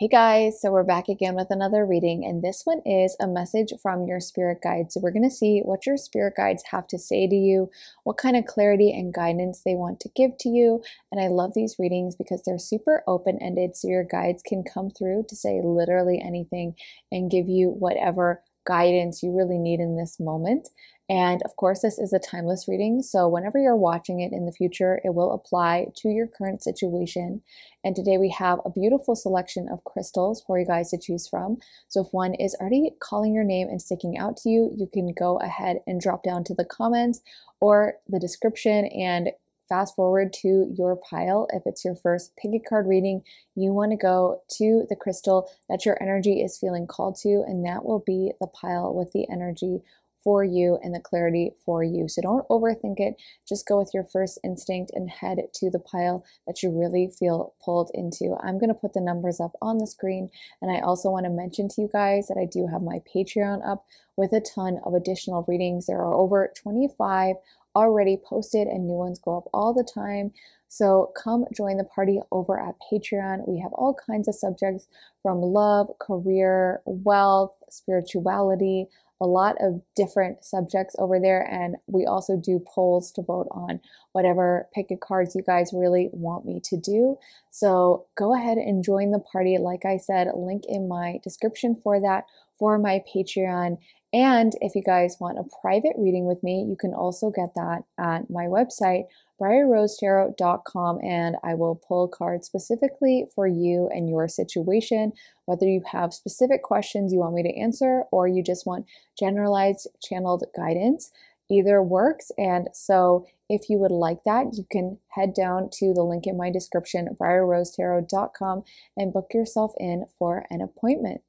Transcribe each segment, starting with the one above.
Hey guys, so we're back again with another reading, and this one is a message from your spirit guides. So we're going to see what your spirit guides have to say to you, what kind of clarity and guidance they want to give to you. And I love these readings because they're super open-ended, so your guides can come through to say literally anything and give you whatever guidance you really need in this moment. And of course, this is a timeless reading, so whenever you're watching it in the future, it will apply to your current situation. And today we have a beautiful selection of crystals for you guys to choose from. So if one is already calling your name and sticking out to you, you can go ahead and drop down to the comments or the description and fast forward to your pile. If it's your first pick a card reading, you want to go to the crystal that your energy is feeling called to, and that will be the pile with the energy for you and the clarity for you. So don't overthink it. Just go with your first instinct and head to the pile that you really feel pulled into. I'm going to put the numbers up on the screen, and I also want to mention to you guys that I do have my Patreon up with a ton of additional readings. There are over 25 already posted, and new ones go up all the time. So come join the party over at Patreon. We have all kinds of subjects from love, career, wealth, spirituality, a lot of different subjects over there. And we also do polls to vote on whatever pick of cards you guys really want me to do. So go ahead and join the party. Like I said, link in my description for that, for my Patreon. And if you guys want a private reading with me, you can also get that at my website, briarrosetarot.com, and I will pull cards specifically for you and your situation, whether you have specific questions you want me to answer or you just want generalized channeled guidance. Either works, and so if you would like that, you can head down to the link in my description, briarrosetarot.com, and book yourself in for an appointment.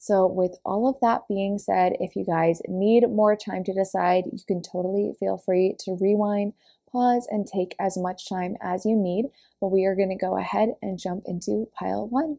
So with all of that being said, if you guys need more time to decide, you can totally feel free to rewind, pause, and take as much time as you need, but we are going to go ahead and jump into pile one.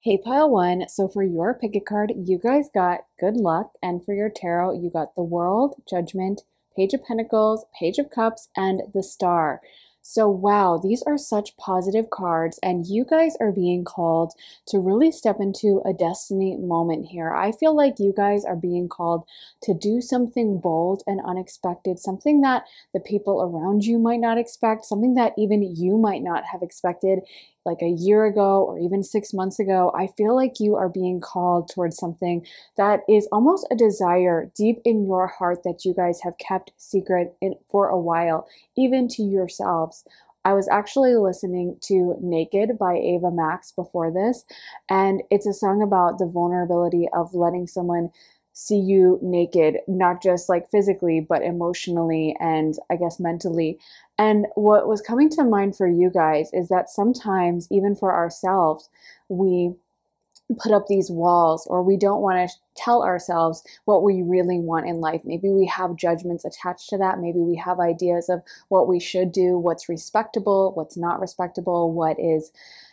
Hey pile one, so for your pick a card, you guys got good luck, and for your tarot, you got the World, Judgment, Page of Pentacles, Page of Cups, and the Star. So wow, these are such positive cards, and you guys are being called to really step into a destiny moment here. I feel like you guys are being called to do something bold and unexpected, something that the people around you might not expect, something that even you might not have expected like a year ago or even 6 months ago. I feel like you are being called towards something that is almost a desire deep in your heart that you guys have kept secret for a while, even to yourselves. I was actually listening to Naked by Ava Max before this, and it's a song about the vulnerability of letting someone see you naked, not just like physically, but emotionally and I guess mentally. And what was coming to mind for you guys is that sometimes, even for ourselves, we put up these walls, or we don't want to tell ourselves what we really want in life. Maybe we have judgments attached to that. Maybe we have ideas of what we should do, what's respectable, what's not respectable, what is,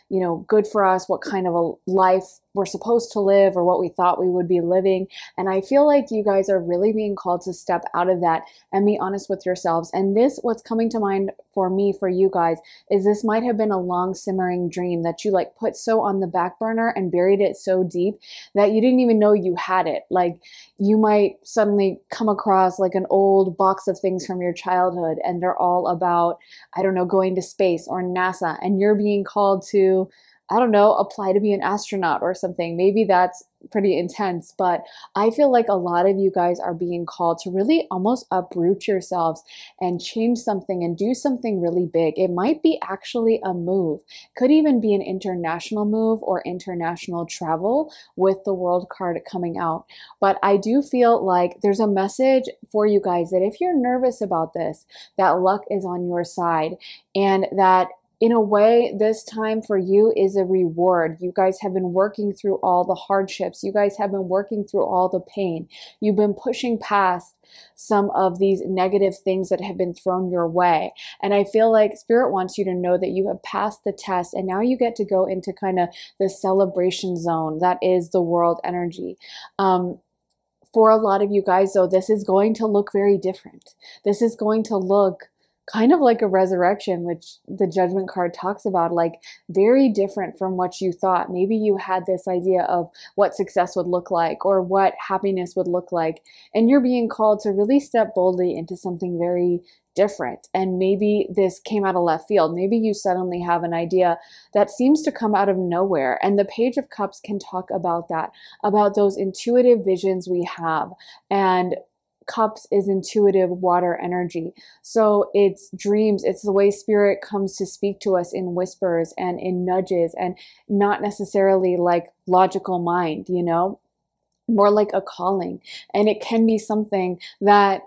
you know, good for us, what kind of a life we're supposed to live, or what we thought we would be living. And I feel like you guys are really being called to step out of that and be honest with yourselves. And this, what's coming to mind for me, for you guys, is this might have been a long simmering dream that you like put so on the back burner and buried it so deep that you didn't even know you had it. Like you might suddenly come across like an old box of things from your childhood, and they're all about, I don't know, going to space or NASA, and you're being called to, I don't know, apply to be an astronaut or something. Maybe that's pretty intense, but I feel like a lot of you guys are being called to really almost uproot yourselves and change something and do something really big. It might be actually a move. Could even be an international move or international travel with the World card coming out. But I do feel like there's a message for you guys that if you're nervous about this, that luck is on your side, and that in a way, this time for you is a reward. You guys have been working through all the hardships. You guys have been working through all the pain. You've been pushing past some of these negative things that have been thrown your way. And I feel like Spirit wants you to know that you have passed the test, and now you get to go into kind of the celebration zone that is the World energy. For a lot of you guys, though, this is going to look very different. This is going to look kind of like a resurrection, which the Judgment card talks about, like very different from what you thought. Maybe you had this idea of what success would look like or what happiness would look like, and you're being called to really step boldly into something very different. And maybe this came out of left field. Maybe you suddenly have an idea that seems to come out of nowhere. And the Page of Cups can talk about that, about those intuitive visions we have. And Cups is intuitive water energy. So it's dreams. It's the way spirit comes to speak to us in whispers and in nudges, and not necessarily like logical mind, you know, more like a calling. And it can be something that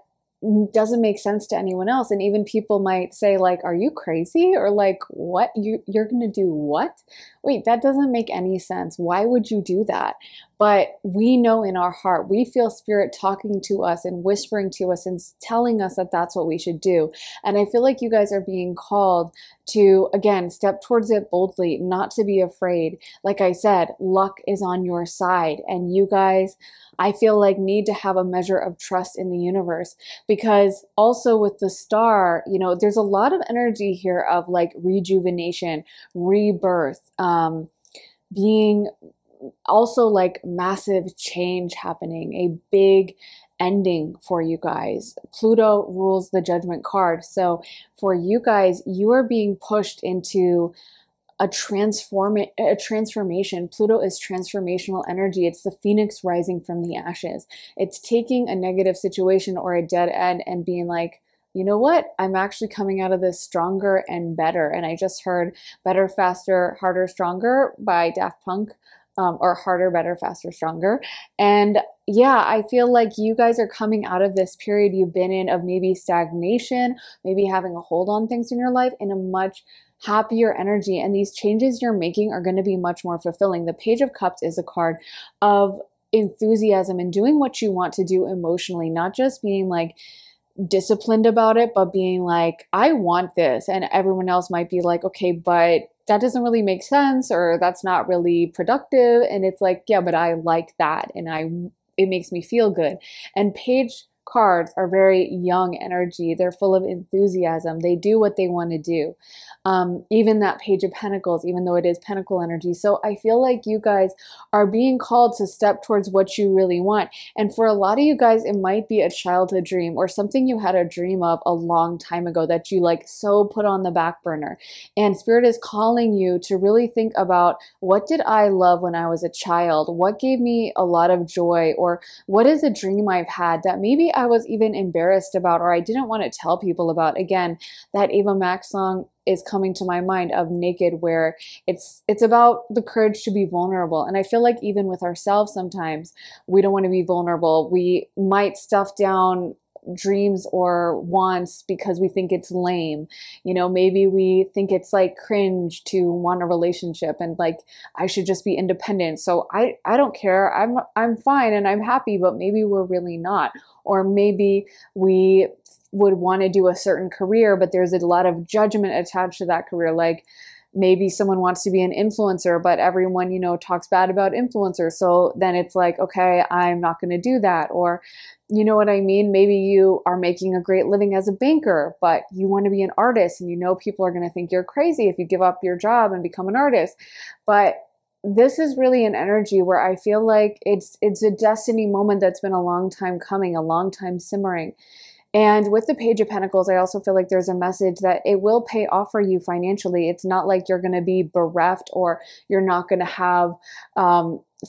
doesn't make sense to anyone else. And even people might say, like, are you crazy? Or like, what? You're going to do what? Wait, that doesn't make any sense. Why would you do that? But we know in our heart, we feel spirit talking to us and whispering to us and telling us that that's what we should do. And I feel like you guys are being called to, again, step towards it boldly, not to be afraid. Like I said, luck is on your side. And you guys, I feel like, need to have a measure of trust in the universe, because also with the star, you know, there's a lot of energy here of like rejuvenation, rebirth, being also like massive change happening, a big ending for you guys. Pluto rules the Judgment card. So for you guys, you are being pushed into a transformation. Pluto is transformational energy. It's the phoenix rising from the ashes. It's taking a negative situation or a dead end and being like, you know what? I'm actually coming out of this stronger and better. And I just heard Better, Faster, Harder, Stronger by Daft Punk, or Harder, Better, Faster, Stronger. And yeah, I feel like you guys are coming out of this period you've been in of maybe stagnation, maybe having a hold on things in your life, in a much happier energy. And these changes you're making are going to be much more fulfilling. The Page of Cups is a card of enthusiasm and doing what you want to do emotionally, not just being like disciplined about it, but being like, I want this. And everyone else might be like, okay, but that doesn't really make sense, or that's not really productive. And it's like, yeah, but I like that, and it makes me feel good. And Page cards are very young energy. They're full of enthusiasm. They do what they want to do. Even that Page of Pentacles, even though it is pentacle energy. So I feel like you guys are being called to step towards what you really want. And for a lot of you guys, it might be a childhood dream or something you had a dream of a long time ago that you like so put on the back burner. And Spirit is calling you to really think about, what did I love when I was a child? What gave me a lot of joy? Or what is a dream I've had that maybe I was even embarrassed about, or I didn't want to tell people about? Again, that Ava Max song is coming to my mind of Naked, where it's about the courage to be vulnerable. And I feel like even with ourselves, sometimes we don't want to be vulnerable. We might stuff down dreams or wants because we think it's lame. You know, maybe we think it's like cringe to want a relationship, and like, I should just be independent. So I don't care. I'm fine and I'm happy, but maybe we're really not. Or maybe we would want to do a certain career, but there's a lot of judgment attached to that career. Like, maybe someone wants to be an influencer, but everyone, you know, talks bad about influencers. So then it's like, okay, I'm not going to do that. Or, you know what I mean? Maybe you are making a great living as a banker, but you want to be an artist, and you know people are going to think you're crazy if you give up your job and become an artist. But this is really an energy where I feel like it's a destiny moment that's been a long time coming, a long time simmering. And with the Page of Pentacles, I also feel like there's a message that it will pay off for you financially. It's not like you're going to be bereft or you're not going to have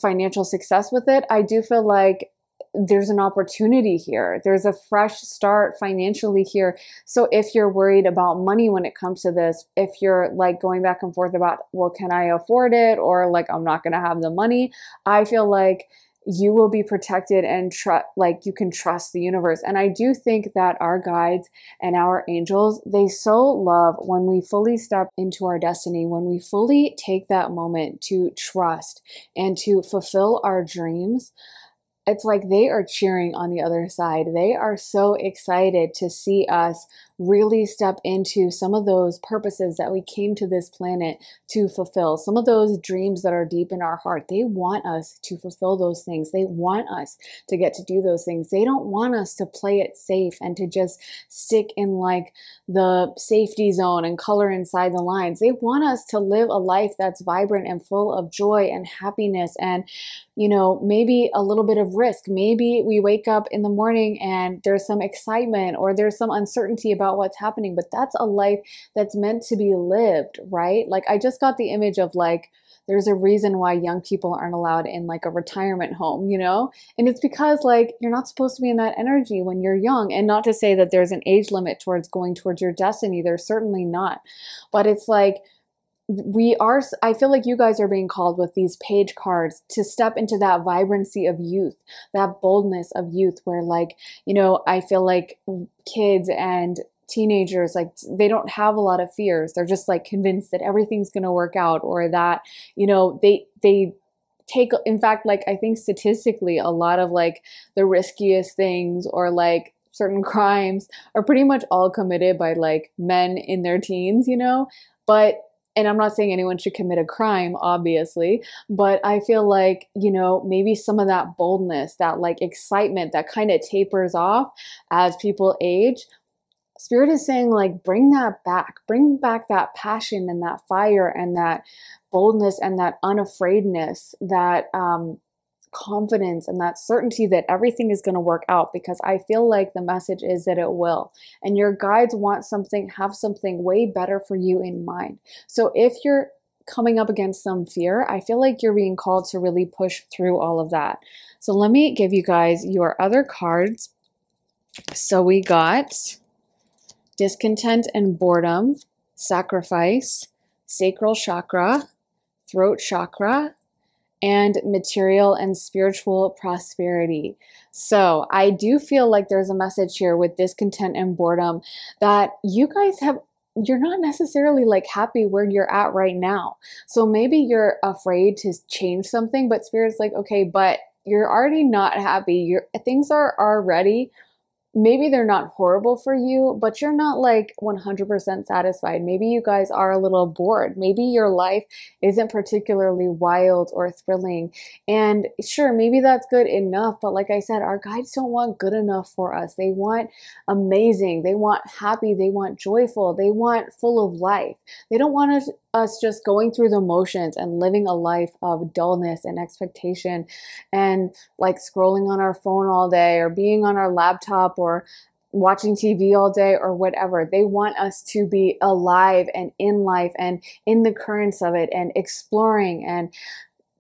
financial success with it. I do feel like there's an opportunity here. There's a fresh start financially here. So if you're worried about money when it comes to this, if you're like going back and forth about, well, can I afford it? Or like, I'm not going to have the money. I feel like you will be protected and like you can trust the universe. And I do think that our guides and our angels, they so love when we fully step into our destiny, when we fully take that moment to trust and to fulfill our dreams. It's like they are cheering on the other side. They are so excited to see us really step into some of those purposes that we came to this planet to fulfill, some of those dreams that are deep in our heart. They want us to fulfill those things. They want us to get to do those things. They don't want us to play it safe and to just stick in like the safety zone and color inside the lines. They want us to live a life that's vibrant and full of joy and happiness and, you know, maybe a little bit of risk. Maybe we wake up in the morning and there's some excitement or there's some uncertainty about what's happening, but that's a life that's meant to be lived, right? Like I just got the image of like, there's a reason why young people aren't allowed in like a retirement home, you know? And it's because like, you're not supposed to be in that energy when you're young. And not to say that there's an age limit towards going towards your destiny. There's certainly not. But it's like, we are, I feel like you guys are being called with these page cards to step into that vibrancy of youth, that boldness of youth where like, you know, I feel like kids and teenagers, like they don't have a lot of fears. They're just like convinced that everything's going to work out or that, you know, they take, in fact, like I think statistically a lot of like the riskiest things or like certain crimes are pretty much all committed by like men in their teens, you know, but and I'm not saying anyone should commit a crime, obviously, but I feel like, you know, maybe some of that boldness, that like excitement that kind of tapers off as people age. Spirit is saying like, bring that back, bring back that passion and that fire and that boldness and that unafraidness, that, confidence and that certainty that everything is going to work out, because I feel like the message is that it will. And your guides want something, have something way better for you in mind. So if you're coming up against some fear, I feel like you're being called to really push through all of that. So let me give you guys your other cards. So we got discontent and boredom, sacrifice, sacral chakra, throat chakra, and material and spiritual prosperity. So I do feel like there's a message here with discontent and boredom that you guys have, you're not necessarily like happy where you're at right now. So maybe you're afraid to change something, but Spirit's like, okay, but you're already not happy. Things are already, maybe they're not horrible for you, but you're not like 100% satisfied. Maybe you guys are a little bored. Maybe your life isn't particularly wild or thrilling. And sure, maybe that's good enough. But like I said, our guides don't want good enough for us. They want amazing. They want happy. They want joyful. They want full of life. They don't want us just going through the motions and living a life of dullness and expectation and like scrolling on our phone all day or being on our laptop or watching TV all day or whatever. They want us to be alive and in life and in the currents of it and exploring and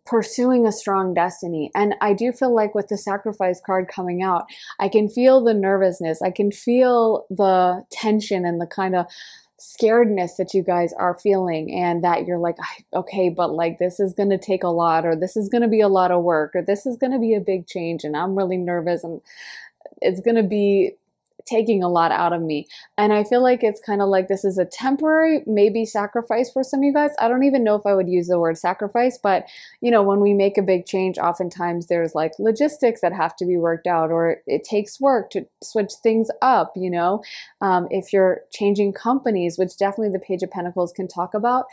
pursuing a strong destiny. And I do feel like with the sacrifice card coming out, I can feel the nervousness. I can feel the tension and the kind of scaredness that you guys are feeling, and that you're like, okay, but like this is going to take a lot, or this is going to be a lot of work, or this is going to be a big change, and I'm really nervous and it's going to be taking a lot out of me. And I feel like it's kind of like this is a temporary maybe sacrifice for some of you guys. I don't even know if I would use the word sacrifice, but you know, when we make a big change, oftentimes there's like logistics that have to be worked out, or it takes work to switch things up, you know, if you're changing companies, which definitely the Page of Pentacles can talk about.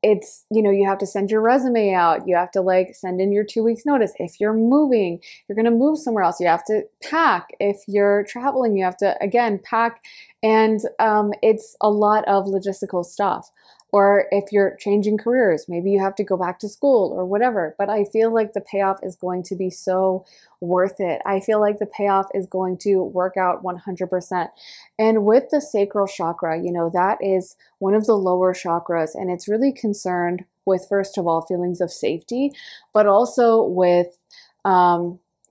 It's, you know, you have to send your resume out. You have to like send in your 2 weeks notice. If you're moving, you're going to move somewhere else. You have to pack. If you're traveling, you have to, again, pack. And it's a lot of logistical stuff. Or if you're changing careers, maybe you have to go back to school or whatever. But I feel like the payoff is going to be so worth it. I feel like the payoff is going to work out 100%. And with the sacral chakra, you know, that is one of the lower chakras, and it's really concerned with, first of all, feelings of safety, but also with,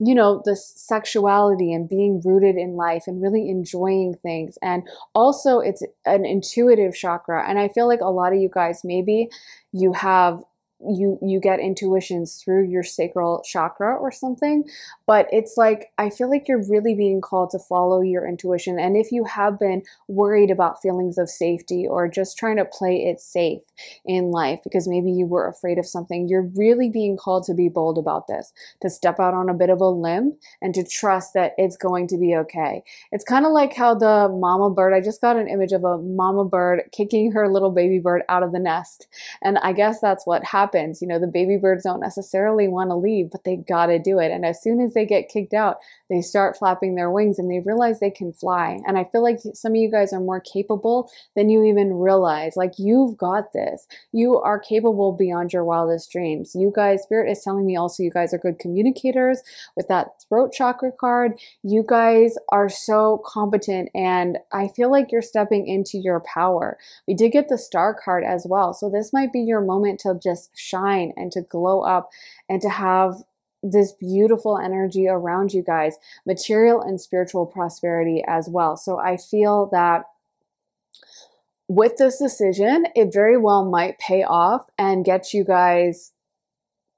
you know, the sexuality and being rooted in life and really enjoying things. And also it's an intuitive chakra. And I feel like a lot of you guys, maybe you have you get intuitions through your sacral chakra or something. But it's like, I feel like you're really being called to follow your intuition. And if you have been worried about feelings of safety or just trying to play it safe in life because maybe you were afraid of something, you're really being called to be bold about this, to step out on a bit of a limb and to trust that it's going to be okay. It's kind of like how the mama bird, I just got an image of a mama bird kicking her little baby bird out of the nest. And I guess that's what happens. You know, the baby birds don't necessarily want to leave, but they got to do it. And as soon as they get kicked out, they start flapping their wings and they realize they can fly. And I feel like some of you guys are more capable than you even realize. Like, you've got this. You are capable beyond your wildest dreams. You guys, Spirit is telling me also you guys are good communicators with that throat chakra card. You guys are so competent, and I feel like you're stepping into your power. We did get the Star card as well. So this might be your moment to just shine and to glow up and to have this beautiful energy around you guys, material and spiritual prosperity as well. So I feel that with this decision, it very well might pay off and get you guys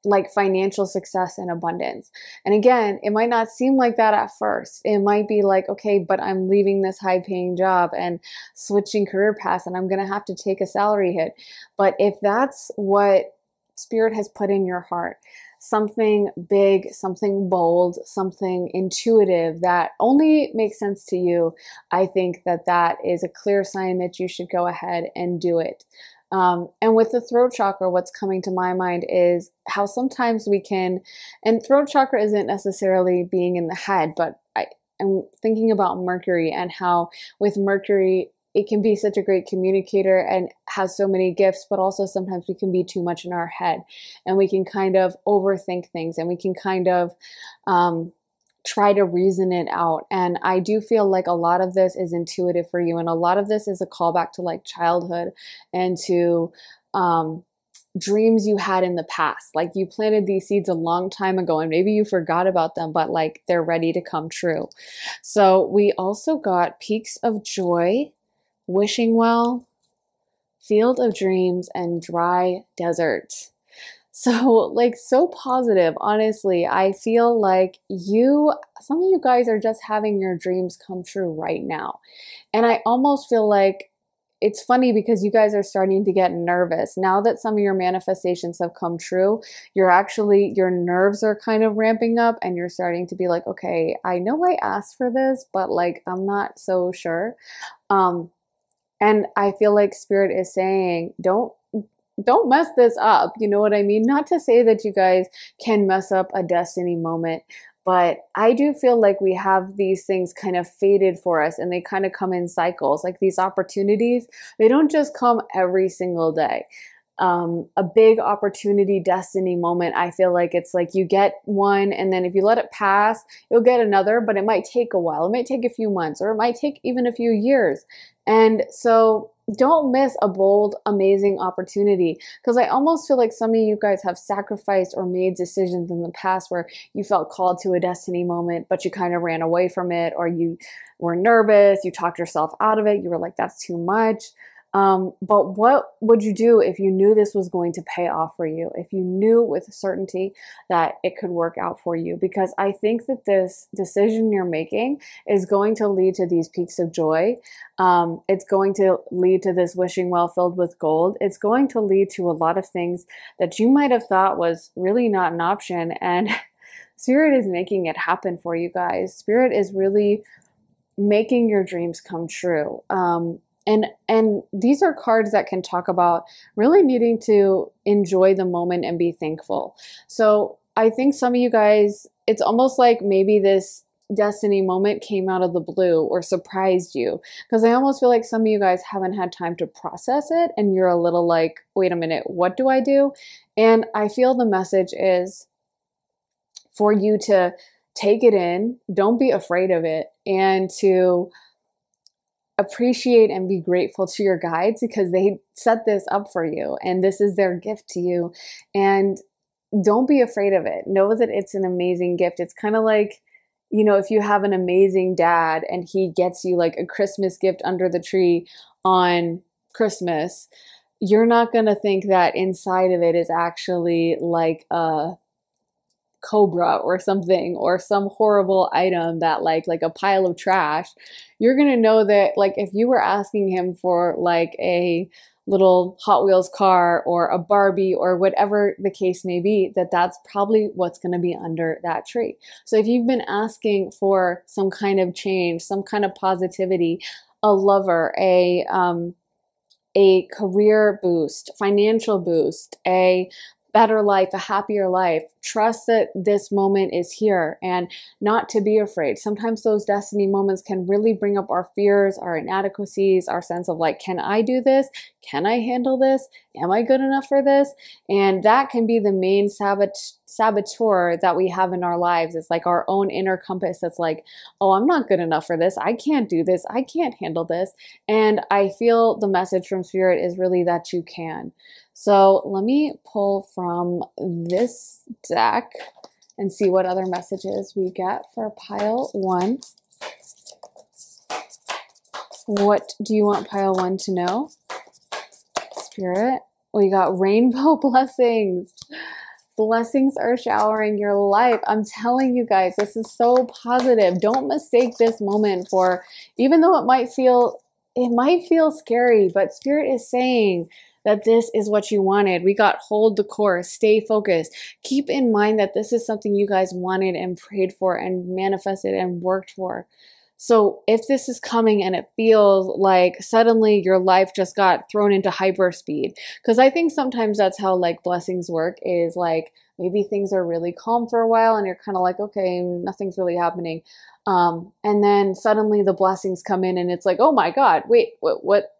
like financial success and abundance. And again, it might not seem like that at first. It might be like, okay, but I'm leaving this high paying job and switching career paths and I'm going to have to take a salary hit. But if that's what Spirit has put in your heart, something big, something bold, something intuitive that only makes sense to you, I think that that is a clear sign that you should go ahead and do it. And with the throat chakra, what's coming to my mind is how sometimes we can, and throat chakra isn't necessarily being in the head, but I'm thinking about Mercury and how with Mercury, it can be such a great communicator and has so many gifts, but also sometimes we can be too much in our head and we can kind of overthink things and we can kind of try to reason it out. And I do feel like a lot of this is intuitive for you, and a lot of this is a callback to like childhood and to dreams you had in the past. Like, you planted these seeds a long time ago and maybe you forgot about them, but like they're ready to come true. So we also got peaks of joy, wishing well, field of dreams, and dry desert. So like, so positive, honestly. I feel like you, some of you guys are just having your dreams come true right now. And I almost feel like it's funny because you guys are starting to get nervous. Now that some of your manifestations have come true, you're actually, your nerves are kind of ramping up and you're starting to be like, okay, I know I asked for this, but like, I'm not so sure. And I feel like Spirit is saying, don't mess this up. You know what I mean? Not to say that you guys can mess up a destiny moment, but I do feel like we have these things kind of fated for us and they kind of come in cycles. Like these opportunities, they don't just come every single day. A big opportunity destiny moment, I feel like it's like you get one and then if you let it pass, you'll get another, but it might take a while. It might take a few months or it might take even a few years. And so don't miss a bold, amazing opportunity, because I almost feel like some of you guys have sacrificed or made decisions in the past where you felt called to a destiny moment, but you kind of ran away from it, or you were nervous, you talked yourself out of it, you were like, that's too much. But what would you do if you knew this was going to pay off for you? If you knew with certainty that it could work out for you? Because I think that this decision you're making is going to lead to these peaks of joy. It's going to lead to this wishing well filled with gold. It's going to lead to a lot of things that you might have thought was really not an option. And Spirit is making it happen for you guys. Spirit is really making your dreams come true. And these are cards that can talk about really needing to enjoy the moment and be thankful. So I think some of you guys, it's almost like maybe this destiny moment came out of the blue or surprised you, because I almost feel like some of you guys haven't had time to process it and you're a little like, wait a minute, what do I do? And I feel the message is for you to take it in, don't be afraid of it, and to appreciate and be grateful to your guides, because they set this up for you and this is their gift to you. And don't be afraid of it. Know that it's an amazing gift. It's kind of like, you know, if you have an amazing dad and he gets you like a Christmas gift under the tree on Christmas, you're not going to think that inside of it is actually like a cobra or something, or some horrible item that like a pile of trash. You're going to know that like if you were asking him for like a little Hot Wheels car or a Barbie or whatever the case may be, that that's probably what's going to be under that tree. So if you've been asking for some kind of change, some kind of positivity, a lover, a career boost, financial boost, a better life, a happier life, trust that this moment is here and not to be afraid. Sometimes those destiny moments can really bring up our fears, our inadequacies, our sense of like, can I do this? Can I handle this? Am I good enough for this? And that can be the main saboteur that we have in our lives. It's like our own inner compass that's like, oh, I'm not good enough for this. I can't do this. I can't handle this. And I feel the message from Spirit is really that you can. So let me pull from this deck and see what other messages we get for pile one. What do you want pile one to know? Spirit, we got rainbow blessings. Blessings are showering your life. I'm telling you guys, this is so positive. Don't mistake this moment for, even though it might feel scary, but Spirit is saying that this is what you wanted. We got hold the course, stay focused. Keep in mind that this is something you guys wanted and prayed for and manifested and worked for. So if this is coming and it feels like suddenly your life just got thrown into hyperspeed, because I think sometimes that's how like blessings work, is like maybe things are really calm for a while and you're kind of like, okay, nothing's really happening. And then suddenly the blessings come in and it's like, oh my God, wait, what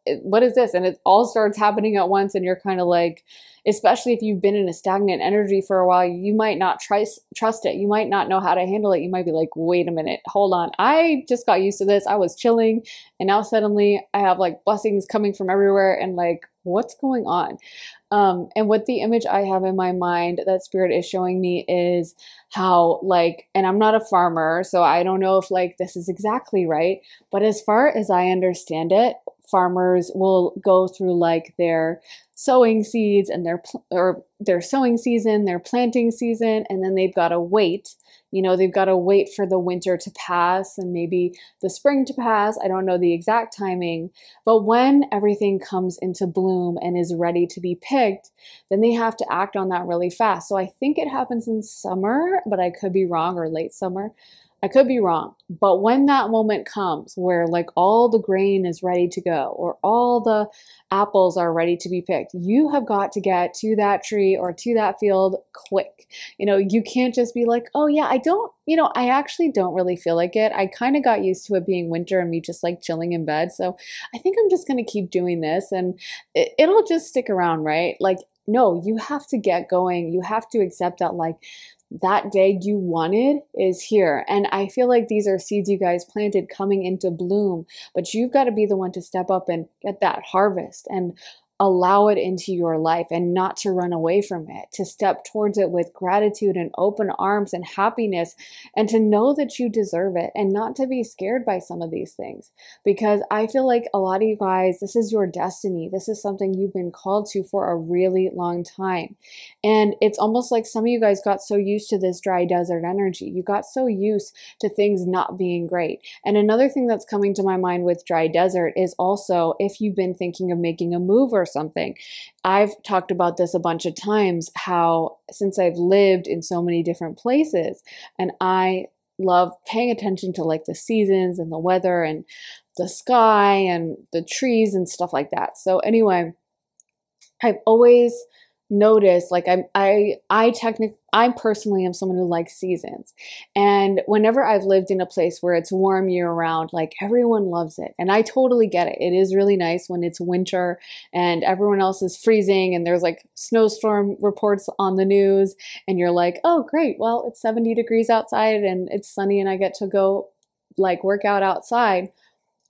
is this? And it all starts happening at once. And you're kind of like, especially if you've been in a stagnant energy for a while, you might not trust it. You might not know how to handle it. You might be like, wait a minute, hold on. I just got used to this. I was chilling. And now suddenly I have like blessings coming from everywhere and like, what's going on? And what the image I have in my mind that Spirit is showing me is how like, and I'm not a farmer, so I don't know if like this is exactly right, but as far as I understand it, farmers will go through like their sowing seeds and their sowing season, their planting season, and then they've got to wait. You know, they've got to wait for the winter to pass and maybe the spring to pass. I don't know the exact timing, but when everything comes into bloom and is ready to be picked, then they have to act on that really fast. So I think it happens in summer, but I could be wrong, or late summer. I could be wrong. But when that moment comes where like all the grain is ready to go or all the apples are ready to be picked, you have got to get to that tree or to that field quick. You know, you can't just be like, oh yeah, I don't, you know, I actually don't really feel like it. I kind of got used to it being winter and me just like chilling in bed. So I think I'm just going to keep doing this and it'll just stick around, right? Like, no, you have to get going. You have to accept that like that day you wanted is here. And I feel like these are seeds you guys planted coming into bloom, but you've got to be the one to step up and get that harvest and allow it into your life and not to run away from it, to step towards it with gratitude and open arms and happiness, and to know that you deserve it and not to be scared by some of these things. Because I feel like a lot of you guys, this is your destiny. This is something you've been called to for a really long time. And it's almost like some of you guys got so used to this dry desert energy. You got so used to things not being great. And another thing that's coming to my mind with dry desert is also if you've been thinking of making a move or something. I've talked about this a bunch of times, how since I've lived in so many different places and I love paying attention to like the seasons and the weather and the sky and the trees and stuff like that. So anyway, I've always noticed like I personally am someone who likes seasons. And whenever I've lived in a place where it's warm year round, like everyone loves it. And I totally get it. It is really nice when it's winter and everyone else is freezing and there's like snowstorm reports on the news and you're like, oh great, well it's 70 degrees outside and it's sunny and I get to go like work out outside.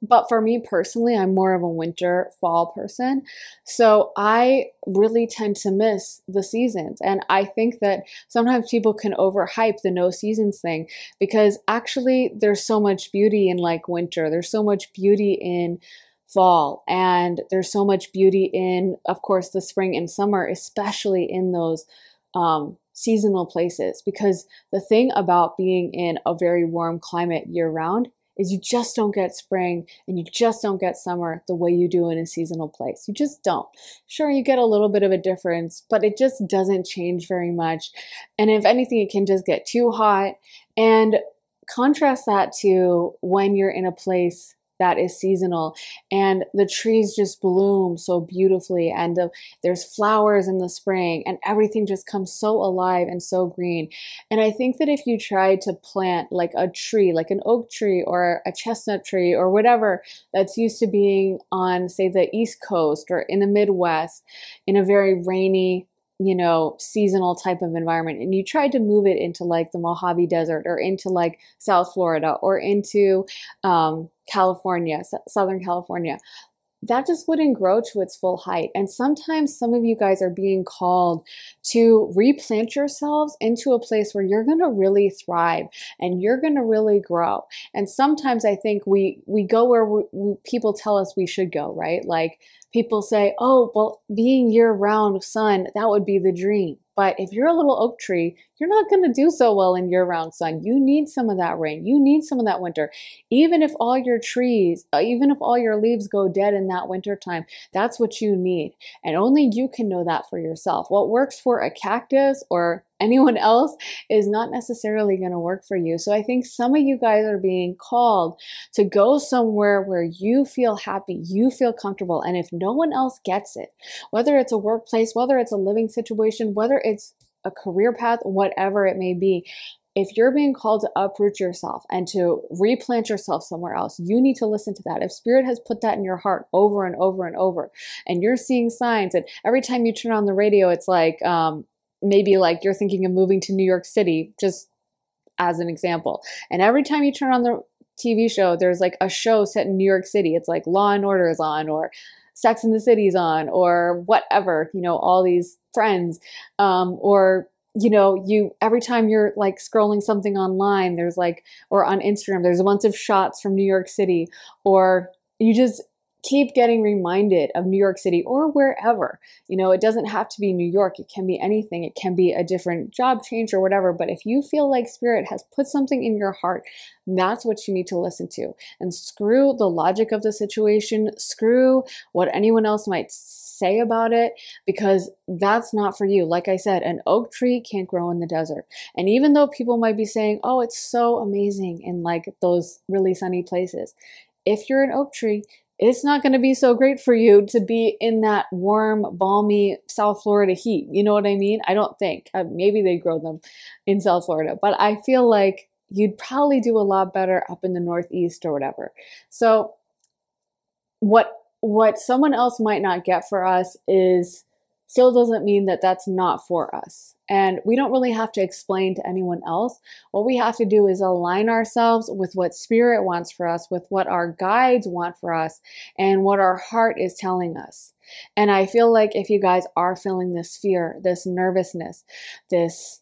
But for me personally, I'm more of a winter fall person. So I really tend to miss the seasons. And I think that sometimes people can overhype the no seasons thing, because actually there's so much beauty in like winter. There's so much beauty in fall. And there's so much beauty in, of course, the spring and summer, especially in those seasonal places. Because the thing about being in a very warm climate year-round is you just don't get spring and you just don't get summer the way you do in a seasonal place. You just don't. Sure, you get a little bit of a difference, but it just doesn't change very much. And if anything, it can just get too hot. And contrast that to when you're in a place that is seasonal and the trees just bloom so beautifully, and there's flowers in the spring, and everything just comes so alive and so green. And I think that if you try to plant like a tree, like an oak tree or a chestnut tree or whatever that's used to being on, say, the East Coast or in the Midwest in a very rainy, you know, seasonal type of environment, and you tried to move it into like the Mojave Desert or into like South Florida or into California, Southern California, that just wouldn't grow to its full height. And sometimes some of you guys are being called to replant yourselves into a place where you're going to really thrive and you're going to really grow. And sometimes I think we go where people tell us we should go, right? Like people say, oh, well, being year-round sun, that would be the dream. But if you're a little oak tree, you're not going to do so well in year-round sun. You need some of that rain. You need some of that winter. Even if all your trees, even if all your leaves go dead in that winter time, that's what you need. And only you can know that for yourself. What works for a cactus or anyone else is not necessarily going to work for you. So I think some of you guys are being called to go somewhere where you feel happy, you feel comfortable. And if no one else gets it, whether it's a workplace, whether it's a living situation, whether it's a career path, whatever it may be, if you're being called to uproot yourself and to replant yourself somewhere else, you need to listen to that. If Spirit has put that in your heart over and over and over, and you're seeing signs, and every time you turn on the radio, it's like, maybe like you're thinking of moving to New York City, just as an example. And every time you turn on the TV show, there's like a show set in New York City. It's like Law and Order is on, or Sex and the City is on, or whatever, you know, all these Friends, or, you know, every time you're like scrolling something online, there's like, or on Instagram, there's a bunch of shots from New York City, or you just keep getting reminded of New York City or wherever. You know, it doesn't have to be New York. It can be anything. It can be a different job change or whatever. But if you feel like Spirit has put something in your heart, that's what you need to listen to. And screw the logic of the situation. Screw what anyone else might say about it, because that's not for you. Like I said, an oak tree can't grow in the desert. And even though people might be saying, oh, it's so amazing in like those really sunny places, if you're an oak tree, it's not going to be so great for you to be in that warm, balmy South Florida heat. You know what I mean? I don't think. Maybe they grow them in South Florida, but I feel like you'd probably do a lot better up in the Northeast or whatever. So what someone else might not get for us is still doesn't mean that that's not for us. And we don't really have to explain to anyone else. What we have to do is align ourselves with what Spirit wants for us, with what our guides want for us, and what our heart is telling us. And I feel like if you guys are feeling this fear, this nervousness, this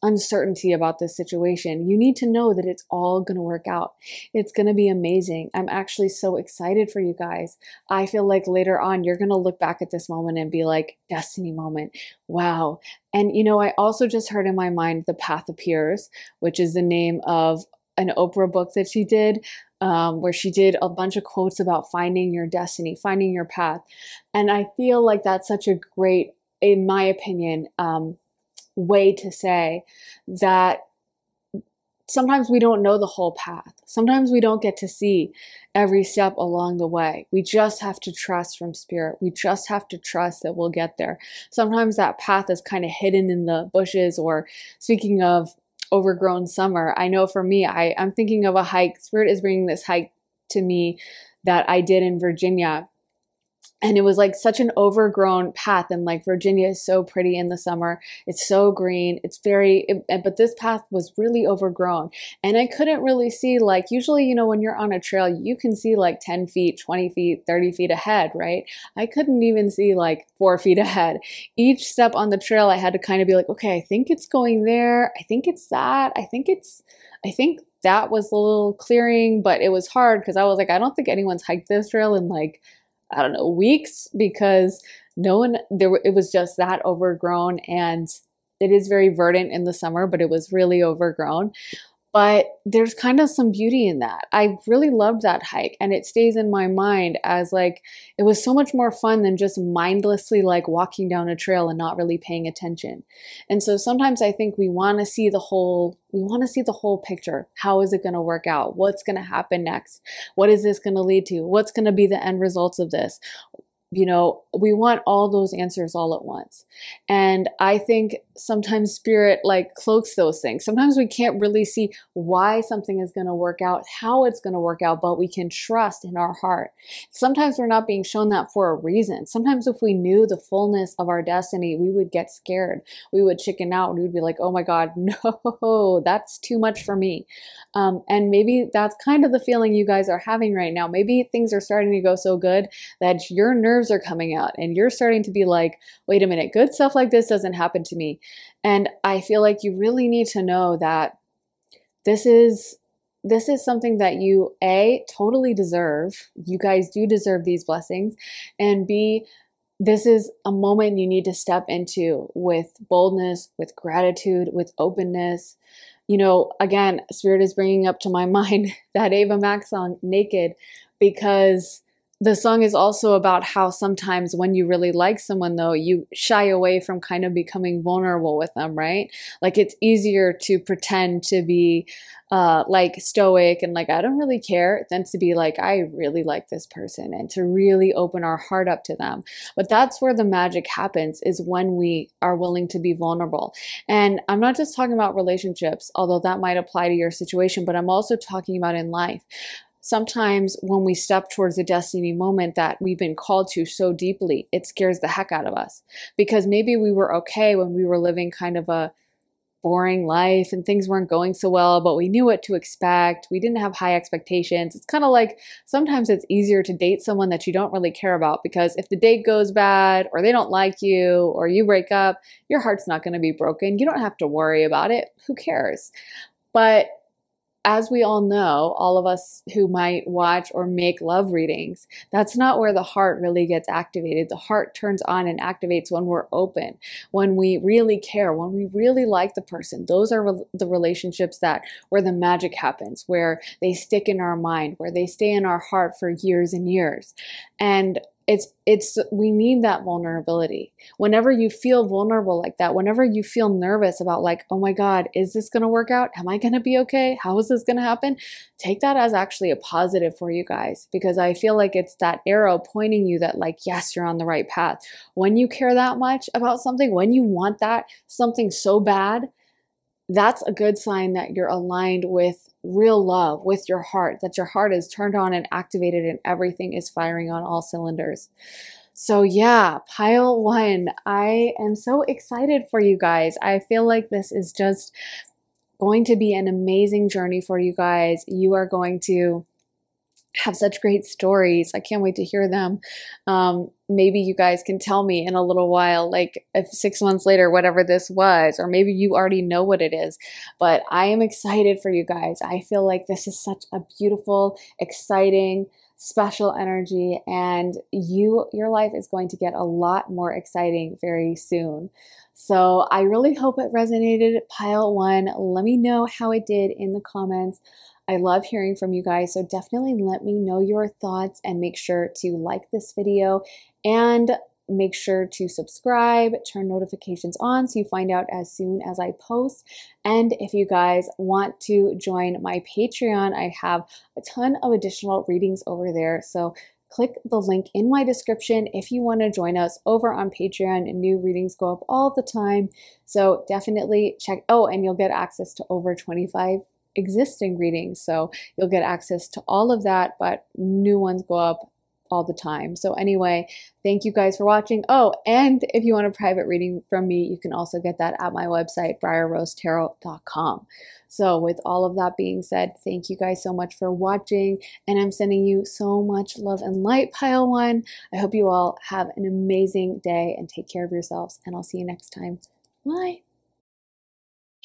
uncertainty about this situation, you need to know that it's all going to work out. It's going to be amazing. I'm actually so excited for you guys. I feel like later on, you're going to look back at this moment and be like, destiny moment. Wow. And you know, I also just heard in my mind, The Path Appears, which is the name of an Oprah book that she did, where she did a bunch of quotes about finding your destiny, finding your path. And I feel like that's such a great, in my opinion, way to say that sometimes we don't know the whole path. Sometimes we don't get to see every step along the way. We just have to trust from Spirit. We just have to trust that we'll get there. Sometimes that path is kind of hidden in the bushes, or speaking of overgrown summer, I know for me, I'm thinking of a hike. Spirit is bringing this hike to me that I did in Virginia. And it was like such an overgrown path. And like Virginia is so pretty in the summer. It's so green. It's very, but this path was really overgrown. And I couldn't really see, like, usually, you know, when you're on a trail, you can see like 10 feet, 20 feet, 30 feet ahead, right? I couldn't even see like 4 feet ahead. Each step on the trail, I had to kind of be like, okay, I think it's going there. I think it's that. I think that was a little clearing, but it was hard because I was like, I don't think anyone's hiked this trail in like, I don't know, weeks, because no one there. It was just that overgrown, and it is very verdant in the summer, but it was really overgrown. But there's kind of some beauty in that. I really loved that hike, and it stays in my mind as like, it was so much more fun than just mindlessly like walking down a trail and not really paying attention. And so sometimes I think we want to see the whole, we want to see the whole picture. How is it going to work out? What's going to happen next? What is this going to lead to? What's going to be the end results of this? You know, we want all those answers all at once. And I think sometimes spirit like cloaks those things. Sometimes we can't really see why something is going to work out, how it's going to work out, but we can trust in our heart. Sometimes we're not being shown that for a reason. Sometimes if we knew the fullness of our destiny, we would get scared. We would chicken out and we'd be like, oh my God, no, that's too much for me. And maybe that's kind of the feeling you guys are having right now. Maybe things are starting to go so good that your nerves are coming out and you're starting to be like, wait a minute, good stuff like this doesn't happen to me. And I feel like you really need to know that this is something that you A, totally deserve. You guys do deserve these blessings, and B, this is a moment you need to step into with boldness, with gratitude, with openness. You know, again, Spirit is bringing up to my mind that Ava Max song, Naked, because the song is also about how sometimes when you really like someone, though, you shy away from kind of becoming vulnerable with them, right? Like it's easier to pretend to be like stoic and like, I don't really care, than to be like, I really like this person, and to really open our heart up to them. But that's where the magic happens, is when we are willing to be vulnerable. And I'm not just talking about relationships, although that might apply to your situation, but I'm also talking about in life. Sometimes when we step towards a destiny moment that we've been called to so deeply, it scares the heck out of us, because maybe we were okay when we were living kind of a boring life and things weren't going so well, but we knew what to expect. We didn't have high expectations. It's kind of like sometimes it's easier to date someone that you don't really care about, because if the date goes bad or they don't like you or you break up, your heart's not going to be broken. You don't have to worry about it. Who cares? But as we all know, all of us who might watch or make love readings, that's not where the heart really gets activated. The heart turns on and activates when we're open, when we really care, when we really like the person. Those are the relationships that where the magic happens, where they stick in our mind, where they stay in our heart for years and years. And we need that vulnerability. Whenever you feel vulnerable like that, whenever you feel nervous about like, oh my God, is this going to work out? Am I going to be okay? How is this going to happen? Take that as actually a positive for you guys, because I feel like it's that arrow pointing you that like, yes, you're on the right path. When you care that much about something, when you want that something so bad, that's a good sign that you're aligned with real love, with your heart, that your heart is turned on and activated and everything is firing on all cylinders. So yeah, pile one, I am so excited for you guys. I feel like this is just going to be an amazing journey for you guys. You are going to have such great stories. I can't wait to hear them. Maybe you guys can tell me in a little while, like if 6 months later, whatever this was, or maybe you already know what it is, but I am excited for you guys. I feel like this is such a beautiful, exciting, special energy, and your life is going to get a lot more exciting very soon. So I really hope it resonated, pile one. Let me know how it did in the comments. I love hearing from you guys, so definitely let me know your thoughts, and make sure to like this video and make sure to subscribe, turn notifications on so you find out as soon as I post. And if you guys want to join my Patreon, I have a ton of additional readings over there, so click the link in my description if you want to join us over on Patreon. New readings go up all the time, so definitely check. Oh, and you'll get access to over 25 existing readings, so you'll get access to all of that, but new ones go up all the time. So anyway, thank you guys for watching. Oh, and if you want a private reading from me, you can also get that at my website, briarrosetarot.com. So with all of that being said, thank you guys so much for watching, and I'm sending you so much love and light, pile one. I hope you all have an amazing day and take care of yourselves, and I'll see you next time. Bye.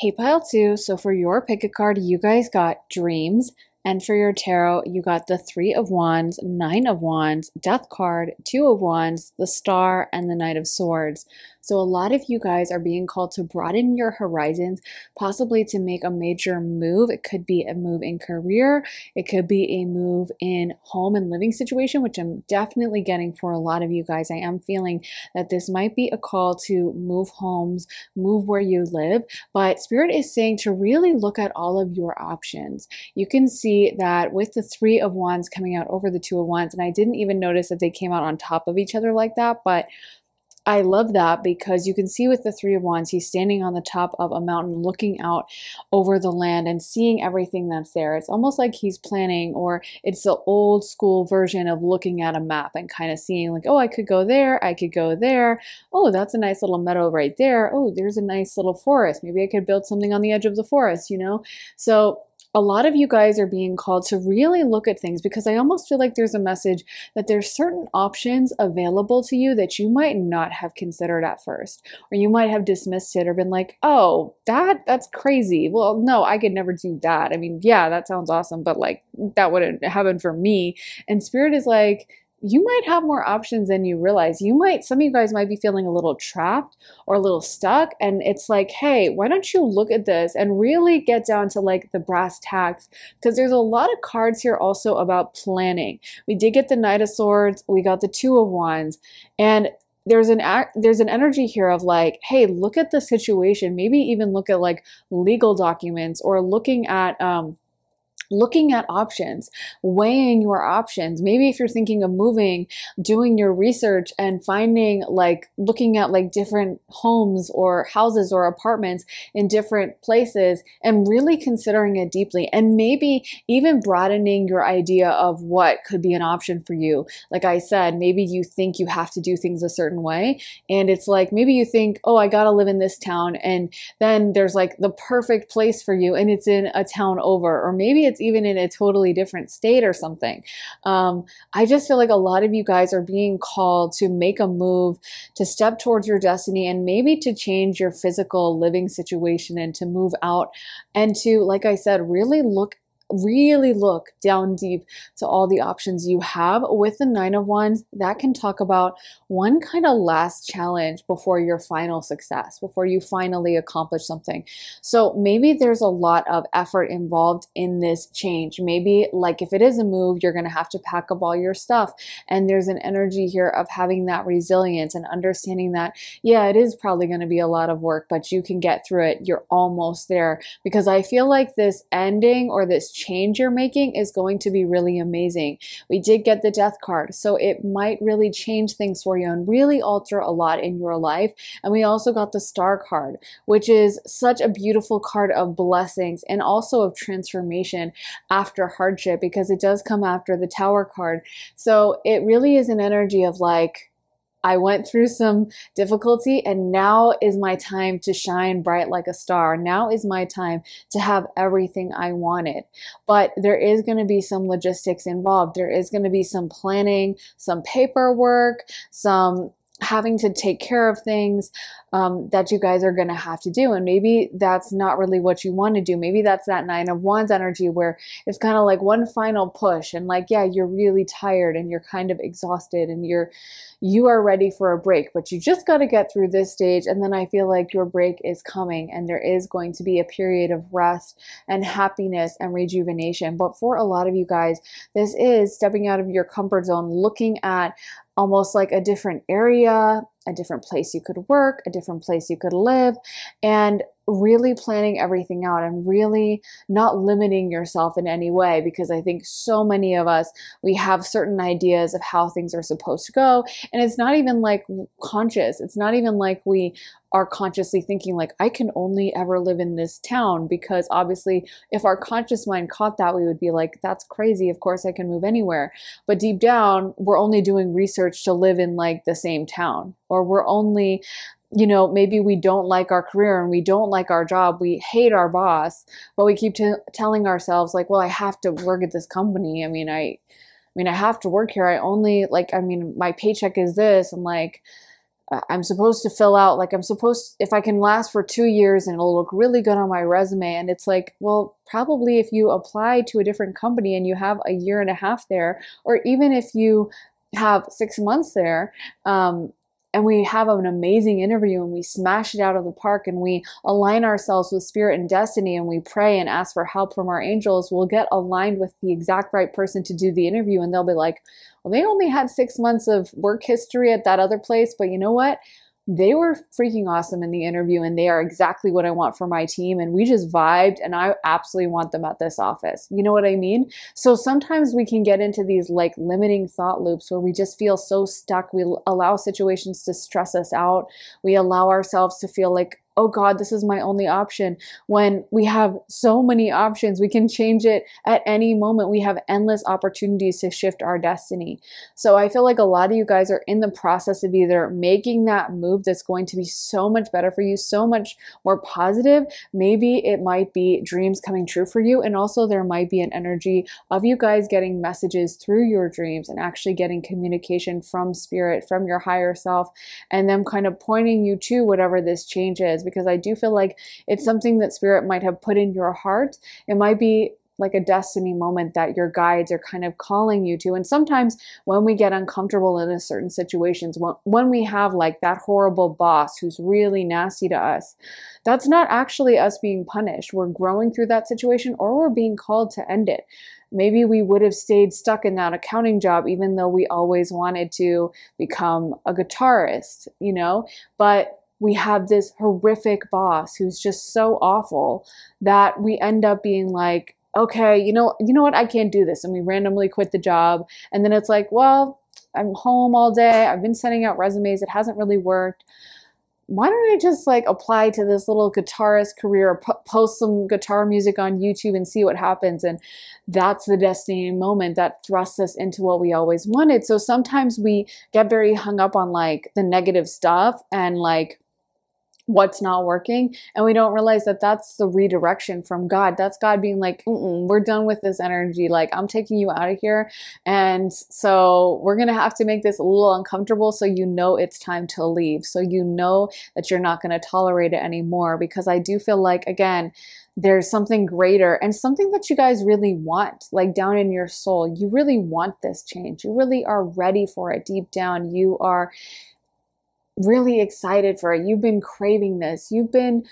Hey pile two, so for your pick a card, you guys got Dreams, and for your tarot, you got the 3 of Wands, 9 of Wands, Death card, 2 of Wands, the Star, and the Knight of Swords. So a lot of you guys are being called to broaden your horizons, possibly to make a major move. It could be a move in career. It could be a move in home and living situation, which I'm definitely getting for a lot of you guys. I am feeling that this might be a call to move homes, move where you live. But Spirit is saying to really look at all of your options. You can see that with the 3 of Wands coming out over the 2 of Wands, and I didn't even notice that they came out on top of each other like that, but I love that because you can see with the 3 of Wands, he's standing on the top of a mountain looking out over the land and seeing everything that's there. It's almost like he's planning, or it's the old school version of looking at a map and kind of seeing like, oh, I could go there. I could go there. Oh, that's a nice little meadow right there. Oh, there's a nice little forest. Maybe I could build something on the edge of the forest, you know? So a lot of you guys are being called to really look at things, because I almost feel like there's a message that there's certain options available to you that you might not have considered at first, or you might have dismissed it or been like, oh, that's crazy. Well, no, I could never do that. I mean, yeah, that sounds awesome, but like that wouldn't happen for me. And Spirit is like, you might have more options than you realize. Some of you guys might be feeling a little trapped or a little stuck. And it's like, hey, why don't you look at this and really get down to like the brass tacks? Because there's a lot of cards here also about planning. We did get the Knight of Swords. We got the 2 of Wands. And there's an energy here of like, hey, look at the situation. Maybe even look at like legal documents, or looking at options, weighing your options. Maybe if you're thinking of moving, doing your research and finding like, looking at like different homes or houses or apartments in different places and really considering it deeply, and maybe even broadening your idea of what could be an option for you. Like I said, maybe you think you have to do things a certain way, and it's like, maybe you think, oh, I gotta live in this town, and then there's like the perfect place for you and it's in a town over, or maybe it's even in a totally different state or something. I just feel like a lot of you guys are being called to make a move, to step towards your destiny, and maybe to change your physical living situation and to move out and to, like I said, really look down deep to all the options you have. With the 9 of Wands, that can talk about one kind of last challenge before your final success, before you finally accomplish something. So maybe there's a lot of effort involved in this change. Maybe like if it is a move, you're going to have to pack up all your stuff. And there's an energy here of having that resilience and understanding that, yeah, it is probably going to be a lot of work, but you can get through it. You're almost there. Because I feel like this ending or this change you're making is going to be really amazing. We did get the Death card, so it might really change things for you and really alter a lot in your life. And we also got the Star card, which is such a beautiful card of blessings and also of transformation after hardship, because it does come after the Tower card. So it really is an energy of like, I went through some difficulty and now is my time to shine bright like a star. Now is my time to have everything I wanted. But there is going to be some logistics involved. There is going to be some planning, some paperwork, some having to take care of things that you guys are going to have to do. And maybe that's not really what you want to do. Maybe that's that 9 of Wands energy where it's kind of like one final push, and like, yeah, you're really tired and you're kind of exhausted and you are ready for a break, but you just got to get through this stage. And then I feel like your break is coming, and there is going to be a period of rest and happiness and rejuvenation. But for a lot of you guys, this is stepping out of your comfort zone, looking at almost like a different area, a different place you could work, a different place you could live, and really planning everything out and really not limiting yourself in any way. Because I think so many of us, we have certain ideas of how things are supposed to go, and it's not even like conscious. It's not even like we are consciously thinking like, I can only ever live in this town, because obviously if our conscious mind caught that, we would be like, that's crazy. Of course I can move anywhere. But deep down, we're only doing research to live in like the same town, or we're only, you know, maybe we don't like our career and we don't like our job. We hate our boss, but we keep telling ourselves like, well, I have to work at this company. I mean, I have to work here. I only like, I mean, my paycheck is this. And like, I'm supposed to fill out, like I'm supposed, if I can last for 2 years and it'll look really good on my resume. And it's like, well, probably if you apply to a different company and you have a year and a half there, or even if you have 6 months there, and we have an amazing interview and we smash it out of the park and we align ourselves with spirit and destiny and we pray and ask for help from our angels, we'll get aligned with the exact right person to do the interview. And they'll be like, well, they only had 6 months of work history at that other place, but you know what? They were freaking awesome in the interview and they are exactly what I want for my team. And we just vibed and I absolutely want them at this office. You know what I mean? So sometimes we can get into these like limiting thought loops where we just feel so stuck. We allow situations to stress us out. We allow ourselves to feel like, oh God, this is my only option. When we have so many options, we can change it at any moment. We have endless opportunities to shift our destiny. So I feel like a lot of you guys are in the process of either making that move that's going to be so much better for you, so much more positive. Maybe it might be dreams coming true for you. And also there might be an energy of you guys getting messages through your dreams and actually getting communication from spirit, from your higher self, and them kind of pointing you to whatever this change is. Because I do feel like it's something that spirit might have put in your heart. It might be like a destiny moment that your guides are kind of calling you to. And sometimes when we get uncomfortable in a certain situations, when we have like that horrible boss who's really nasty to us, that's not actually us being punished. We're growing through that situation or we're being called to end it. Maybe we would have stayed stuck in that accounting job, even though we always wanted to become a guitarist, you know, but we have this horrific boss who's just so awful that we end up being like, okay, you know what? I can't do this. And we randomly quit the job. And then it's like, well, I'm home all day. I've been sending out resumes. It hasn't really worked. Why don't I just like apply to this little guitarist career, or post some guitar music on YouTube and see what happens? And that's the destiny moment that thrusts us into what we always wanted. So sometimes we get very hung up on like the negative stuff and like, what's not working, and we don't realize that that's the redirection from God. That's God being like, we're done with this energy. Like, I'm taking you out of here. And so we're going to have to make this a little uncomfortable. So, you know, it's time to leave. So, you know, that you're not going to tolerate it anymore, because I do feel like, again, there's something greater and something that you guys really want, like down in your soul, you really want this change. You really are ready for it deep down. You are really excited for it. You've been craving this. You've been,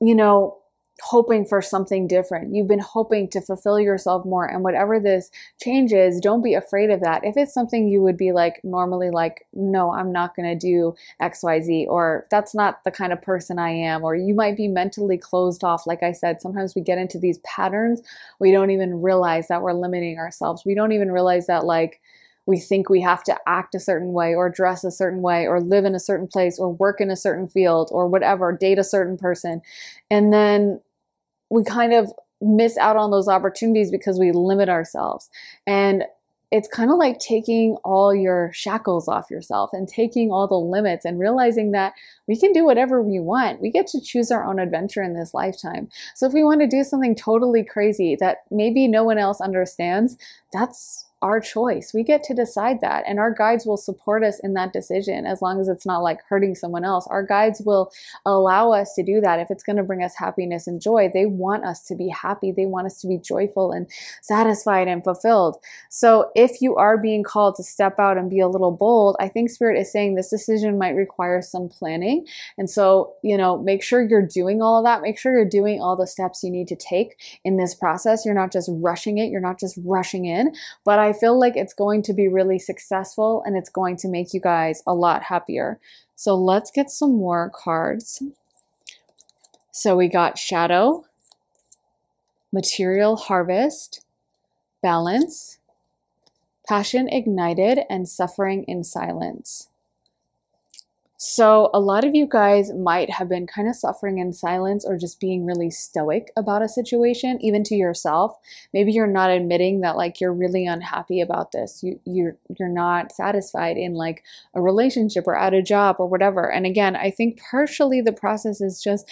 you know, hoping for something different. You've been hoping to fulfill yourself more. And whatever this change is, don't be afraid of that. If it's something you would be like normally like, no, I'm not going to do XYZ, or that's not the kind of person I am, or you might be mentally closed off. Like I said, sometimes we get into these patterns. We don't even realize that we're limiting ourselves. We don't even realize that like, we think we have to act a certain way or dress a certain way or live in a certain place or work in a certain field or whatever, date a certain person. And then we kind of miss out on those opportunities because we limit ourselves. And it's kind of like taking all your shackles off yourself and taking all the limits and realizing that we can do whatever we want. We get to choose our own adventure in this lifetime. So if we want to do something totally crazy that maybe no one else understands, that's our choice. We get to decide that, and our guides will support us in that decision as long as it's not like hurting someone else. Our guides will allow us to do that if it's going to bring us happiness and joy. They want us to be happy. They want us to be joyful and satisfied and fulfilled. So if you are being called to step out and be a little bold, I think Spirit is saying this decision might require some planning. And so, you know, make sure you're doing all of that. Make sure you're doing all the steps you need to take in this process. You're not just rushing it. You're not just rushing in, but I feel like it's going to be really successful and it's going to make you guys a lot happier. So let's get some more cards. So we got shadow, material harvest, balance, passion ignited, and suffering in silence. So a lot of you guys might have been kind of suffering in silence or just being really stoic about a situation, even to yourself. Maybe you're not admitting that like you're really unhappy about this. You're not satisfied in like a relationship or at a job or whatever. And again, I think partially the process is just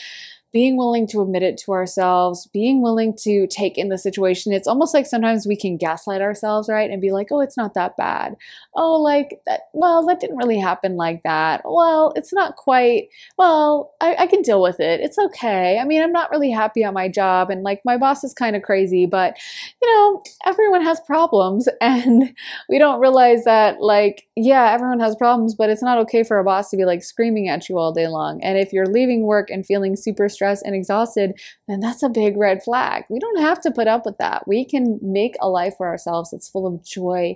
being willing to admit it to ourselves, being willing to take in the situation. It's almost like sometimes we can gaslight ourselves, right? And be like, oh, it's not that bad. Oh, like, that, well, that didn't really happen like that. Well, it's not quite, well, I can deal with it. It's okay. I mean, I'm not really happy at my job and like my boss is kind of crazy, but you know, everyone has problems and we don't realize that like, yeah, everyone has problems, but it's not okay for a boss to be like screaming at you all day long. And if you're leaving work and feeling super stressed and exhausted, then that's a big red flag. We don't have to put up with that. We can make a life for ourselves that's full of joy,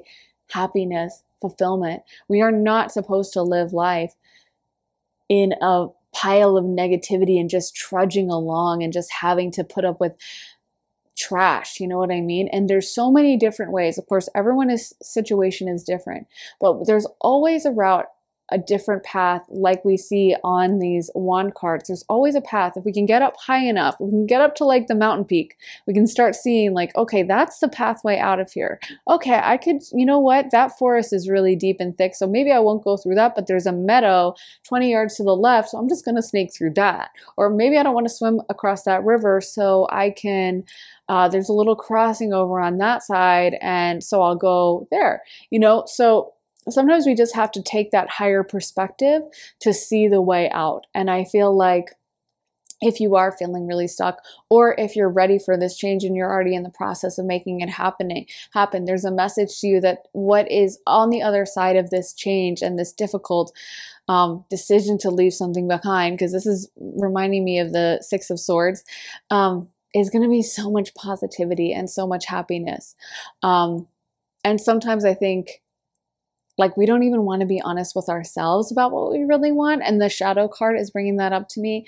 happiness, fulfillment. We are not supposed to live life in a pile of negativity and just trudging along and just having to put up with trash, you know what I mean? And there's so many different ways. Of course, everyone's situation is different, but there's always a route, a different path, like we see on these wand cards. There's always a path. If we can get up high enough, we can get up to like the mountain peak, we can start seeing like, okay, that's the pathway out of here. Okay, I could, you know what? That forest is really deep and thick, so maybe I won't go through that, but there's a meadow 20 yards to the left, so I'm just going to sneak through that. Or maybe I don't want to swim across that river, so I can... there's a little crossing over on that side, and so I'll go there, you know? So sometimes we just have to take that higher perspective to see the way out. And I feel like if you are feeling really stuck, or if you're ready for this change and you're already in the process of making it happen, there's a message to you that what is on the other side of this change and this difficult decision to leave something behind, because this is reminding me of the Six of Swords, is going to be so much positivity and so much happiness. And sometimes I think like we don't even want to be honest with ourselves about what we really want. And the shadow card is bringing that up to me.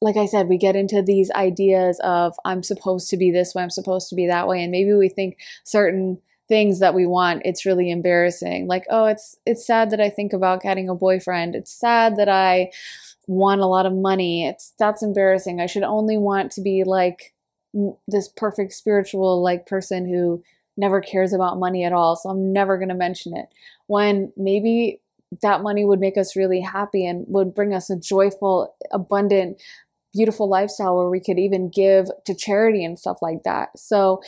Like I said, we get into these ideas of I'm supposed to be this way, I'm supposed to be that way. And maybe we think certain things that we want, it's really embarrassing. Like, oh, it's sad that I think about getting a boyfriend. It's sad that I want a lot of money. That's embarrassing. I should only want to be like this perfect spiritual like person who never cares about money at all, so I'm never going to mention it. When maybe that money would make us really happy and would bring us a joyful, abundant, beautiful lifestyle where we could even give to charity and stuff like that. So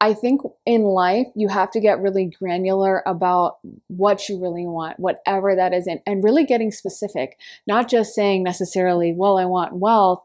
I think in life, you have to get really granular about what you really want, whatever that is, and really getting specific, not just saying necessarily, well, I want wealth,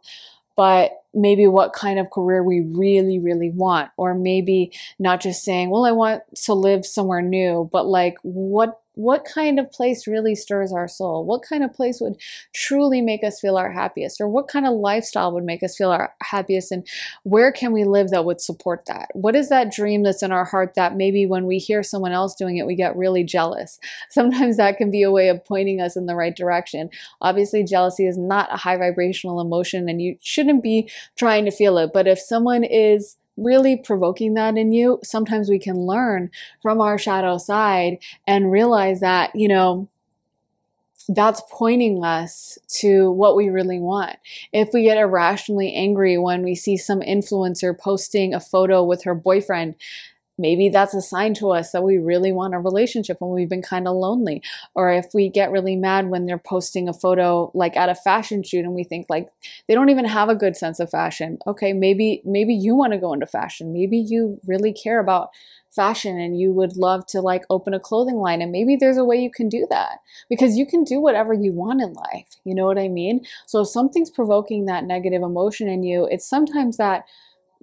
but maybe what kind of career we really, really want, or maybe not just saying, well, I want to live somewhere new, but like what kind of place really stirs our soul? What kind of place would truly make us feel our happiest? Or what kind of lifestyle would make us feel our happiest? And where can we live that would support that? What is that dream that's in our heart that maybe when we hear someone else doing it, we get really jealous? Sometimes that can be a way of pointing us in the right direction. Obviously, jealousy is not a high vibrational emotion and you shouldn't be trying to feel it. But if someone is really provoking that in you, sometimes we can learn from our shadow side and realize that, you know, that's pointing us to what we really want. If we get irrationally angry when we see some influencer posting a photo with her boyfriend, maybe that's a sign to us that we really want a relationship when we've been kind of lonely. Or if we get really mad when they're posting a photo like at a fashion shoot and we think like they don't even have a good sense of fashion. Okay, maybe you want to go into fashion. Maybe you really care about fashion and you would love to like open a clothing line, and maybe there's a way you can do that, because you can do whatever you want in life. You know what I mean? So if something's provoking that negative emotion in you, it's sometimes that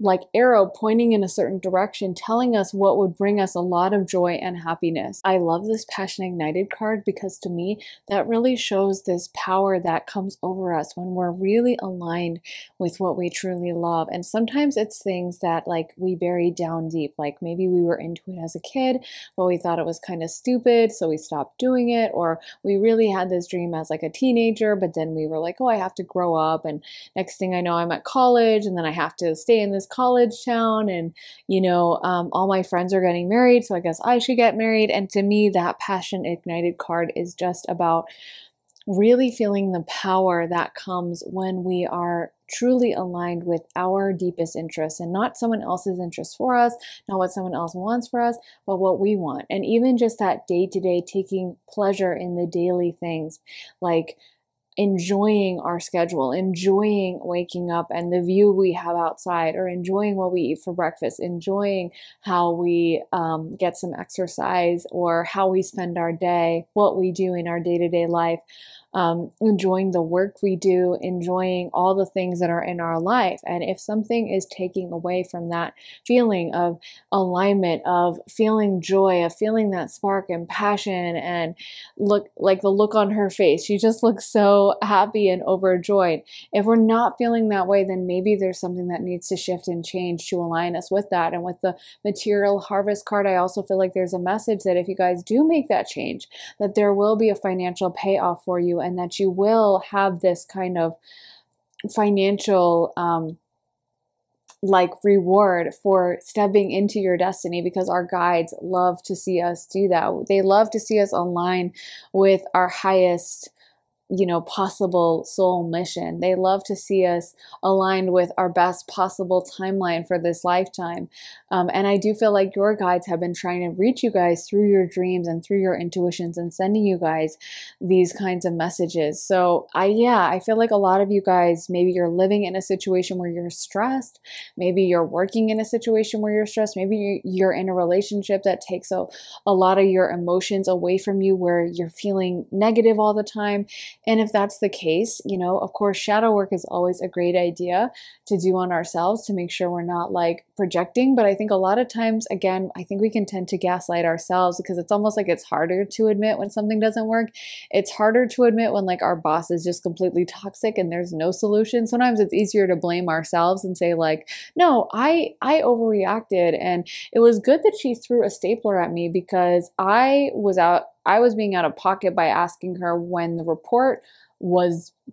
like arrow pointing in a certain direction, telling us what would bring us a lot of joy and happiness. I love this Passion Ignited card because to me, that really shows this power that comes over us when we're really aligned with what we truly love. And sometimes it's things that like we bury down deep, like maybe we were into it as a kid, but we thought it was kind of stupid, so we stopped doing it. Or we really had this dream as like a teenager, but then we were like, oh, I have to grow up. And next thing I know, I'm at college and then I have to stay in this college town, and you know, all my friends are getting married, so I guess I should get married. And to me, that Passion Ignited card is just about really feeling the power that comes when we are truly aligned with our deepest interests, and not someone else's interests for us, not what someone else wants for us, but what we want. And even just that day-to-day, taking pleasure in the daily things, like enjoying our schedule, enjoying waking up and the view we have outside, or enjoying what we eat for breakfast, enjoying how we get some exercise, or how we spend our day, what we do in our day-to-day life, enjoying the work we do, enjoying all the things that are in our life. And if something is taking away from that feeling of alignment, of feeling joy, of feeling that spark and passion, and look, like the look on her face, she just looks so happy and overjoyed. If we're not feeling that way, then maybe there's something that needs to shift and change to align us with that. And with the material harvest card, I also feel like there's a message that if you guys do make that change, that there will be a financial payoff for you, and that you will have this kind of financial like reward for stepping into your destiny, because our guides love to see us do that. They love to see us align with our highest, you know, possible soul mission. They love to see us aligned with our best possible timeline for this lifetime. And I do feel like your guides have been trying to reach you guys through your dreams and through your intuitions, and sending you guys these kinds of messages. So I feel like a lot of you guys, maybe you're living in a situation where you're stressed. Maybe you're working in a situation where you're stressed. Maybe you're in a relationship that takes a lot of your emotions away from you, where you're feeling negative all the time. And if that's the case, you know, of course, shadow work is always a great idea to do on ourselves to make sure we're not like projecting. But I think a lot of times, again, I think we can tend to gaslight ourselves, because it's almost like it's harder to admit when something doesn't work. It's harder to admit when like our boss is just completely toxic and there's no solution. Sometimes it's easier to blame ourselves and say like, no, I overreacted, and it was good that she threw a stapler at me because I was being out of pocket by asking her when the report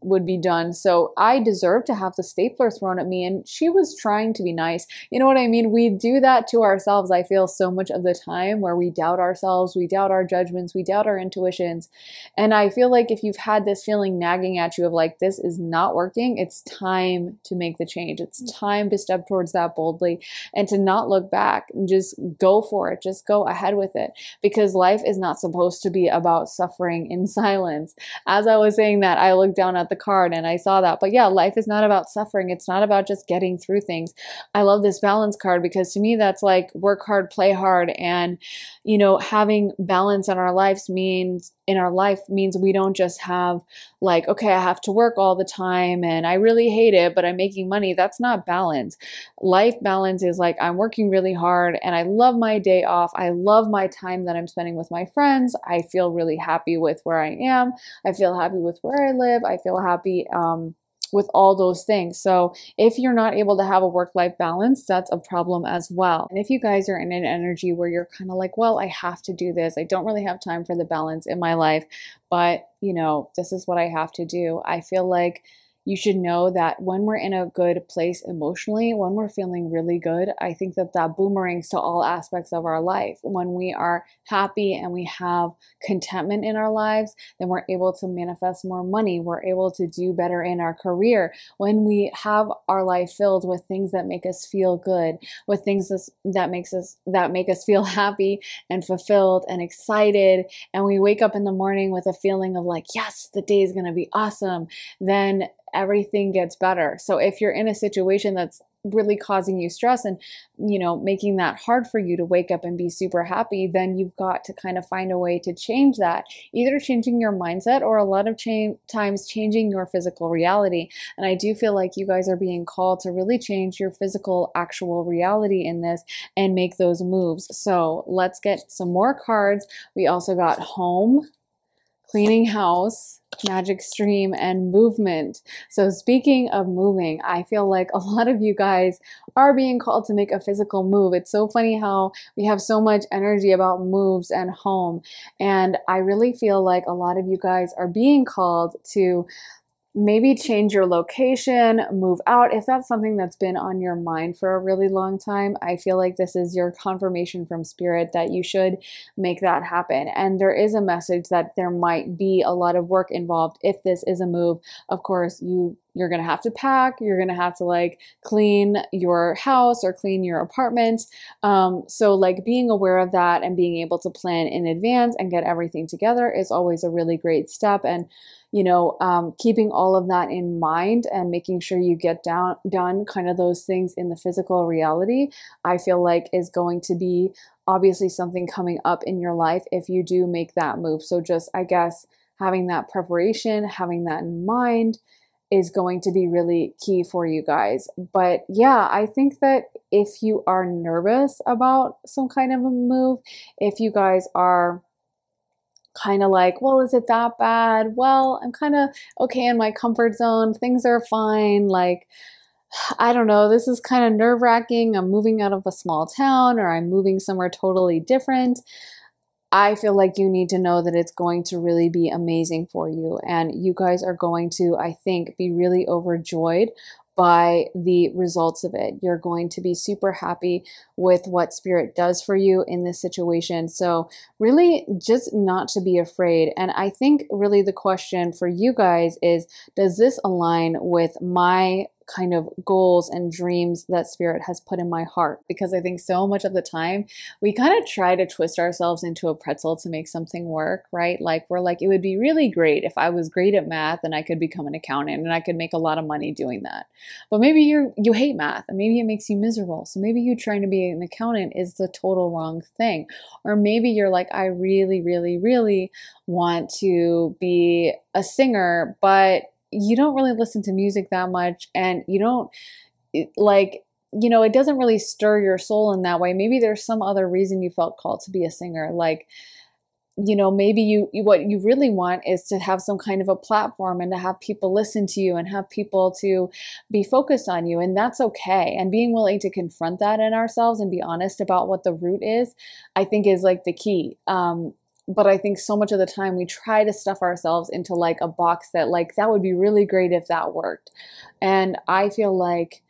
would be done. So I deserve to have the stapler thrown at me, and she was trying to be nice. You know what I mean? We do that to ourselves, I feel, so much of the time, where we doubt ourselves, we doubt our judgments, we doubt our intuitions. And I feel like if you've had this feeling nagging at you of like, this is not working, it's time to make the change. It's time to step towards that boldly and to not look back, and just go for it. Just go ahead with it, because life is not supposed to be about suffering in silence. As I was saying that, I looked down at the card and I saw that. But yeah, life is not about suffering. It's not about just getting through things. I love this balance card, because to me that's like work hard, play hard, and you know, having balance in our lives means we don't just have like, okay, I have to work all the time and I really hate it, but I'm making money. That's not balance. Life balance is like, I'm working really hard and I love my day off. I love my time that I'm spending with my friends. I feel really happy with where I am. I feel happy with where I live. I feel happy with all those things. So if you're not able to have a work-life balance, that's a problem as well. And if you guys are in an energy where you're kind of like, well, I have to do this, I don't really have time for the balance in my life, but you know, this is what I have to do, I feel like you should know that when we're in a good place emotionally, when we're feeling really good, I think that that boomerangs to all aspects of our life. When we are happy and we have contentment in our lives, then we're able to manifest more money. We're able to do better in our career. When we have our life filled with things that make us feel good, with things that make us feel happy and fulfilled and excited, and we wake up in the morning with a feeling of like, yes, the day is going to be awesome, then everything gets better. So if you're in a situation that's really causing you stress and, you know, making that hard for you to wake up and be super happy, then you've got to kind of find a way to change that, either changing your mindset or a lot of times changing your physical reality. And I do feel like you guys are being called to really change your physical actual reality in this and make those moves. So let's get some more cards. We also got home, cleaning house, magic stream, and movement. So speaking of moving, I feel like a lot of you guys are being called to make a physical move. It's so funny how we have so much energy about moves and home. And I really feel like a lot of you guys are being called to maybe change your location, move out. If that's something that's been on your mind for a really long time, I feel like this is your confirmation from spirit that you should make that happen. And there is a message that there might be a lot of work involved. If this is a move, of course, you're going to have to pack, you're going to have to like clean your house or clean your apartment. So like being aware of that and being able to plan in advance and get everything together is always a really great step. And you know, keeping all of that in mind and making sure you get done kind of those things in the physical reality, I feel like is going to be obviously something coming up in your life if you do make that move. So just, I guess, having that preparation, having that in mind is going to be really key for you guys. But yeah, I think that if you are nervous about some kind of a move, if you guys are kind of like, well, is it that bad? Well, I'm kind of okay in my comfort zone. Things are fine. Like, I don't know, this is kind of nerve-wracking. I'm moving out of a small town, or I'm moving somewhere totally different. I feel like you need to know that it's going to really be amazing for you. And you guys are going to, I think, be really overjoyed by the results of it. You're going to be super happy with what spirit does for you in this situation. So really just not to be afraid. And I think really the question for you guys is, does this align with my kind of goals and dreams that spirit has put in my heart? Because I think so much of the time we kind of try to twist ourselves into a pretzel to make something work, right? Like we're like, it would be really great if I was great at math and I could become an accountant and I could make a lot of money doing that. But maybe you hate math and maybe it makes you miserable. So maybe you trying to be an accountant is the total wrong thing. Or maybe you're like, I really, really, really want to be a singer, but you don't really listen to music that much, and you don't like, you know, it doesn't really stir your soul in that way. Maybe there's some other reason you felt called to be a singer. Like, you know, maybe what you really want is to have some kind of a platform and to have people listen to you and have people to be focused on you. And that's okay. And being willing to confront that in ourselves and be honest about what the root is, I think is like the key. But I think so much of the time we try to stuff ourselves into like a box that like, that would be really great if that worked. And I feel like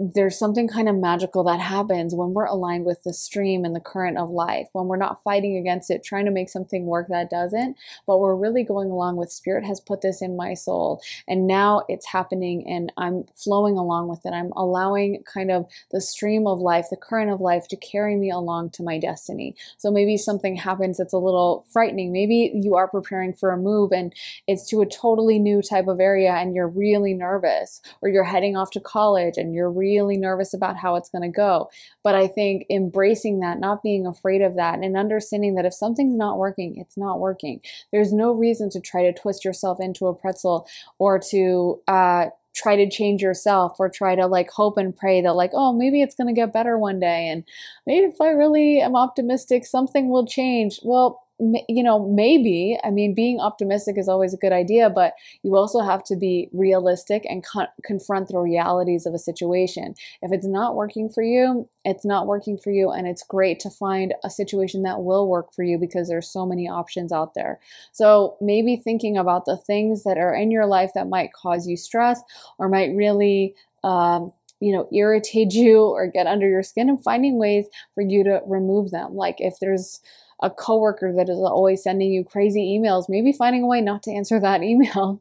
there's something kind of magical that happens when we're aligned with the stream and the current of life, when we're not fighting against it, trying to make something work that doesn't, but we're really going along with spirit has put this in my soul and now it's happening and I'm flowing along with it. I'm allowing kind of the stream of life, the current of life to carry me along to my destiny. So maybe something happens that's a little frightening. Maybe you are preparing for a move and it's to a totally new type of area and you're really nervous, or you're heading off to college and you're really nervous about how it's going to go. But I think embracing that, not being afraid of that, and understanding that if something's not working, it's not working. There's no reason to try to twist yourself into a pretzel or to try to change yourself or try to like hope and pray that like, oh, maybe it's going to get better one day. And maybe if I really am optimistic, something will change. Well, you know, maybe, I mean, being optimistic is always a good idea, but you also have to be realistic and confront the realities of a situation. If it's not working for you, it's not working for you. And it's great to find a situation that will work for you because there's so many options out there. So maybe thinking about the things that are in your life that might cause you stress or might really, you know, irritate you or get under your skin, and finding ways for you to remove them. Like if there's a coworker that is always sending you crazy emails, maybe finding a way not to answer that email.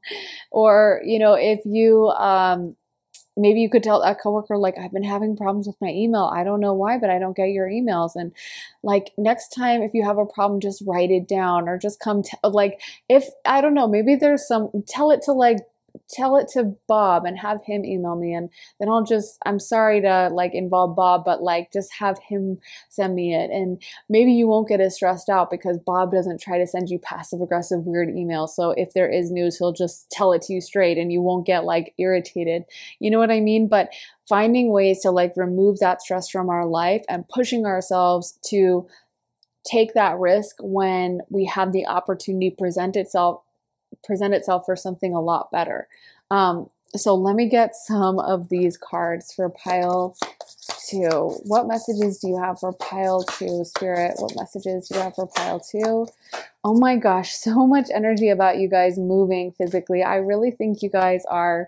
Or, you know, if you, maybe you could tell a coworker, like, I've been having problems with my email. I don't know why, but I don't get your emails. And like next time, if you have a problem, just write it down, or just come like, if, I don't know, maybe there's some, tell it to Bob and have him email me, and then I'll just, I'm sorry to like involve Bob, but like just have him send me it. And maybe you won't get as stressed out because Bob doesn't try to send you passive aggressive weird emails. So if there is news, he'll just tell it to you straight and you won't get like irritated. You know what I mean? But finding ways to like remove that stress from our life and pushing ourselves to take that risk when we have the opportunity present itself for something a lot better. So let me get some of these cards for pile 2. What messages do you have for pile 2, Spirit? What messages do you have for pile 2? Oh my gosh, so much energy about you guys moving physically. I really think you guys are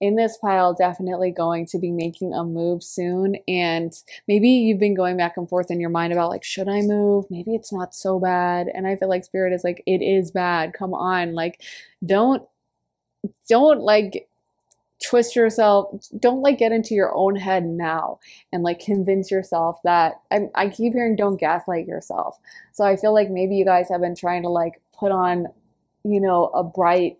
in this pile definitely going to be making a move soon. And maybe you've been going back and forth in your mind about like, should I move? Maybe it's not so bad. And I feel like spirit is like, it is bad. Come on. Like, don't like twist yourself. Don't like get into your own head now and like convince yourself that I keep hearing, don't gaslight yourself. So I feel like maybe you guys have been trying to like put on, you know, a bright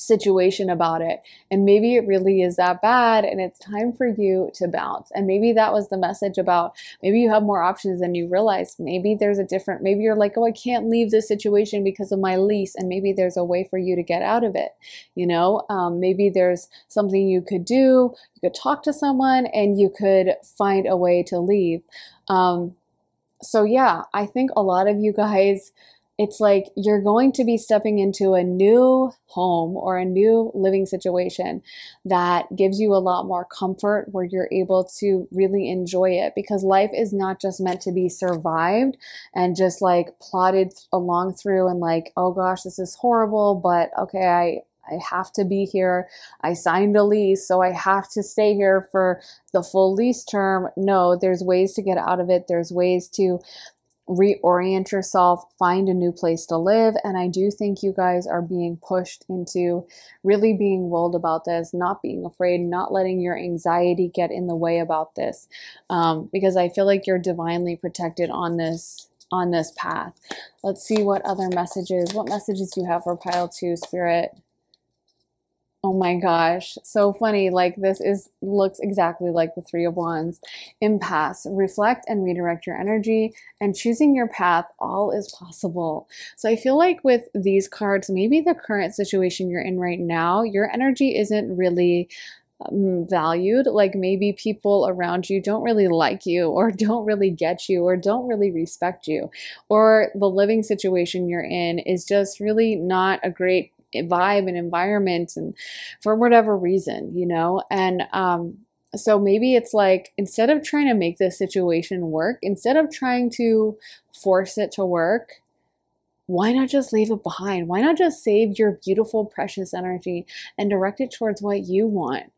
situation about it, and maybe it really is that bad and it's time for you to bounce. And maybe that was the message about, maybe you have more options than you realize. Maybe there's a different, maybe you're like, oh, I can't leave this situation because of my lease, and maybe there's a way for you to get out of it. You know, maybe there's something you could do. You could talk to someone and you could find a way to leave. So yeah, I think a lot of you guys, it's like you're going to be stepping into a new home or a new living situation that gives you a lot more comfort, where you're able to really enjoy it, because life is not just meant to be survived and just like plodded along through and like, oh gosh, this is horrible, but okay, I have to be here. I signed a lease, so I have to stay here for the full lease term. No, there's ways to get out of it. There's ways to reorient yourself, find a new place to live. And I do think you guys are being pushed into really being bold about this, not being afraid, not letting your anxiety get in the way about this. Because I feel like you're divinely protected on this path. Let's see what other messages, what messages you have for Pile 2, Spirit. Oh my gosh, so funny. Like this is, looks exactly like the Three of Wands. Impasse, reflect and redirect your energy, and choosing your path, all is possible. So I feel like with these cards, maybe the current situation you're in right now, your energy isn't really valued. Like maybe people around you don't really like you, or don't really get you, or don't really respect you, or the living situation you're in is just really not a great vibe and environment, and for whatever reason, you know. And so maybe it's like, instead of trying to make this situation work, instead of trying to force it to work, why not just leave it behind? Why not just save your beautiful, precious energy and direct it towards what you want?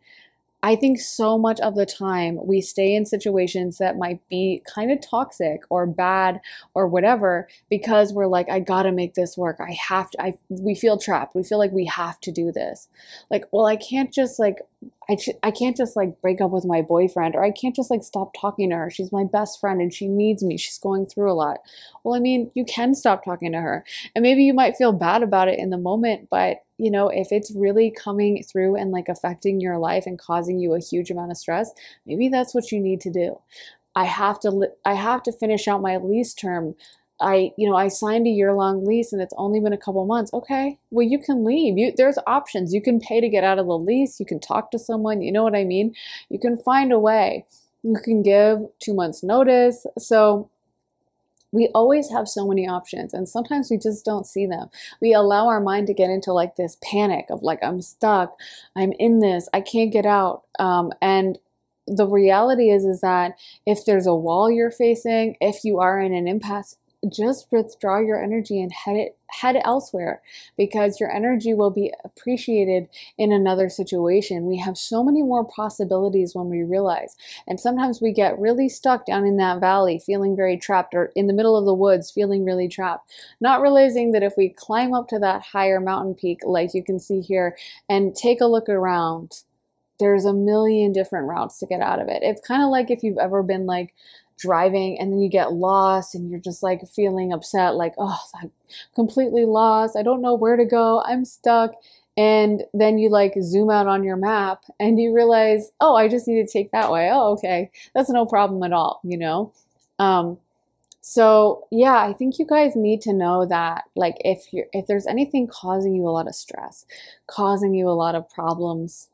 I think so much of the time we stay in situations that might be kind of toxic or bad or whatever, because we're like, I gotta make this work. I have to, we feel trapped. We feel like we have to do this. Like, well, I can't just like, I can't just like break up with my boyfriend, or I can't just like stop talking to her. She's my best friend and she needs me. She's going through a lot. Well, I mean, you can stop talking to her, and maybe you might feel bad about it in the moment, but you know, if it's really coming through and like affecting your life and causing you a huge amount of stress, maybe that's what you need to do. I have to finish out my lease term. I signed a year-long lease and it's only been a couple months. Okay, well, you can leave. There's options. You can pay to get out of the lease. You can talk to someone. You know what I mean? You can find a way. You can give 2 months notice. So we always have so many options, and sometimes we just don't see them. We allow our mind to get into like this panic of like, I'm stuck, I'm in this, I can't get out. And the reality is that if there's a wall you're facing, if you are in an impasse, just withdraw your energy and head elsewhere, because your energy will be appreciated in another situation. We have so many more possibilities when we realize. And sometimes we get really stuck down in that valley, feeling very trapped, or in the middle of the woods, feeling really trapped, not realizing that if we climb up to that higher mountain peak, like you can see here, and take a look around, there's a million different routes to get out of it. It's kind of like if you've ever been like driving and then you get lost and you're just like feeling upset, like, oh, I'm completely lost, I don't know where to go, I'm stuck. And then you like zoom out on your map and you realize, oh, I just need to take that way. Oh, okay, that's no problem at all, you know. So yeah, I think you guys need to know that, like, if there's anything causing you a lot of stress, causing you a lot of problems,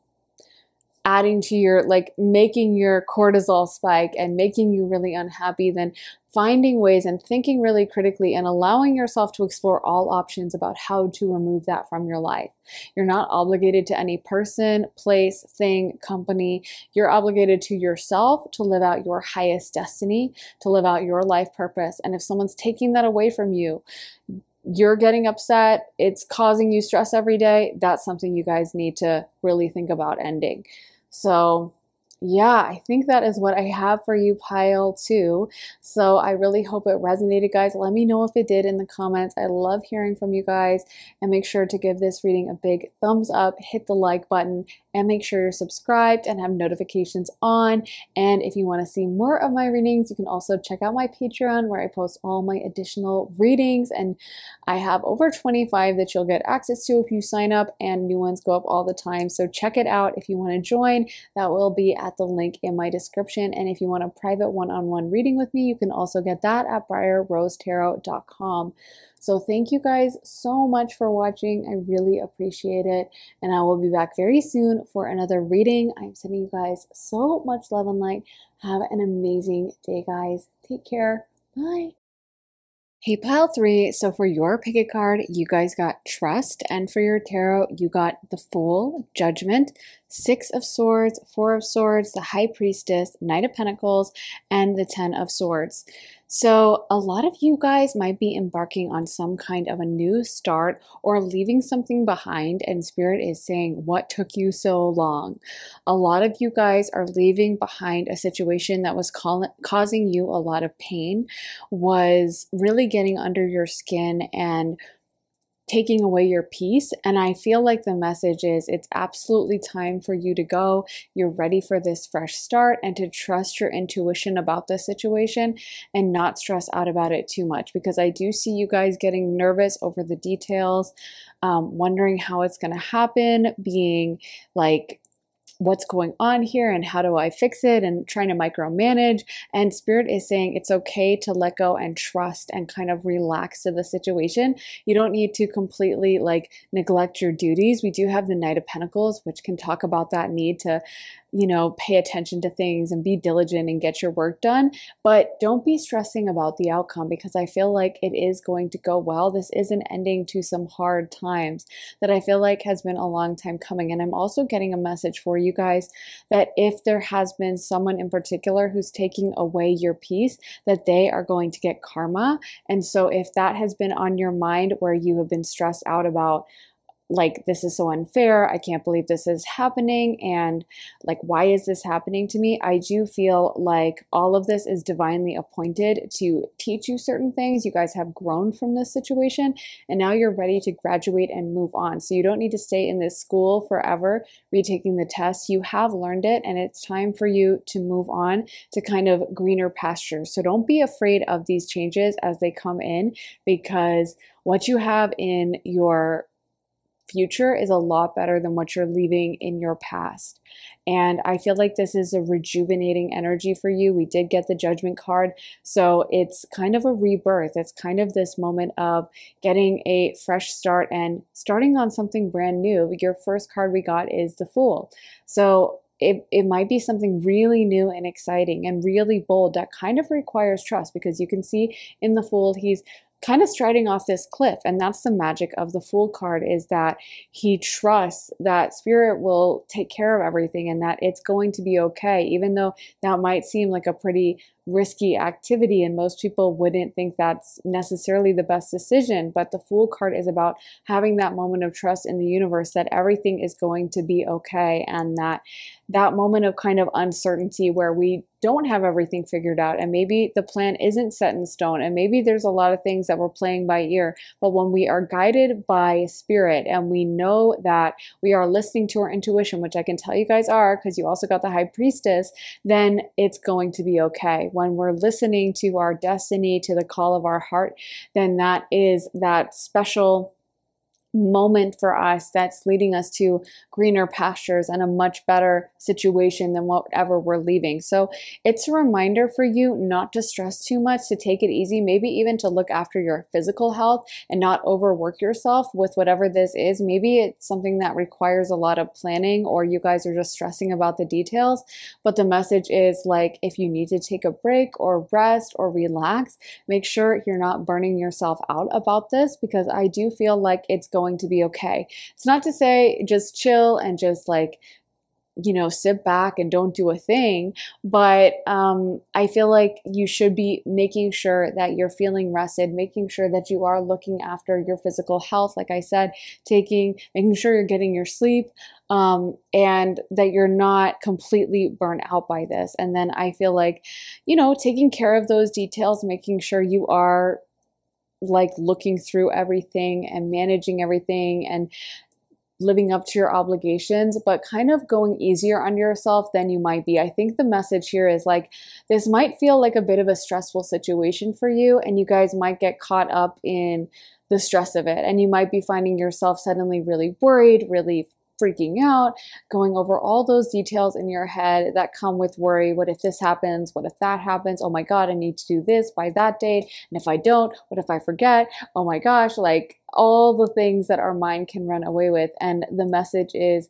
adding to your, like, making your cortisol spike and making you really unhappy, then finding ways and thinking really critically and allowing yourself to explore all options about how to remove that from your life. You're not obligated to any person, place, thing, company. You're obligated to yourself to live out your highest destiny, to live out your life purpose. And if someone's taking that away from you, you're getting upset, it's causing you stress every day, that's something you guys need to really think about ending. So yeah, I think that is what I have for you, pile two. So I really hope it resonated, guys. Let me know if it did in the comments. I love hearing from you guys, and make sure to give this reading a big thumbs up, hit the like button, and make sure you're subscribed and have notifications on. And if you want to see more of my readings, you can also check out my Patreon, where I post all my additional readings, and I have over 25 that you'll get access to if you sign up, and new ones go up all the time. So check it out if you want to join. That will be at the link in my description. And if you want a private one-on-one reading with me, you can also get that at briarrosetarot.com. So thank you guys so much for watching. I really appreciate it. And I will be back very soon for another reading. I'm sending you guys so much love and light. Have an amazing day, guys. Take care. Bye. Hey, pile three. So for your picket card, you guys got Trust, and for your tarot, you got the Fool, Judgment, Six of Swords, Four of Swords, the High Priestess, Knight of Pentacles, and the Ten of Swords. So a lot of you guys might be embarking on some kind of a new start or leaving something behind, and Spirit is saying, what took you so long? A lot of you guys are leaving behind a situation that was causing you a lot of pain, was really getting under your skin and taking away your peace. And I feel like the message is, it's absolutely time for you to go. You're ready for this fresh start, and to trust your intuition about this situation and not stress out about it too much, because I do see you guys getting nervous over the details, wondering how it's going to happen, being like, what's going on here and how do I fix it, and trying to micromanage. And Spirit is saying it's okay to let go and trust and kind of relax to the situation. You don't need to completely like neglect your duties. We do have the Knight of Pentacles, which can talk about that need to, you know, pay attention to things and be diligent and get your work done. But don't be stressing about the outcome, because I feel like it is going to go well. This is an ending to some hard times that I feel like has been a long time coming. And I'm also getting a message for you guys that if there has been someone in particular who's taking away your peace, that they are going to get karma. And so if that has been on your mind, where you have been stressed out about, like, this is so unfair, I can't believe this is happening, and like, why is this happening to me? I do feel like all of this is divinely appointed to teach you certain things. You guys have grown from this situation, and now you're ready to graduate and move on. So you don't need to stay in this school forever, retaking the test. You have learned it, and it's time for you to move on to kind of greener pastures. So don't be afraid of these changes as they come in, because what you have in your future is a lot better than what you're leaving in your past. And I feel like this is a rejuvenating energy for you. We did get the Judgment card, so it's kind of a rebirth. It's kind of this moment of getting a fresh start and starting on something brand new. Your first card we got is the Fool. So it might be something really new and exciting and really bold that kind of requires trust, because you can see in the Fool, he's kind of striding off this cliff. And that's the magic of the Fool card, is that he trusts that Spirit will take care of everything and that it's going to be okay, even though that might seem like a pretty risky activity and most people wouldn't think that's necessarily the best decision. But the Fool card is about having that moment of trust in the universe that everything is going to be okay, and that moment of kind of uncertainty where we don't have everything figured out, and maybe the plan isn't set in stone, and maybe there's a lot of things that we're playing by ear. But when we are guided by Spirit and we know that we are listening to our intuition, which I can tell you guys are, because you also got the High Priestess, then it's going to be okay. When we're listening to our destiny, to the call of our heart, then that is that special moment for us that's leading us to greener pastures and a much better situation than whatever we're leaving. So it's a reminder for you not to stress too much, to take it easy, maybe even to look after your physical health and not overwork yourself with whatever this is. Maybe it's something that requires a lot of planning, or you guys are just stressing about the details. But the message is, like, if you need to take a break or rest or relax, make sure you're not burning yourself out about this, because I do feel like it's going to be okay. It's not to say just chill and just like you know, sit back and don't do a thing. But I feel like you should be making sure that you're feeling rested, making sure that you are looking after your physical health. Like I said, making sure you're getting your sleep, and that you're not completely burnt out by this. And then I feel like, you know, taking care of those details, making sure you are like looking through everything and managing everything and living up to your obligations, but kind of going easier on yourself than you might be. I think the message here is like, this might feel like a bit of a stressful situation for you, and you guys might get caught up in the stress of it. And you might be finding yourself suddenly really worried, really freaking out, going over all those details in your head that come with worry. What if this happens? What if that happens? Oh my God, I need to do this by that date. And if I don't, what if I forget? Oh my gosh, like all the things that our mind can run away with. And the message is,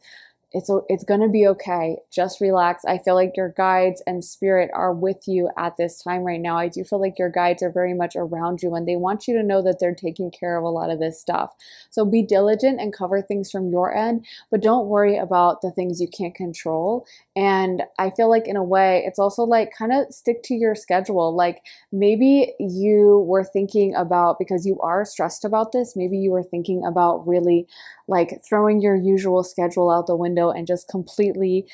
it's gonna be okay. Just relax. I feel like your guides and spirit are with you at this time right now. I do feel like your guides are very much around you, and they want you to know that they're taking care of a lot of this stuff. So be diligent and cover things from your end, but don't worry about the things you can't control. And I feel like in a way, it's also like kind of stick to your schedule. Like maybe you were thinking about, because you are stressed about this, maybe you were thinking about really like throwing your usual schedule out the window and just completely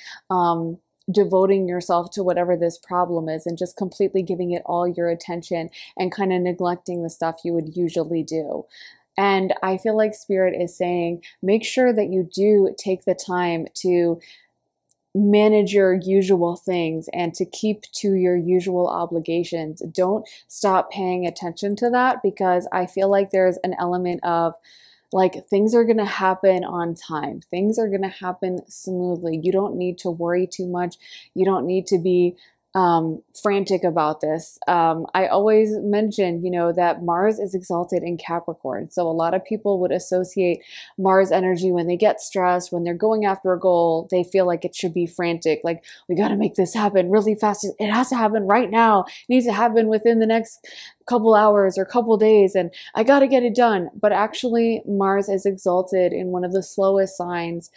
devoting yourself to whatever this problem is and just completely giving it all your attention and kind of neglecting the stuff you would usually do. And I feel like Spirit is saying, make sure that you do take the time to manage your usual things and to keep to your usual obligations. Don't stop paying attention to that, because I feel like there's an element of like things are going to happen on time. Things are going to happen smoothly. You don't need to worry too much. You don't need to be frantic about this. I always mention, you know, that Mars is exalted in Capricorn. So a lot of people would associate Mars energy when they get stressed, when they're going after a goal, they feel like it should be frantic. Like, we got to make this happen really fast. It has to happen right now. It needs to happen within the next couple hours or couple days, and I got to get it done. But actually, Mars is exalted in one of the slowest signs,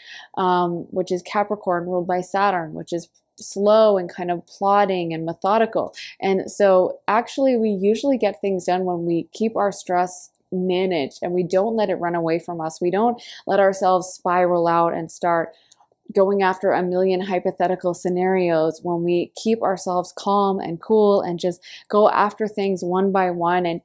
which is Capricorn, ruled by Saturn, which is slow and kind of plodding and methodical. And so actually we usually get things done when we keep our stress managed and we don't let it run away from us. We don't let ourselves spiral out and start going after a million hypothetical scenarios. When we keep ourselves calm and cool and just go after things one by one and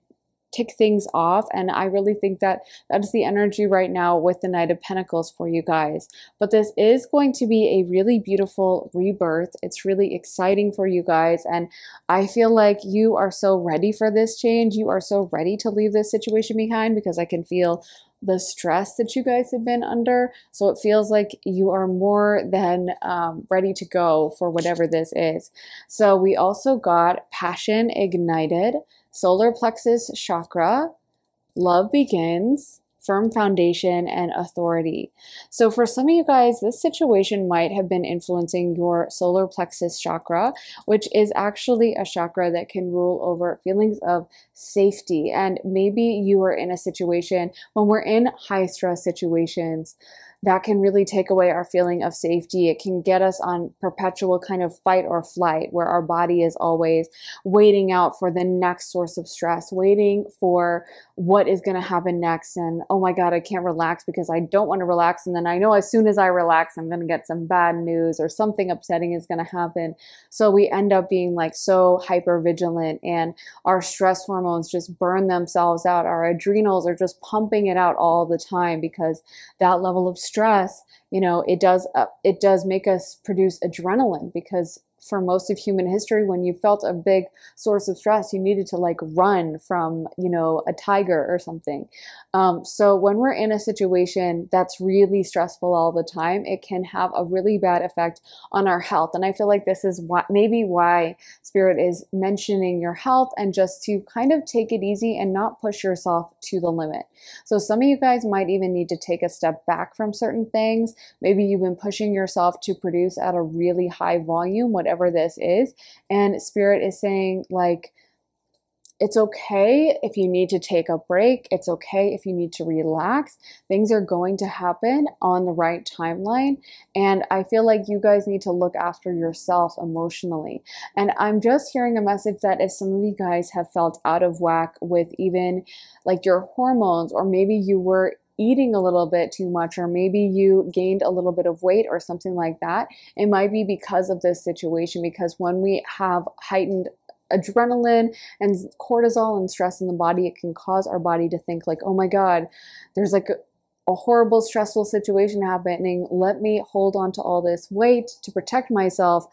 tick things off. And I really think that that is the energy right now with the Knight of Pentacles for you guys. But this is going to be a really beautiful rebirth. It's really exciting for you guys. And I feel like you are so ready for this change. You are so ready to leave this situation behind, because I can feel the stress that you guys have been under. So it feels like you are more than ready to go for whatever this is. So we also got passion ignited, solar plexus chakra, love begins, firm foundation, and authority. So for some of you guys, this situation might have been influencing your solar plexus chakra, which is actually a chakra that can rule over feelings of safety. And maybe you are in a situation, when we're in high stress situations, that can really take away our feeling of safety. It can get us on perpetual kind of fight or flight, where our body is always waiting out for the next source of stress, waiting for what is going to happen next. And oh my God, I can't relax because I don't want to relax. And then I know as soon as I relax, I'm going to get some bad news or something upsetting is going to happen. So we end up being like so hyper vigilant, and our stress hormones just burn themselves out. Our adrenals are just pumping it out all the time, because that level of stress, you know, it does make us produce adrenaline, because for most of human history, when you felt a big source of stress, you needed to like run from, you know, a tiger or something. So when we're in a situation that's really stressful all the time, it can have a really bad effect on our health. And I feel like this is maybe why Spirit is mentioning your health, and just to kind of take it easy and not push yourself to the limit. So some of you guys might even need to take a step back from certain things. Maybe you've been pushing yourself to produce at a really high volume, whatever this is. And Spirit is saying, like, It's okay if you need to take a break. It's okay if you need to relax. Things are going to happen on the right timeline. And I feel like you guys need to look after yourself emotionally. And I'm just hearing a message that if some of you guys have felt out of whack with even like your hormones, or maybe you were eating a little bit too much, or maybe you gained a little bit of weight or something like that, it might be because of this situation. Because when we have heightened adrenaline and cortisol and stress in the body, it can cause our body to think like, oh my God, there's like a horrible, stressful situation happening. Let me hold on to all this weight to protect myself.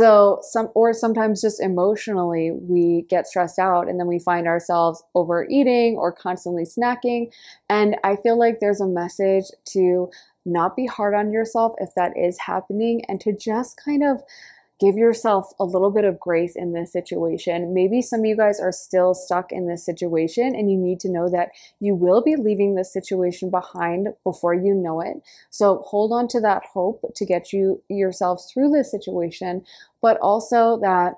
Or sometimes just emotionally, we get stressed out and then we find ourselves overeating or constantly snacking. And I feel like there's a message to not be hard on yourself if that is happening, and to just kind of give yourself a little bit of grace in this situation. Maybe some of you guys are still stuck in this situation, and you need to know that you will be leaving this situation behind before you know it. So hold on to that hope to get yourselves through this situation, but also that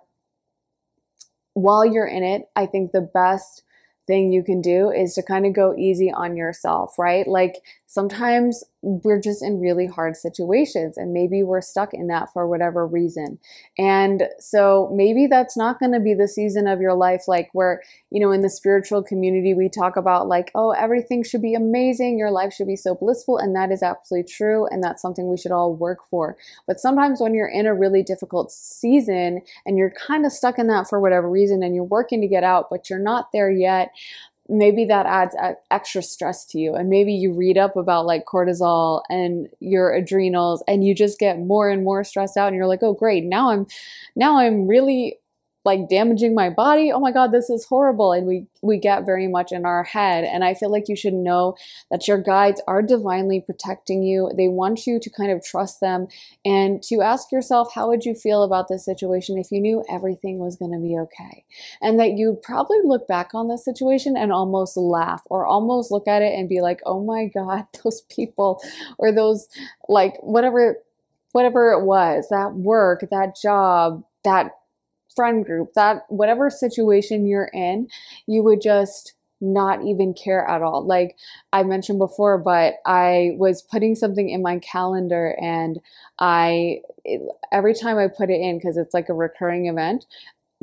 while you're in it, I think the best thing you can do is to kind of go easy on yourself, right? Like sometimes we're just in really hard situations and maybe we're stuck in that for whatever reason. And so maybe that's not going to be the season of your life, like where, you know, in the spiritual community, we talk about like, oh, everything should be amazing. Your life should be so blissful. And that is absolutely true. And that's something we should all work for. But sometimes when you're in a really difficult season and you're kind of stuck in that for whatever reason, and you're working to get out, but you're not there yet, maybe that adds extra stress to you. And maybe you read up about like cortisol and your adrenals, and you just get more and more stressed out, and you're like, oh great, now I'm really like damaging my body. Oh my God, this is horrible. And we get very much in our head. And I feel like you should know that your guides are divinely protecting you. They want you to kind of trust them and to ask yourself, how would you feel about this situation if you knew everything was going to be okay? And that you'd probably look back on this situation and almost laugh, or almost look at it and be like, oh my God, those people, or those like whatever it was, that work, that job, that friend group, that whatever situation you're in, you would just not even care at all. Like I mentioned before, but I was putting something in my calendar, and every time I put it in, because it's like a recurring event,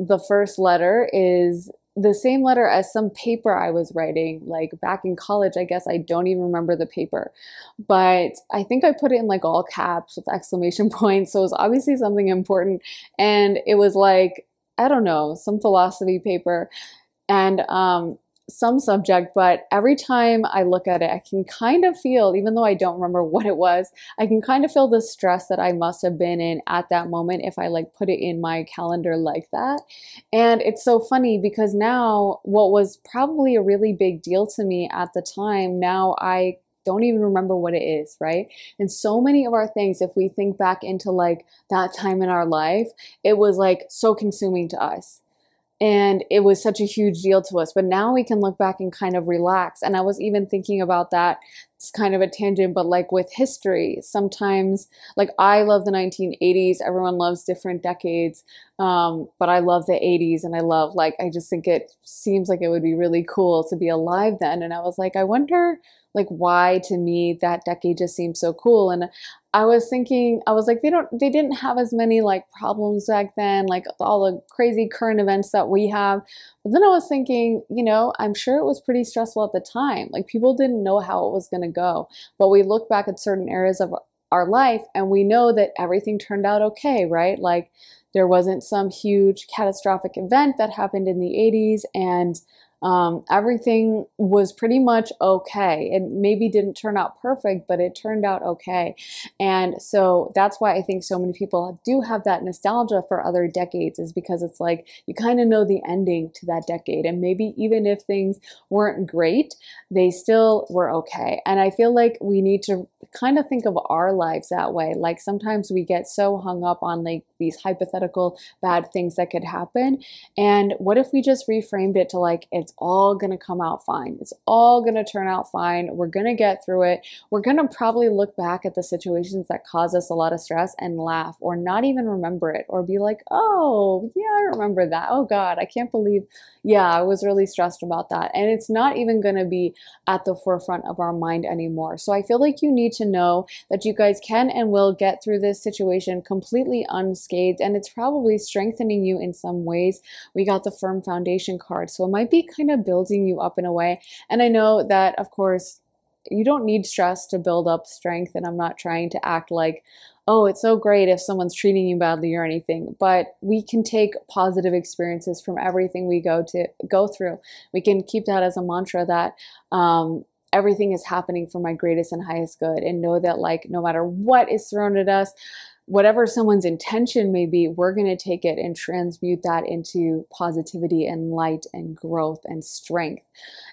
the first letter is the same letter as some paper I was writing like back in college. I guess I don't even remember the paper, but I think I put it in like all caps with exclamation points. So it was obviously something important. And it was like, I don't know, some philosophy paper and some subject. But every time I look at it, I can kind of feel, even though I don't remember what it was, I can kind of feel the stress that I must have been in at that moment if I like put it in my calendar like that. And it's so funny because now what was probably a really big deal to me at the time, now I don't even remember what it is, right? And so many of our things, if we think back into like that time in our life, it was like so consuming to us. And it was such a huge deal to us. But now we can look back and kind of relax. And I was even thinking about that. It's kind of a tangent, but like with history, sometimes like I love the 1980s. Everyone loves different decades. But I love the 80s, and I love like, I just think it seems like it would be really cool to be alive then. And I was like, I wonder like why to me that decade just seems so cool. And I was thinking, I was like, they didn't have as many like problems back then, like all the crazy current events that we have. But then I was thinking, you know, I'm sure it was pretty stressful at the time. Like people didn't know how it was going to go. But we look back at certain areas of our life and we know that everything turned out okay, right? Like there wasn't some huge catastrophic event that happened in the 80s, and everything was pretty much okay. It maybe didn't turn out perfect, but it turned out okay. And so that's why I think so many people do have that nostalgia for other decades, is because it's like you kind of know the ending to that decade. And maybe even if things weren't great, they still were okay. And I feel like we need to kind of think of our lives that way. Like sometimes we get so hung up on like these hypothetical bad things that could happen. And what if we just reframed it to like, it's It's all going to come out fine. It's all going to turn out fine. We're going to get through it. We're going to probably look back at the situations that cause us a lot of stress and laugh, or not even remember it, or be like, oh, yeah, I remember that. Oh, God, I can't believe, yeah, I was really stressed about that. And it's not even going to be at the forefront of our mind anymore. So I feel like you need to know that you guys can and will get through this situation completely unscathed, and it's probably strengthening you in some ways. We got the firm foundation card, so it might be kind of building you up in a way. And I know that, of course, you don't need stress to build up strength, and I'm not trying to act like, oh, it's so great if someone's treating you badly or anything, but we can take positive experiences from everything we go through. We can keep that as a mantra that everything is happening for my greatest and highest good, and know that, like, no matter what is thrown at us, whatever someone's intention may be, we're going to take it and transmute that into positivity and light and growth and strength,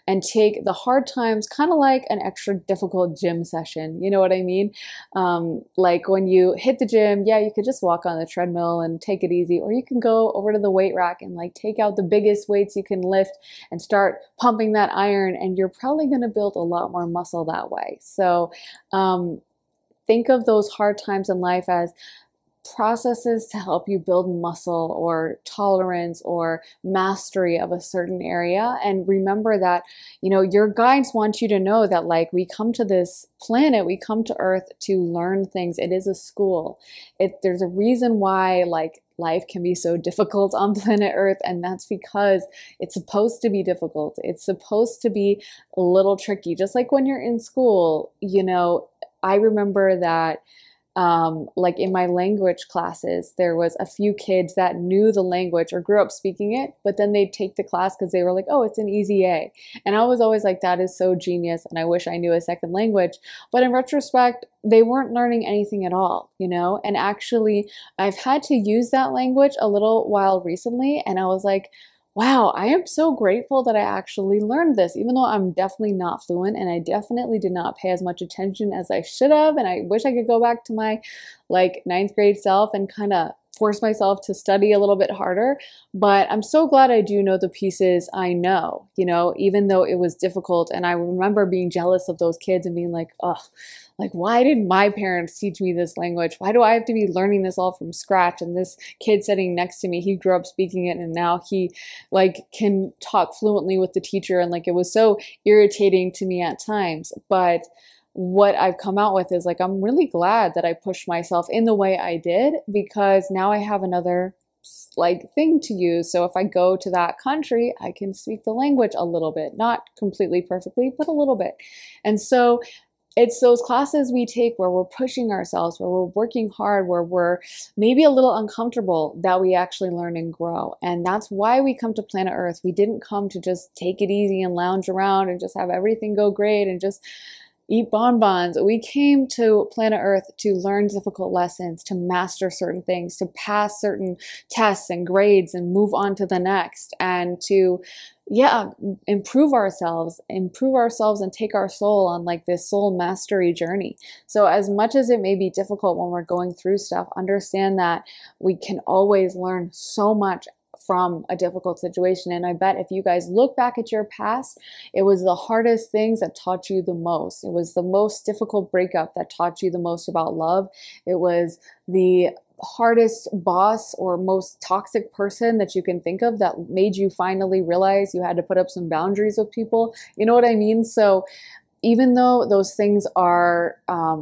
and take the hard times kind of like an extra difficult gym session. You know what I mean? Like when you hit the gym, yeah, you could just walk on the treadmill and take it easy, or you can go over to the weight rack and like take out the biggest weights you can lift and start pumping that iron, and you're probably going to build a lot more muscle that way. So, think of those hard times in life as processes to help you build muscle or tolerance or mastery of a certain area. And remember that, you know, your guides want you to know that, like, we come to this planet, we come to Earth to learn things. It is a school. There's a reason why, like, life can be so difficult on planet Earth, and that's because it's supposed to be difficult. It's supposed to be a little tricky. Just like when you're in school, you know, I remember that like in my language classes, there was a few kids that knew the language or grew up speaking it, but then they'd take the class because they were like, oh, it's an easy A. And I was always like, that is so genius, and I wish I knew a second language. But in retrospect, they weren't learning anything at all, you know? And actually, I've had to use that language a little while recently, and I was like, wow, I am so grateful that I actually learned this, even though I'm definitely not fluent, and I definitely did not pay as much attention as I should have. And I wish I could go back to my like 9th grade self and kind of force myself to study a little bit harder. But I'm so glad I do know the pieces I know, you know, even though it was difficult. And I remember being jealous of those kids and being like, oh, like, why did my parents teach me this language? Why do I have to be learning this all from scratch? And this kid sitting next to me, he grew up speaking it, and now he like can talk fluently with the teacher. And like, it was so irritating to me at times. But what I've come out with is like, I'm really glad that I pushed myself in the way I did, because now I have another like thing to use. So if I go to that country, I can speak the language a little bit, not completely perfectly, but a little bit. And so it's those classes we take where we're pushing ourselves, where we're working hard, where we're maybe a little uncomfortable, that we actually learn and grow. And that's why we come to planet Earth. We didn't come to just take it easy and lounge around and just have everything go great and just eat bonbons. We came to planet Earth to learn difficult lessons, to master certain things, to pass certain tests and grades and move on to the next, and to, yeah, improve ourselves and take our soul on like this soul mastery journey. So as much as it may be difficult when we're going through stuff, understand that we can always learn so much from a difficult situation. And I bet if you guys look back at your past, it was the hardest things that taught you the most. It was the most difficult breakup that taught you the most about love. It was the hardest boss or most toxic person that you can think of that made you finally realize you had to put up some boundaries with people. You know what I mean? So even though those things are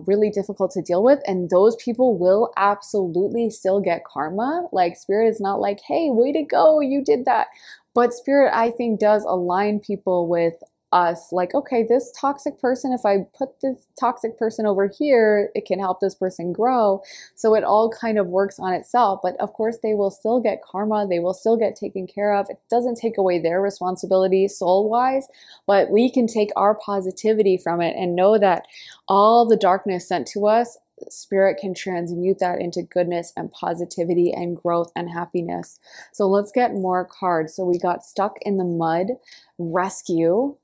really difficult to deal with, and those people will absolutely still get karma, like Spirit is not like, hey, way to go, you did that. But Spirit, I think, does align people with us, like, okay, this toxic person, if I put this toxic person over here, it can help this person grow. So it all kind of works on itself. But of course, they will still get karma. They will still get taken care of. It doesn't take away their responsibility soul-wise, but we can take our positivity from it and know that all the darkness sent to us, Spirit can transmute that into goodness and positivity and growth and happiness. So let's get more cards. So we got Stuck in the Mud, Rescue,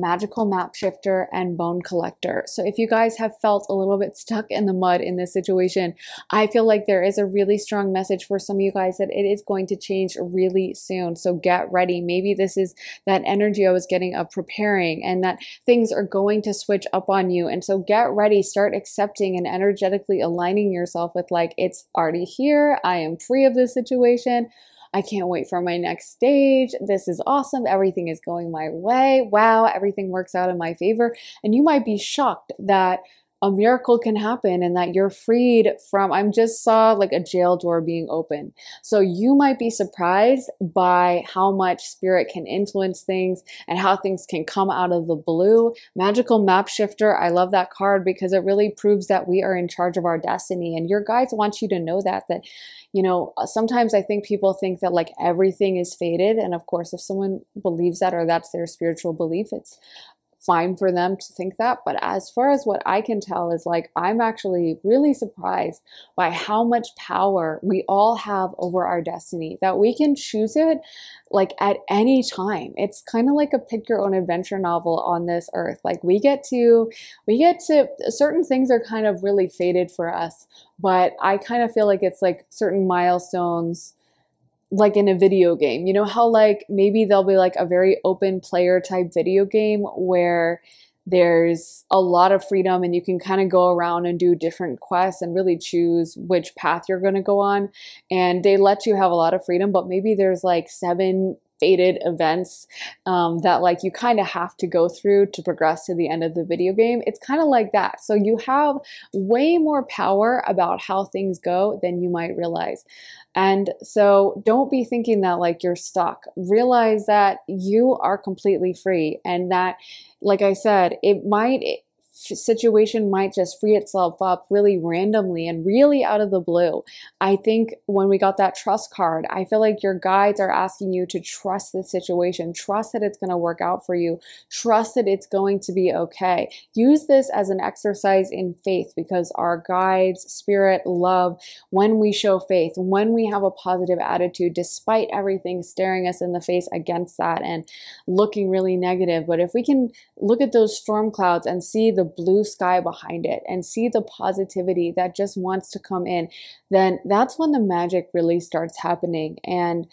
Magical Map Shifter, and Bone Collector. So if you guys have felt a little bit stuck in the mud in this situation, I feel like there is a really strong message for some of you guys that it is going to change really soon. So get ready. Maybe this is that energy I was getting of preparing and that things are going to switch up on you. And so get ready, start accepting and energetically aligning yourself with like, it's already here. I am free of this situation. I can't wait for my next stage. This is awesome. Everything is going my way. Wow, everything works out in my favor. And you might be shocked that a miracle can happen and that you're freed from, I just saw like a jail door being open. So you might be surprised by how much spirit can influence things and how things can come out of the blue. Magical Map Shifter, I love that card because it really proves that we are in charge of our destiny. And your guides want you to know that you know, sometimes I think people think that like everything is fated. And of course, if someone believes that or that's their spiritual belief, it's fine for them to think that. But as far as what I can tell is like, I'm actually really surprised by how much power we all have over our destiny, that we can choose it like at any time. It's kind of like a pick your own adventure novel on this earth. Like we get to certain things are kind of really fated for us, but I kind of feel like it's like certain milestones, like in a video game, you know how like maybe there'll be like a very open player type video game where there's a lot of freedom and you can kind of go around and do different quests and really choose which path you're going to go on. And they let you have a lot of freedom, but maybe there's like 7 fated events that like you kind of have to go through to progress to the end of the video game. It's kind of like that. So you have way more power about how things go than you might realize. And so don't be thinking that like you're stuck. Realize that you are completely free and that, like I said, situation might just free itself up really randomly and really out of the blue. I think when we got that trust card, I feel like your guides are asking you to trust the situation, trust that it's going to work out for you, trust that it's going to be okay. Use this as an exercise in faith because our guides, spirit, love, when we show faith, when we have a positive attitude, despite everything staring us in the face against that and looking really negative. But if we can look at those storm clouds and see the blue sky behind it and see the positivity that just wants to come in, then that's when the magic really starts happening. And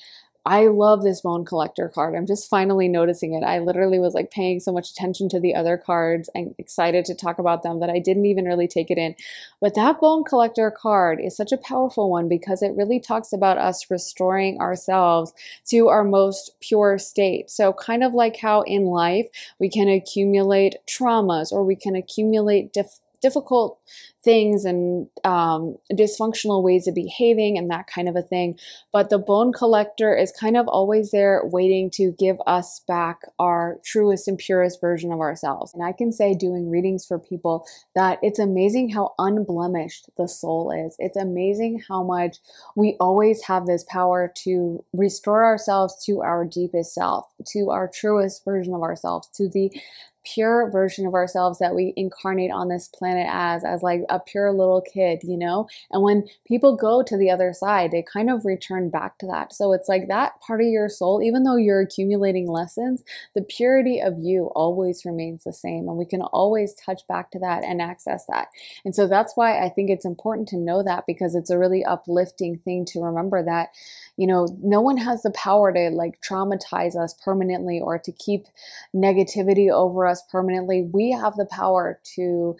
I love this Bone Collector card. I'm just finally noticing it. I literally was like paying so much attention to the other cards and excited to talk about them that I didn't even really take it in. But that Bone Collector card is such a powerful one because it really talks about us restoring ourselves to our most pure state. So kind of like how in life we can accumulate traumas or we can accumulate difficult things and dysfunctional ways of behaving and that kind of a thing. But the Bone Collector is kind of always there waiting to give us back our truest and purest version of ourselves. And I can say, doing readings for people, that it's amazing how unblemished the soul is. It's amazing how much we always have this power to restore ourselves to our deepest self, to our truest version of ourselves, to the pure version of ourselves that we incarnate on this planet as like a pure little kid, you know? And when people go to the other side, they kind of return back to that. So it's like that part of your soul, even though you're accumulating lessons, the purity of you always remains the same. And we can always touch back to that and access that. And so that's why I think it's important to know that, because it's a really uplifting thing to remember that, you know, no one has the power to like traumatize us permanently or to keep negativity over us permanently. We have the power to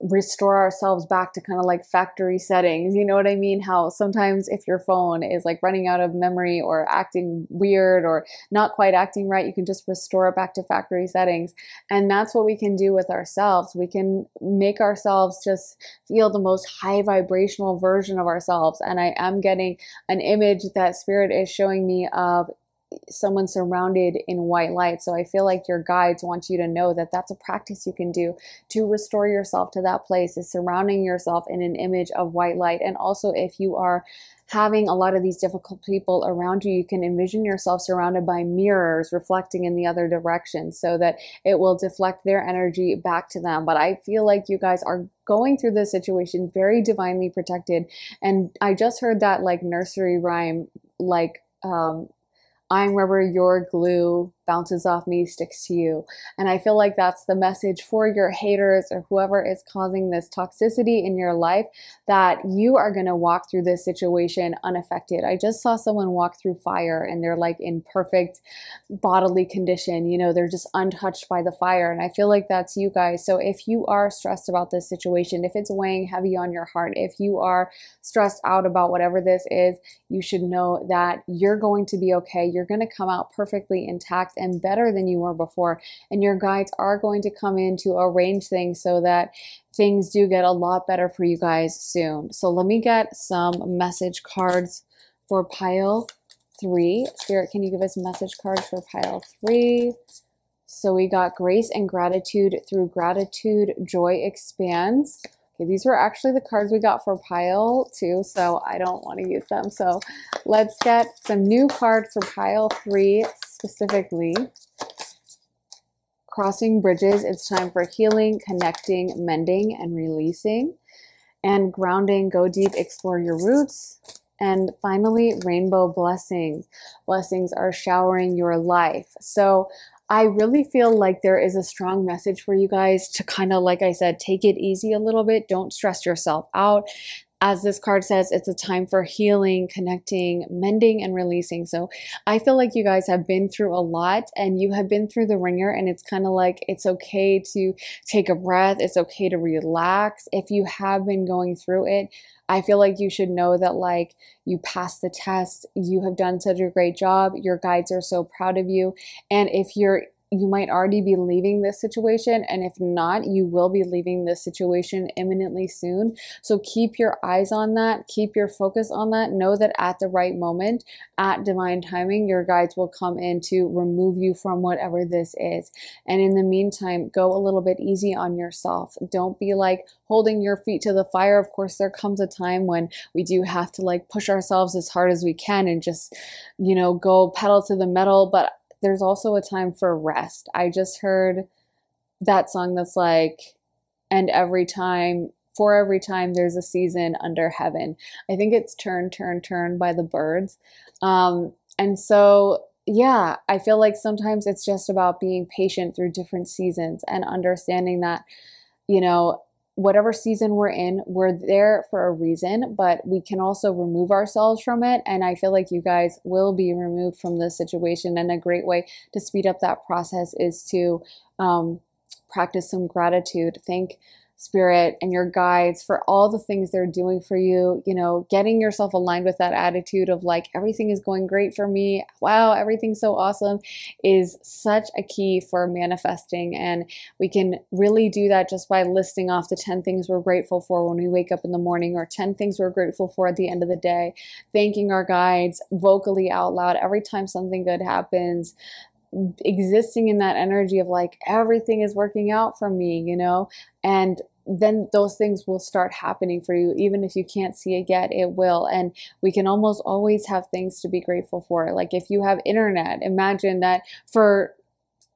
restore ourselves back to kind of like factory settings. You know what I mean? How sometimes if your phone is like running out of memory or acting weird or not quite acting right, you can just restore it back to factory settings. And that's what we can do with ourselves. We can make ourselves just feel the most high vibrational version of ourselves. And I am getting an image that Spirit is showing me of someone surrounded in white light. So I feel like your guides want you to know that that's a practice you can do to restore yourself to that place, is surrounding yourself in an image of white light. And also, if you are having a lot of these difficult people around you, you can envision yourself surrounded by mirrors reflecting in the other direction so that it will deflect their energy back to them. But I feel like you guys are going through this situation very divinely protected. And I just heard that like nursery rhyme, like, I'm rubber, you're glue, bounces off me, sticks to you. And I feel like that's the message for your haters or whoever is causing this toxicity in your life, that you are going to walk through this situation unaffected. I just saw someone walk through fire and they're like in perfect bodily condition. You know, they're just untouched by the fire. And I feel like that's you guys. So if you are stressed about this situation, if it's weighing heavy on your heart, if you are stressed out about whatever this is, you should know that you're going to be okay. You're going to come out perfectly intact and better than you were before. And your guides are going to come in to arrange things so that things do get a lot better for you guys soon. So let me get some message cards for pile three. Spirit, can you give us message cards for pile three? So we got grace and gratitude. Through gratitude, joy expands. Okay, these were actually the cards we got for pile two, so I don't want to use them. So let's get some new cards for pile three specifically. Crossing bridges, it's time for healing, connecting, mending, and releasing. And grounding, go deep, explore your roots. And finally, rainbow blessings. Blessings are showering your life. So I really feel like there is a strong message for you guys to kind of, like I said, take it easy a little bit. Don't stress yourself out. As this card says, it's a time for healing, connecting, mending, and releasing. So I feel like you guys have been through a lot and you have been through the ringer, and it's kind of like it's okay to take a breath. It's okay to relax. If you have been going through it, I feel like you should know that, like, you passed the test. You have done such a great job. Your guides are so proud of you. And if you might already be leaving this situation, and if not, you will be leaving this situation imminently soon. So keep your eyes on that, keep your focus on that. Know that at the right moment, at divine timing, your guides will come in to remove you from whatever this is. And in the meantime, go a little bit easy on yourself. Don't be like holding your feet to the fire. Of course, there comes a time when we do have to, like, push ourselves as hard as we can and just, you know, go pedal to the metal, but there's also a time for rest. I just heard that song that's like, and every time, for every time there's a season under heaven. I think it's Turn, Turn, Turn by the Birds. And so, yeah, I feel like sometimes it's just about being patient through different seasons and understanding that, you know, whatever season we're in, we're there for a reason, but we can also remove ourselves from it. And I feel like you guys will be removed from this situation. And a great way to speed up that process is to practice some gratitude. Thank Spirit and your guides for all the things they're doing for you, you know, getting yourself aligned with that attitude of like, everything is going great for me. Wow, everything's so awesome is such a key for manifesting. And we can really do that just by listing off the 10 things we're grateful for when we wake up in the morning, or 10 things we're grateful for at the end of the day, thanking our guides vocally out loud every time something good happens, existing in that energy of like, everything is working out for me, you know, and then those things will start happening for you. Even if you can't see it yet, it will. And we can almost always have things to be grateful for. Like if you have internet, imagine that for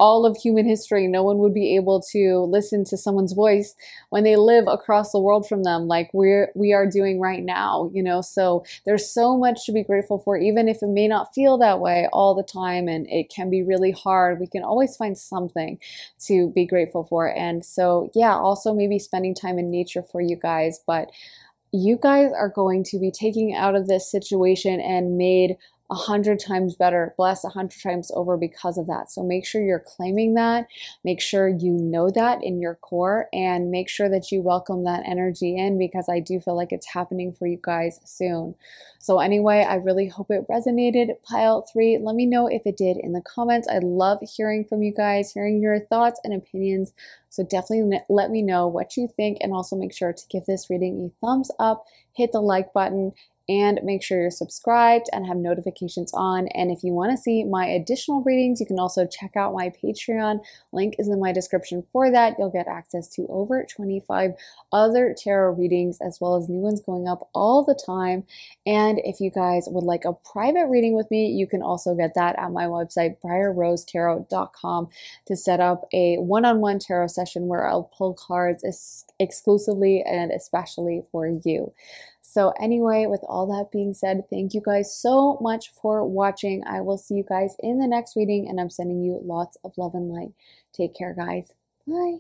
all of human history, no one would be able to listen to someone's voice when they live across the world from them, like we are doing right now, you know. So there's so much to be grateful for, even if it may not feel that way all the time, and it can be really hard. We can always find something to be grateful for. And so, yeah, also maybe spending time in nature for you guys. But you guys are going to be taking out of this situation and made 100 times better, blessed 100 times over because of that. So make sure you're claiming that, make sure you know that in your core, and make sure that you welcome that energy in, because I do feel like it's happening for you guys soon. So anyway, I really hope it resonated, pile three. Let me know if it did in the comments. I love hearing from you guys, hearing your thoughts and opinions. So definitely let me know what you think, and also make sure to give this reading a thumbs up, hit the like button, and make sure you're subscribed and have notifications on. And if you want to see my additional readings, you can also check out my Patreon. Link is in my description for that. You'll get access to over 25 other tarot readings, as well as new ones going up all the time. And if you guys would like a private reading with me, you can also get that at my website, briarrosetarot.com, to set up a one-on-one tarot session where I'll pull cards exclusively and especially for you. So anyway, with all that being said, thank you guys so much for watching. I will see you guys in the next reading, and I'm sending you lots of love and light. Take care, guys. Bye.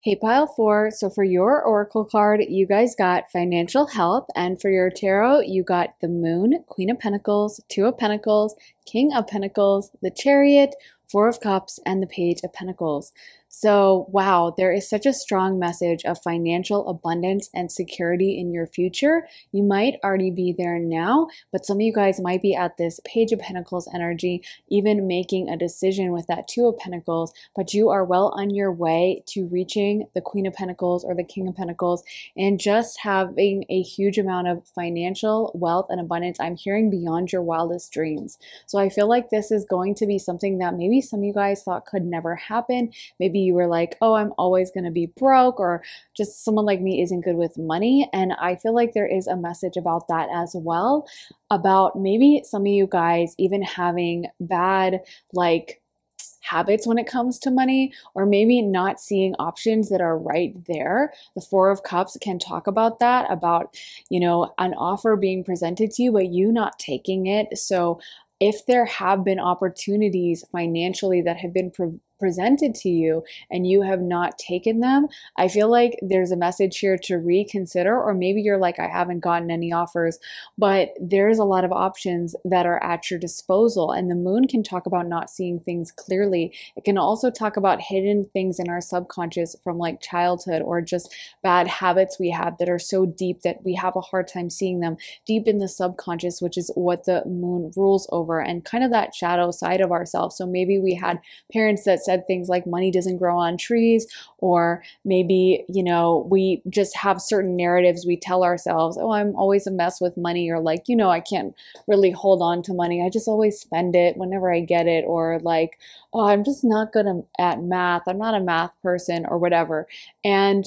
Hey, pile four. So for your oracle card, you guys got financial health, and for your tarot, you got the moon, queen of pentacles, two of pentacles, king of pentacles, the chariot, four of cups, and the page of pentacles. So wow, there is such a strong message of financial abundance and security in your future. You might already be there now, but some of you guys might be at this page of pentacles energy, even making a decision with that two of pentacles, but you are well on your way to reaching the queen of pentacles or the king of pentacles and just having a huge amount of financial wealth and abundance. I'm hearing beyond your wildest dreams. So I feel like this is going to be something that maybe some of you guys thought could never happen. Maybe you were like, oh, I'm always going to be broke, or just someone like me isn't good with money. And I feel like there is a message about that as well, about maybe some of you guys even having bad, like, habits when it comes to money, or maybe not seeing options that are right there. The four of cups can talk about that, about, you know, an offer being presented to you, but you not taking it. So if there have been opportunities financially that have been presented to you and you have not taken them, I feel like there's a message here to reconsider. Or maybe you're like, I haven't gotten any offers, but there's a lot of options that are at your disposal. And the moon can talk about not seeing things clearly. It can also talk about hidden things in our subconscious from like childhood, or just bad habits we have that are so deep that we have a hard time seeing them deep in the subconscious, which is what the moon rules over, and kind of that shadow side of ourselves. So maybe we had parents that said things like money doesn't grow on trees, or maybe, you know, we just have certain narratives we tell ourselves, oh, I'm always a mess with money, or like, you know, I can't really hold on to money, I just always spend it whenever I get it, or like, oh, I'm just not good at math, I'm not a math person, or whatever. And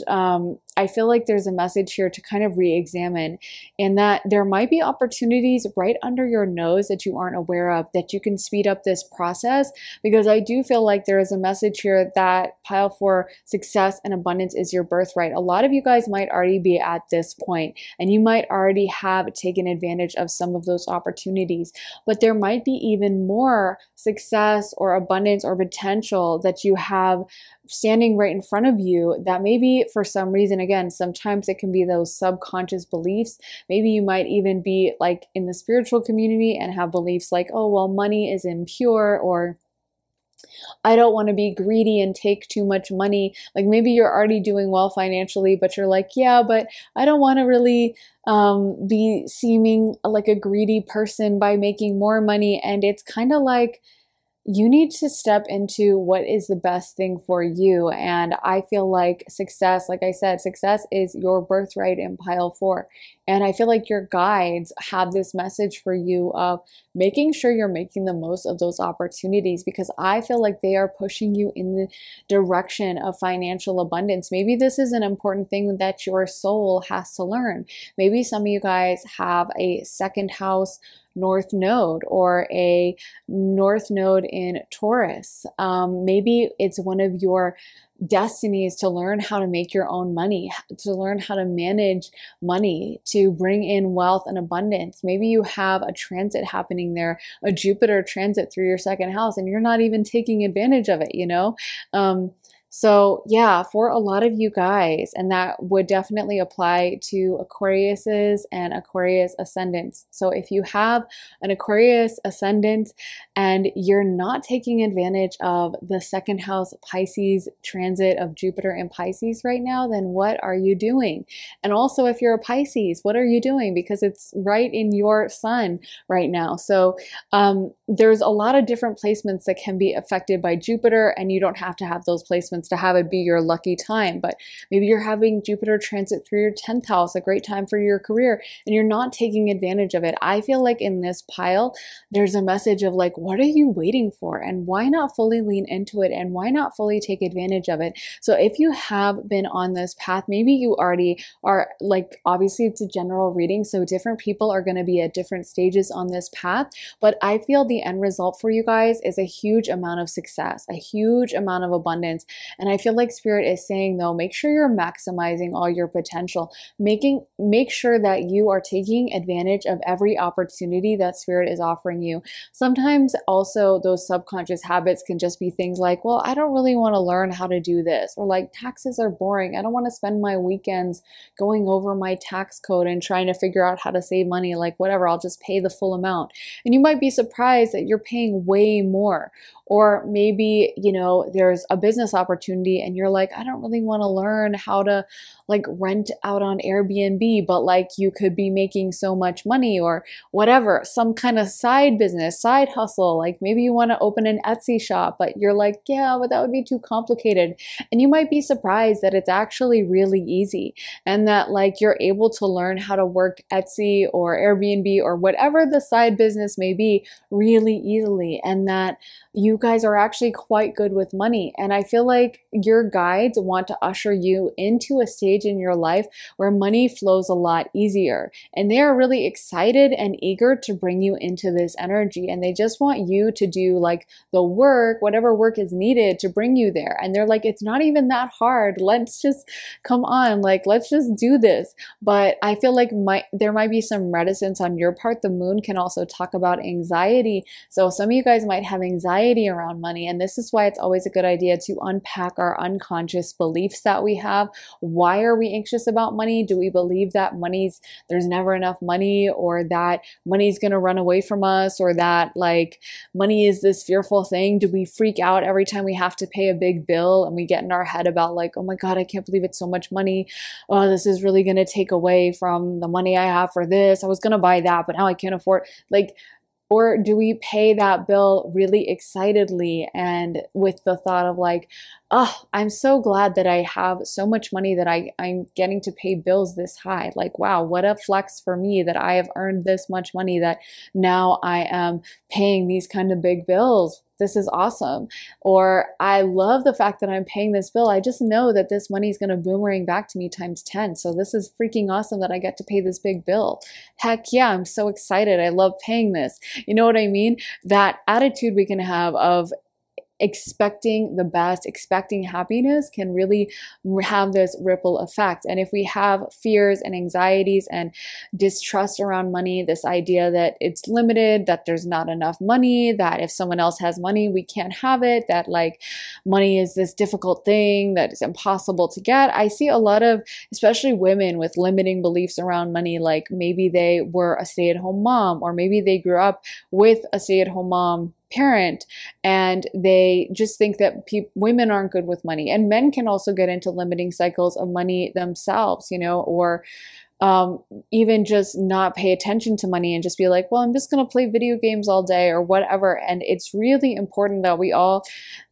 I feel like there's a message here to kind of re-examine, and that there might be opportunities right under your nose that you aren't aware of, that you can speed up this process, because I do feel like there is a message here that pile for success and abundance is your birthright. A lot of you guys might already be at this point, and you might already have taken advantage of some of those opportunities, but there might be even more success or abundance or potential that you have standing right in front of you, that maybe for some reason, again, sometimes it can be those subconscious beliefs. Maybe you might even be like in the spiritual community and have beliefs like, oh, well, money is impure, or I don't want to be greedy and take too much money. Like maybe you're already doing well financially, but you're like, yeah, but I don't want to really be seeming like a greedy person by making more money. And it's kind of like, you need to step into what is the best thing for you. And I feel like success, like I said, success is your birthright in pile four. And I feel like your guides have this message for you of making sure you're making the most of those opportunities, because I feel like they are pushing you in the direction of financial abundance. Maybe this is an important thing that your soul has to learn. Maybe some of you guys have a second house North Node, or a North Node in Taurus. Maybe it's one of your destinies to learn how to make your own money, to learn how to manage money, to bring in wealth and abundance. Maybe you have a transit happening there, a Jupiter transit through your second house, and you're not even taking advantage of it, you know? So yeah, for a lot of you guys, and that would definitely apply to Aquariuses and Aquarius ascendants. So if you have an Aquarius ascendant and you're not taking advantage of the second house Pisces transit of Jupiter in Pisces right now, then what are you doing? And also if you're a Pisces, what are you doing? Because it's right in your sun right now. So there's a lot of different placements that can be affected by Jupiter, and you don't have to have those placements to have it be your lucky time, but maybe you're having Jupiter transit through your 10th house, a great time for your career, and you're not taking advantage of it. I feel like in this pile, there's a message of like, what are you waiting for? And why not fully lean into it? And why not fully take advantage of it? So if you have been on this path, maybe you already are, like, obviously it's a general reading, so different people are going to be at different stages on this path, but I feel the end result for you guys is a huge amount of success, a huge amount of abundance, And I feel like Spirit is saying, though, make sure you're maximizing all your potential. Make sure that you are taking advantage of every opportunity that Spirit is offering you. Sometimes also those subconscious habits can just be things like, well, I don't really want to learn how to do this, or like, taxes are boring. I don't want to spend my weekends going over my tax code and trying to figure out how to save money. Like, whatever, I'll just pay the full amount. And you might be surprised that you're paying way more. Or maybe, you know, there's a business opportunity and you're like, I don't really want to learn how to like rent out on Airbnb, but like you could be making so much money or whatever, some kind of side business, side hustle. Like maybe you want to open an Etsy shop, but you're like, yeah, but that would be too complicated. And you might be surprised that it's actually really easy and that like you're able to learn how to work Etsy or Airbnb or whatever the side business may be really easily, and that you guys are actually quite good with money. And I feel like your guides want to usher you into a stage in your life where money flows a lot easier. And they are really excited and eager to bring you into this energy. And they just want you to do like the work, whatever work is needed to bring you there. And they're like, it's not even that hard. Let's just come on, like, let's just do this. But I feel like there might be some reticence on your part. The moon can also talk about anxiety. So some of you guys might have anxiety around money. And this is why it's always a good idea to unpack our unconscious beliefs that we have. Why are we anxious about money? Do we believe that there's never enough money, or that money's going to run away from us, or that like money is this fearful thing? Do we freak out every time we have to pay a big bill and we get in our head about like, oh my God, I can't believe it's so much money. Oh, this is really going to take away from the money I have for this. I was going to buy that, but now I can't afford like. Or do we pay that bill really excitedly and with the thought of like, oh, I'm so glad that I have so much money that I'm getting to pay bills this high. Like, wow, what a flex for me that I have earned this much money, that now I am paying these kind of big bills. This is awesome. Or I love the fact that I'm paying this bill. I just know that this money is going to boomerang back to me times 10. So this is freaking awesome that I get to pay this big bill. Heck yeah, I'm so excited. I love paying this. You know what I mean? That attitude we can have of expecting the best, expecting happiness, can really have this ripple effect. And if we have fears and anxieties and distrust around money, this idea that it's limited, that there's not enough money, that if someone else has money, we can't have it, that like money is this difficult thing that is impossible to get. I see a lot of, especially women, with limiting beliefs around money. Like maybe they were a stay-at-home mom, or maybe they grew up with a stay-at-home mom parent, and they just think that women aren't good with money. And men can also get into limiting cycles of money themselves, you know, or even just not pay attention to money and just be like, well, I'm just going to play video games all day or whatever. And it's really important that we all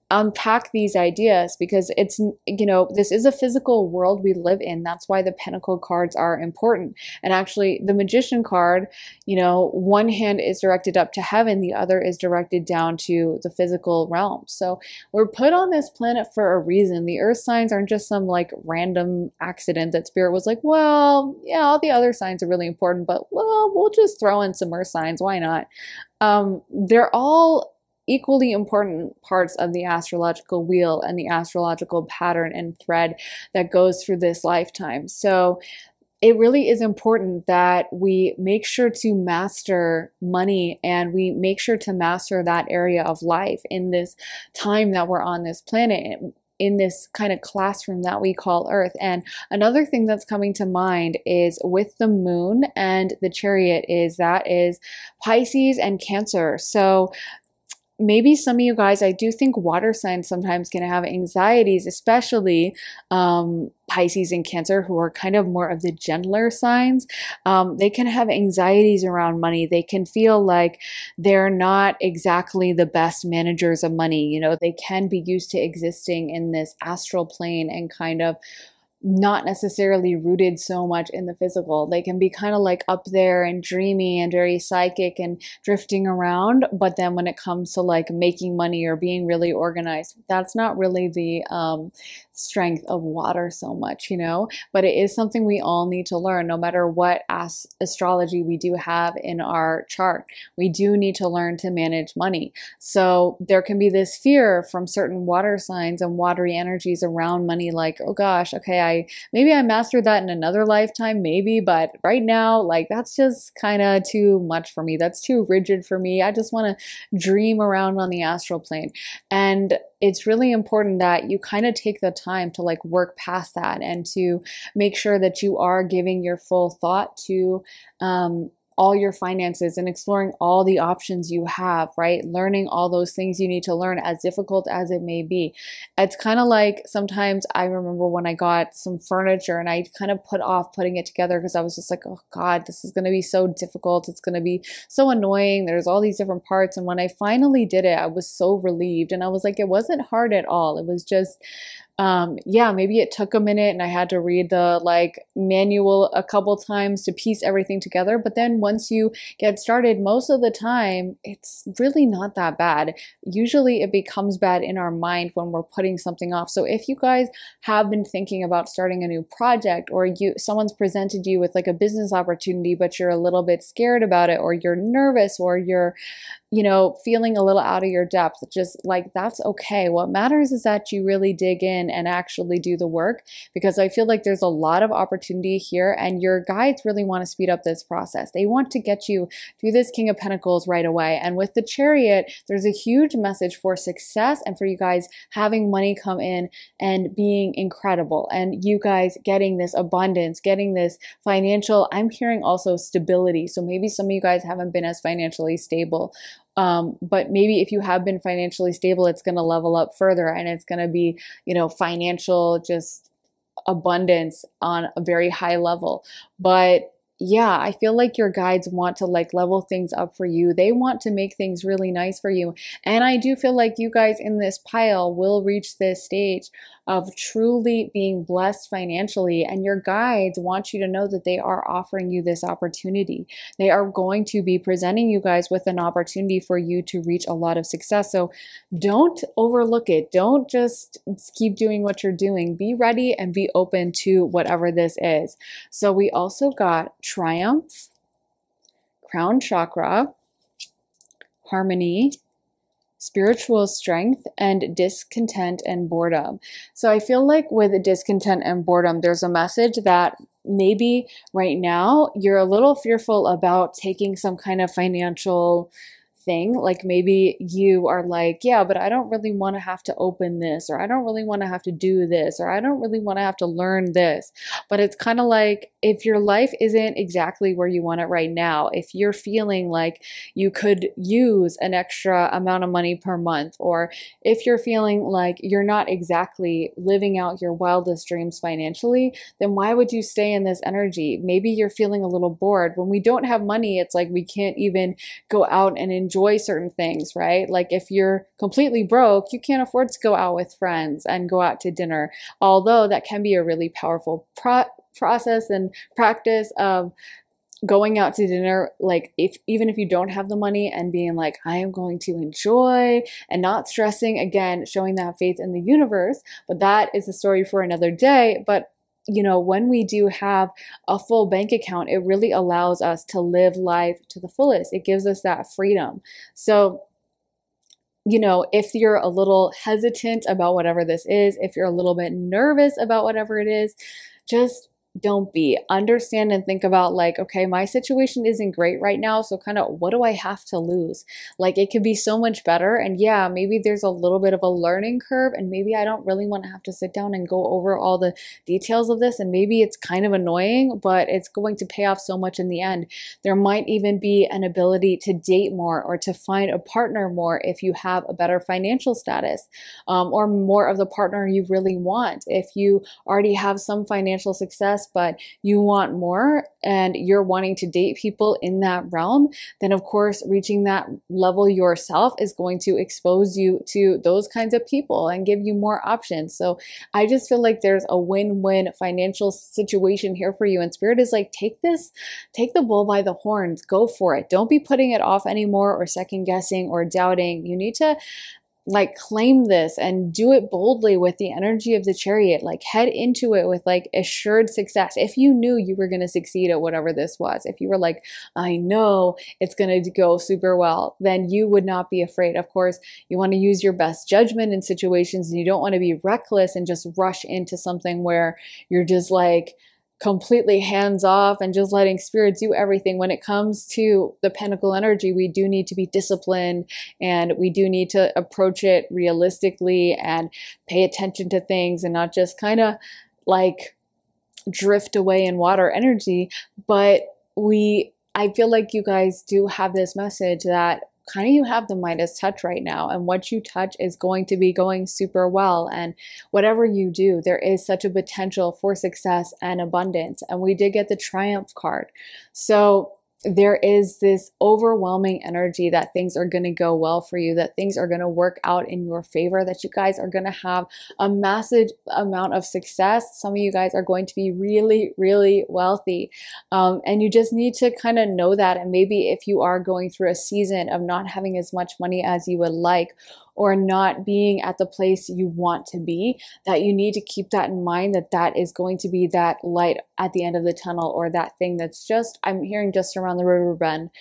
unpack these ideas, because it's, you know, this is a physical world we live in. That's why the Pentacle cards are important. And actually the Magician card, you know, one hand is directed up to heaven, the other is directed down to the physical realm. So we're put on this planet for a reason. The earth signs aren't just some like random accident that Spirit was like, well, yeah, all the other signs are really important, but well, we'll just throw in some earth signs. Why not? They're all equally important parts of the astrological wheel and the astrological pattern and thread that goes through this lifetime. So it really is important that we make sure to master money, and we make sure to master that area of life in this time that we're on this planet, in this kind of classroom that we call Earth. And another thing that's coming to mind is with the moon and the chariot is that is Pisces and Cancer. So maybe some of you guys, I do think water signs sometimes can have anxieties, especially Pisces and Cancer, who are kind of more of the gentler signs. They can have anxieties around money. They can feel like they're not exactly the best managers of money. You know, they can be used to existing in this astral plane and kind of not necessarily rooted so much in the physical. They can be kind of like up there and dreamy and very psychic and drifting around, but then when it comes to like making money or being really organized, that's not really the strength of water so much, you know. But it is something we all need to learn, no matter what astrology we do have in our chart. We do need to learn to manage money. So there can be this fear from certain water signs and watery energies around money, like, oh gosh, okay, maybe I mastered that in another lifetime, maybe, but right now, like, that's just kind of too much for me. That's too rigid for me. I just want to dream around on the astral plane. And it's really important that you kind of take the time to like work past that and to make sure that you are giving your full thought to all your finances and exploring all the options you have, right? Learning all those things you need to learn, as difficult as it may be. It's kind of like, sometimes I remember when I got some furniture and I kind of put off putting it together because I was just like, oh God, this is going to be so difficult. It's going to be so annoying. There's all these different parts. And when I finally did it, I was so relieved. And I was like, it wasn't hard at all. It was just... yeah, maybe it took a minute and I had to read the like manual a couple times to piece everything together. But then once you get started, most of the time, it's really not that bad. Usually it becomes bad in our mind when we're putting something off. So if you guys have been thinking about starting a new project, or someone's presented you with like a business opportunity, but you're a little bit scared about it, or you're nervous, or you're, you know, feeling a little out of your depth, just like, that's okay. What matters is that you really dig in and actually do the work, because I feel like there's a lot of opportunity here, and your guides really want to speed up this process. They want to get you through this King of Pentacles right away. And with the Chariot, there's a huge message for success and for you guys having money come in and being incredible, and you guys getting this abundance, getting this financial, I'm hearing also stability. So maybe some of you guys haven't been as financially stable. But maybe if you have been financially stable, it's going to level up further, and it's going to be, you know, financial just abundance on a very high level. But yeah, I feel like your guides want to like level things up for you. They want to make things really nice for you. And I do feel like you guys in this pile will reach this stage of truly being blessed financially, and your guides want you to know that they are offering you this opportunity. They are going to be presenting you guys with an opportunity for you to reach a lot of success. So don't overlook it. Don't just keep doing what you're doing. Be ready and be open to whatever this is. So we also got Triumph, Crown Chakra, Harmony, Spiritual Strength, and Discontent and Boredom. So I feel like with discontent and boredom, there's a message that maybe right now you're a little fearful about taking some kind of financial thing. Like maybe you are like, yeah, but I don't really want to have to open this, or I don't really want to have to do this, or I don't really want to have to learn this. But it's kind of like, if your life isn't exactly where you want it right now, if you're feeling like you could use an extra amount of money per month, or if you're feeling like you're not exactly living out your wildest dreams financially, then why would you stay in this energy? Maybe you're feeling a little bored. When we don't have money, it's like we can't even go out and enjoy certain things, right? Like if you're completely broke, you can't afford to go out with friends and go out to dinner, although that can be a really powerful process and practice of going out to dinner, like even if you don't have the money, and being like, I am going to enjoy, and not stressing, again, showing that faith in the universe. But that is a story for another day. But you know, when we do have a full bank account, it really allows us to live life to the fullest. It gives us that freedom. So, you know, if you're a little hesitant about whatever this is, if you're a little bit nervous about whatever it is, just don't be. Understand and think about like, okay, my situation isn't great right now, so kind of what do I have to lose? Like it could be so much better. And yeah, maybe there's a little bit of a learning curve, and maybe I don't really want to have to sit down and go over all the details of this, and maybe it's kind of annoying, but it's going to pay off so much in the end. There might even be an ability to date more, or to find a partner more if you have a better financial status, or more of the partner you really want. If you already have some financial success, yes, but you want more and you're wanting to date people in that realm, then of course reaching that level yourself is going to expose you to those kinds of people and give you more options. So I just feel like there's a win-win financial situation here for you, and Spirit is like, take this, take the bull by the horns, go for it. Don't be putting it off anymore or second guessing or doubting. You need to like claim this and do it boldly with the energy of the Chariot. Like head into it with like assured success. If you knew you were going to succeed at whatever this was, if you were like, I know it's going to go super well, then you would not be afraid. Of course, you want to use your best judgment in situations, and you don't want to be reckless and just rush into something where you're just like completely hands off and just letting Spirit do everything. When it comes to the Pentacle energy, we do need to be disciplined and we do need to approach it realistically and pay attention to things and not just kind of like drift away in water energy. But I feel like you guys do have this message that kind of you have the Midas touch right now, and what you touch is going to be going super well, and whatever you do, there is such a potential for success and abundance. And we did get the Triumph card, so there is this overwhelming energy that things are going to go well for you, that things are going to work out in your favor, that you guys are going to have a massive amount of success. Some of you guys are going to be really, really wealthy. And you just need to kind of know that. And maybe if you are going through a season of not having as much money as you would like, or not being at the place you want to be, that you need to keep that in mind, that that is going to be that light at the end of the tunnel, or that thing that's just, I'm hearing just around the river bend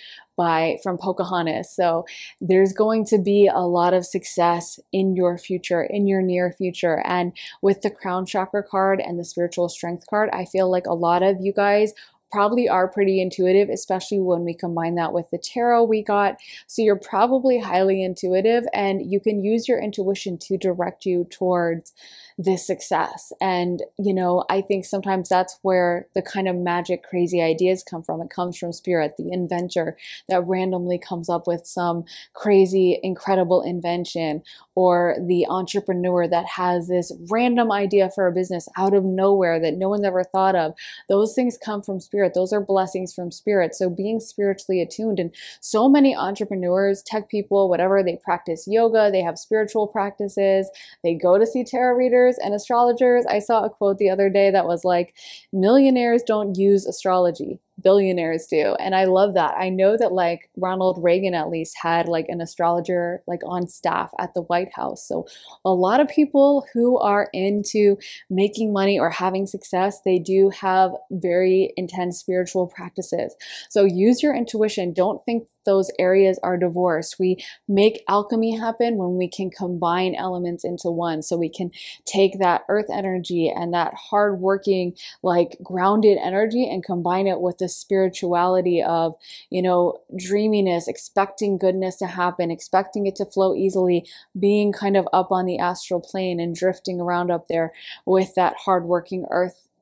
from Pocahontas. So there's going to be a lot of success in your future, in your near future. And with the Crown Chakra card and the Spiritual Strength card, I feel like a lot of you guys probably are pretty intuitive, especially when we combine that with the tarot we got. So you're probably highly intuitive, and you can use your intuition to direct you towards this success. And, you know, I think sometimes that's where the kind of magic, crazy ideas come from. It comes from Spirit, the inventor that randomly comes up with some crazy, incredible invention, or the entrepreneur that has this random idea for a business out of nowhere that no one's ever thought of. Those things come from Spirit. Those are blessings from Spirit. So being spiritually attuned, and so many entrepreneurs, tech people, whatever, they practice yoga, they have spiritual practices, they go to see tarot readers and astrologers. I saw a quote the other day that was like, millionaires don't use astrology, billionaires do. And I love that. I know that like Ronald Reagan at least had like an astrologer like on staff at the White House. So a lot of people who are into making money or having success, they do have very intense spiritual practices. So use your intuition. Don't think those areas are divorced. We make alchemy happen when we can combine elements into one. So we can take that earth energy and that hardworking, like grounded energy, and combine it with the spirituality of, you know, dreaminess, expecting goodness to happen, expecting it to flow easily, being kind of up on the astral plane and drifting around up there with that hardworking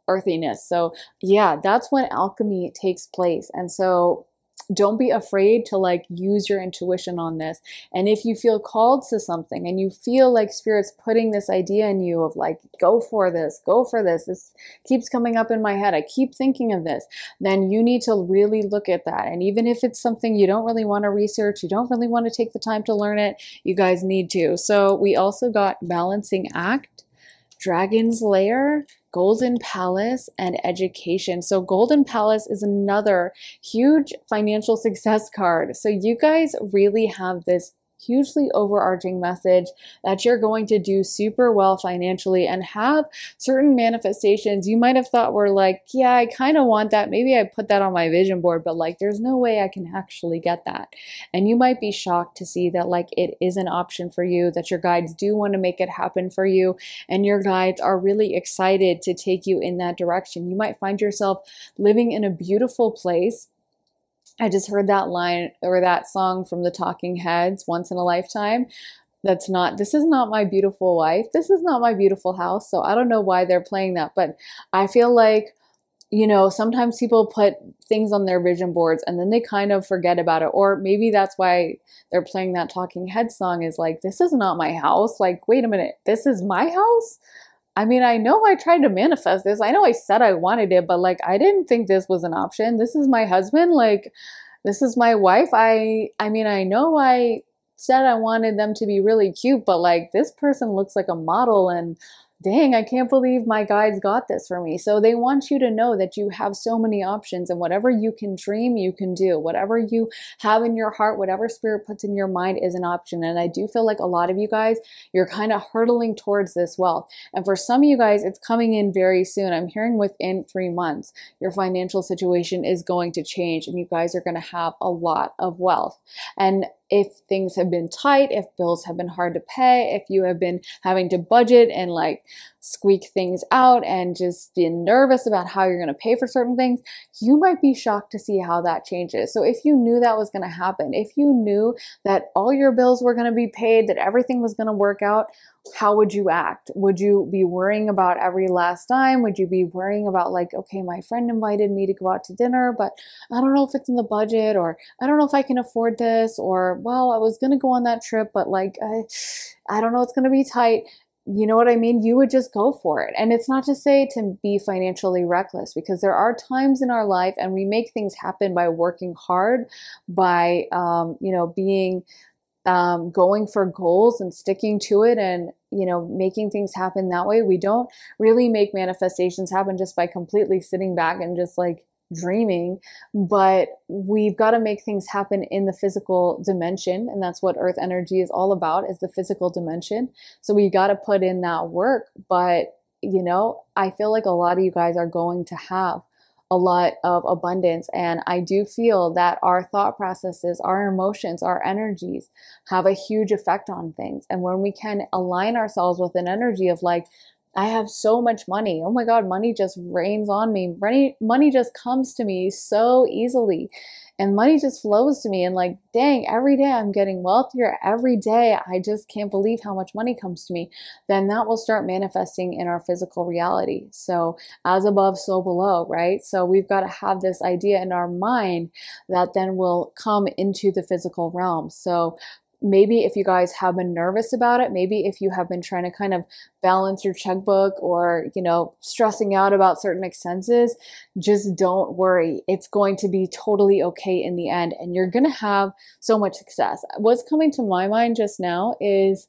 earthiness. So yeah, that's when alchemy takes place. And so don't be afraid to like use your intuition on this. And if you feel called to something and you feel like Spirit's putting this idea in you of like, go for this, this keeps coming up in my head, I keep thinking of this, then you need to really look at that. And even if it's something you don't really want to research, you don't really want to take the time to learn it, you guys need to. So we also got Balancing Act, Dragon's Lair, Golden Palace, and Education. So Golden Palace is another huge financial success card. So you guys really have this hugely overarching message that you're going to do super well financially and have certain manifestations you might have thought were like, yeah, I kind of want that. Maybe I put that on my vision board, but like, there's no way I can actually get that. And you might be shocked to see that like it is an option for you, that your guides do want to make it happen for you, and your guides are really excited to take you in that direction. You might find yourself living in a beautiful place. I just heard that line or that song from the Talking Heads, Once in a Lifetime. This is not my beautiful wife. This is not my beautiful house. So I don't know why they're playing that, but I feel like, you know, sometimes people put things on their vision boards and then they kind of forget about it. Or maybe that's why they're playing that Talking Heads song, is like, this is not my house. Like, wait a minute, this is my house? I mean, I know I tried to manifest this. I know I said I wanted it, but like, I didn't think this was an option. This is my husband. Like, this is my wife. I mean, I know I said I wanted them to be really cute, but like, this person looks like a model, and dang, I can't believe my guides got this for me. So they want you to know that you have so many options, and whatever you can dream, you can do. Whatever you have in your heart, whatever spirit puts in your mind is an option. And I do feel like a lot of you guys, you're kind of hurtling towards this wealth. And for some of you guys, it's coming in very soon. I'm hearing within 3 months, your financial situation is going to change, and you guys are going to have a lot of wealth. And if things have been tight, if bills have been hard to pay, if you have been having to budget and like squeak things out and just being nervous about how you're going to pay for certain things, you might be shocked to see how that changes. So if you knew that was going to happen, if you knew that all your bills were going to be paid, that everything was going to work out, how would you act? Would you be worrying about every last dime? Would you be worrying about like, okay, my friend invited me to go out to dinner, but I don't know if it's in the budget, or I don't know if I can afford this, or, well, I was going to go on that trip, but like, I don't know, it's going to be tight. You know what I mean? You would just go for it. And it's not to say to be financially reckless, because there are times in our life and we make things happen by working hard, by, you know, being, going for goals and sticking to it, and, you know, making things happen that way. We don't really make manifestations happen just by completely sitting back and just like dreaming, but we've got to make things happen in the physical dimension. And that's what earth energy is all about, is the physical dimension. So we got to put in that work. But, you know, I feel like a lot of you guys are going to have a lot of abundance. And I do feel that our thought processes, our emotions, our energies have a huge effect on things. And when we can align ourselves with an energy of like, I have so much money. Oh my God, money just rains on me. Money just comes to me so easily, and money just flows to me. And like, dang, every day I'm getting wealthier. Every day I just can't believe how much money comes to me. Then that will start manifesting in our physical reality. So as above, so below, right? So we've got to have this idea in our mind that then will come into the physical realm. So maybe if you guys have been nervous about it, maybe if you have been trying to kind of balance your checkbook, or, you know, stressing out about certain expenses, just don't worry. It's going to be totally okay in the end, and you're going to have so much success. What's coming to my mind just now is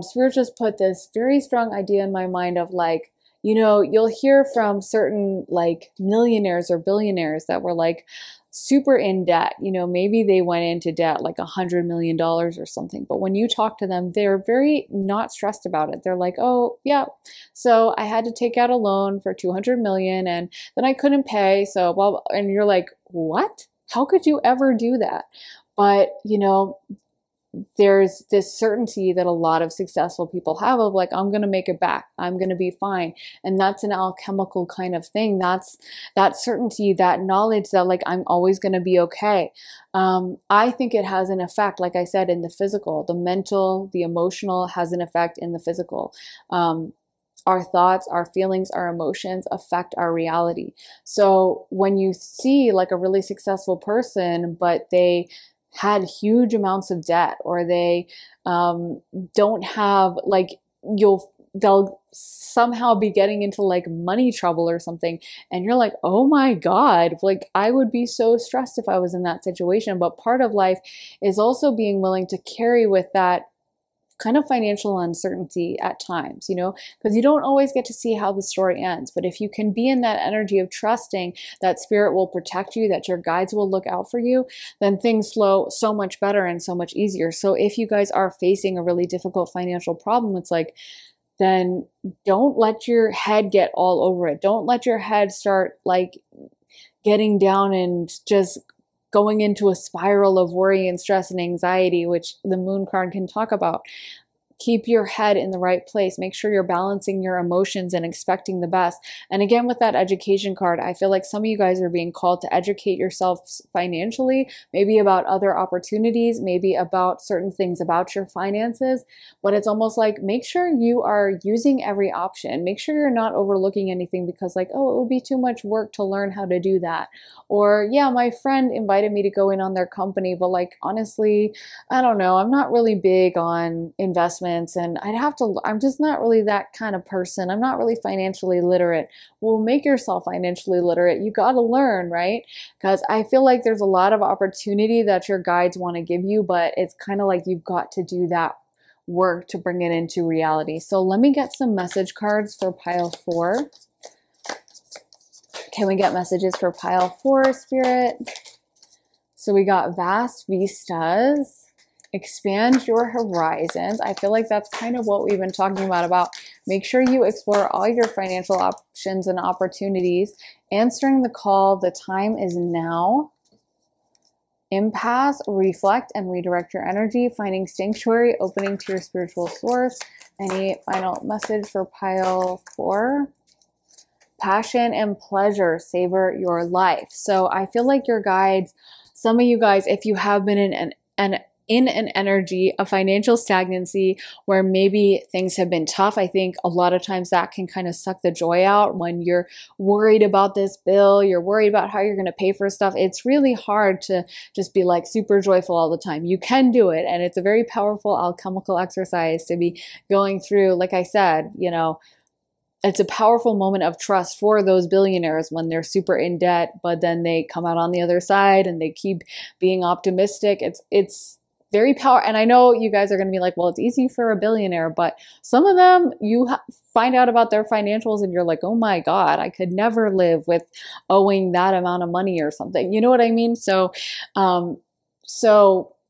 Spirit just put this very strong idea in my mind of like, you know, you'll hear from certain like millionaires or billionaires that were like super in debt. You know, maybe they went into debt like $100 million or something. But when you talk to them, they're very not stressed about it. They're like, oh yeah, so I had to take out a loan for 200 million and then I couldn't pay. So, well, and you're like, what? How could you ever do that? But, you know, there's this certainty that a lot of successful people have of like, I'm going to make it back. I'm going to be fine. And that's an alchemical kind of thing. That's that certainty, that knowledge that like, I'm always going to be okay. I think it has an effect, like I said, in the physical, the mental, the emotional has an effect in the physical. Our thoughts, our feelings, our emotions affect our reality. So when you see like a really successful person, but they had huge amounts of debt, or they don't have like, they'll somehow be getting into like money trouble or something, and you're like, oh my God, like I would be so stressed if I was in that situation. But part of life is also being willing to carry with that kind of financial uncertainty at times, you know, because you don't always get to see how the story ends. But if you can be in that energy of trusting that spirit will protect you, that your guides will look out for you, then things flow so much better and so much easier. So if you guys are facing a really difficult financial problem, it's like, then don't let your head get all over it. Don't let your head start like getting down and just going into a spiral of worry and stress and anxiety, which the moon card can talk about. Keep your head in the right place. Make sure you're balancing your emotions and expecting the best. And again, with that education card, I feel like some of you guys are being called to educate yourselves financially, maybe about other opportunities, maybe about certain things about your finances. But it's almost like, make sure you are using every option. Make sure you're not overlooking anything because like, oh, it would be too much work to learn how to do that. Or yeah, my friend invited me to go in on their company, but like, honestly, I don't know. I'm not really big on investment. investments, and I'm just not really that kind of person. I'm not really financially literate. Well, make yourself financially literate. You got to learn, right? Because I feel like there's a lot of opportunity that your guides want to give you, but it's kind of like you've got to do that work to bring it into reality. So let me get some message cards for pile 4. Can we get messages for pile 4, Spirit? So we got vast vistas, expand your horizons. I feel like that's kind of what we've been talking about make sure you explore all your financial options and opportunities. Answering the call, the time is now. Impasse, reflect and redirect your energy. Finding sanctuary, opening to your spiritual source. Any final message for pile 4? Passion and pleasure, savor your life. So I feel like your guides, some of you guys, if you have been in an energy of financial stagnancy where maybe things have been tough, I think a lot of times that can kind of suck the joy out when you're worried about this bill, you're worried about how you're going to pay for stuff. It's really hard to just be like super joyful all the time. You can do it, and it's a very powerful alchemical exercise to be going through. Like I said, you know, it's a powerful moment of trust for those billionaires when they're super in debt, but then they come out on the other side and they keep being optimistic. It's very powerful. And I know you guys are going to be like, well, it's easy for a billionaire, but some of them, you find out about their financials and you're like, oh my God, I could never live with owing that amount of money or something. You know what I mean? So,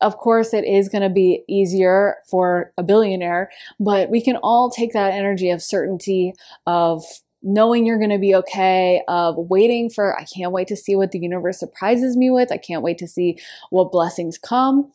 of course, it is going to be easier for a billionaire, but we can all take that energy of certainty, of knowing you're going to be okay, of waiting for, I can't wait to see what the universe surprises me with. I can't wait to see what blessings come.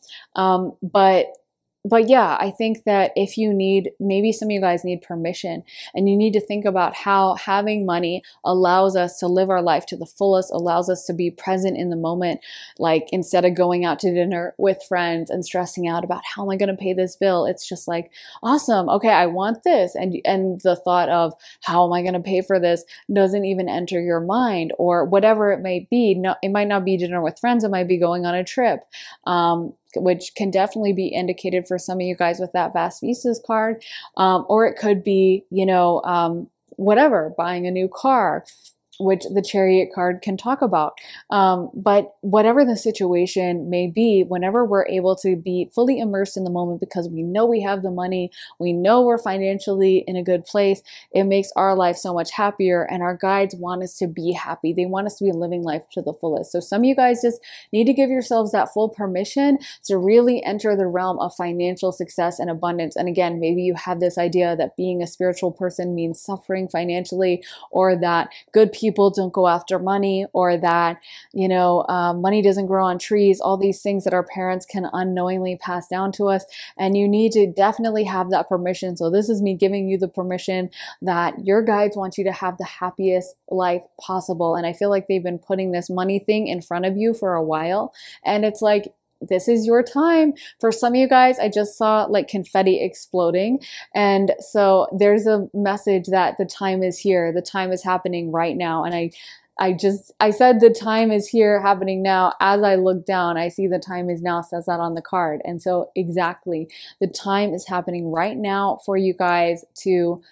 But yeah, I think that if you need, maybe some of you guys need permission, and you need to think about how having money allows us to live our life to the fullest, allows us to be present in the moment. Like, instead of going out to dinner with friends and stressing out about how am I going to pay this bill, it's just like, awesome. Okay, I want this. And the thought of how am I going to pay for this doesn't even enter your mind, or whatever it may be. No, it might not be dinner with friends. It might be going on a trip. Which can definitely be indicated for some of you guys with that vast vistas card. Or it could be, you know, whatever, buying a new car, which the Chariot card can talk about. But whatever the situation may be, whenever we're able to be fully immersed in the moment because we know we have the money, we know we're financially in a good place, it makes our life so much happier. And our guides want us to be happy. They want us to be living life to the fullest. So some of you guys just need to give yourselves that full permission to really enter the realm of financial success and abundance. And again, maybe you have this idea that being a spiritual person means suffering financially, or that good people don't go after money, or that, you know, money doesn't grow on trees, all these things that our parents can unknowingly pass down to us. And you need to definitely have that permission. So this is me giving you the permission that your guides want you to have the happiest life possible. And I feel like they've been putting this money thing in front of you for a while. And it's like, this is your time. For some of you guys, I just saw like confetti exploding. And so there's a message that the time is here. The time is happening right now. And I said the time is here, happening now. As I look down, I see the time is now, says that on the card. And so exactly, the time is happening right now for you guys to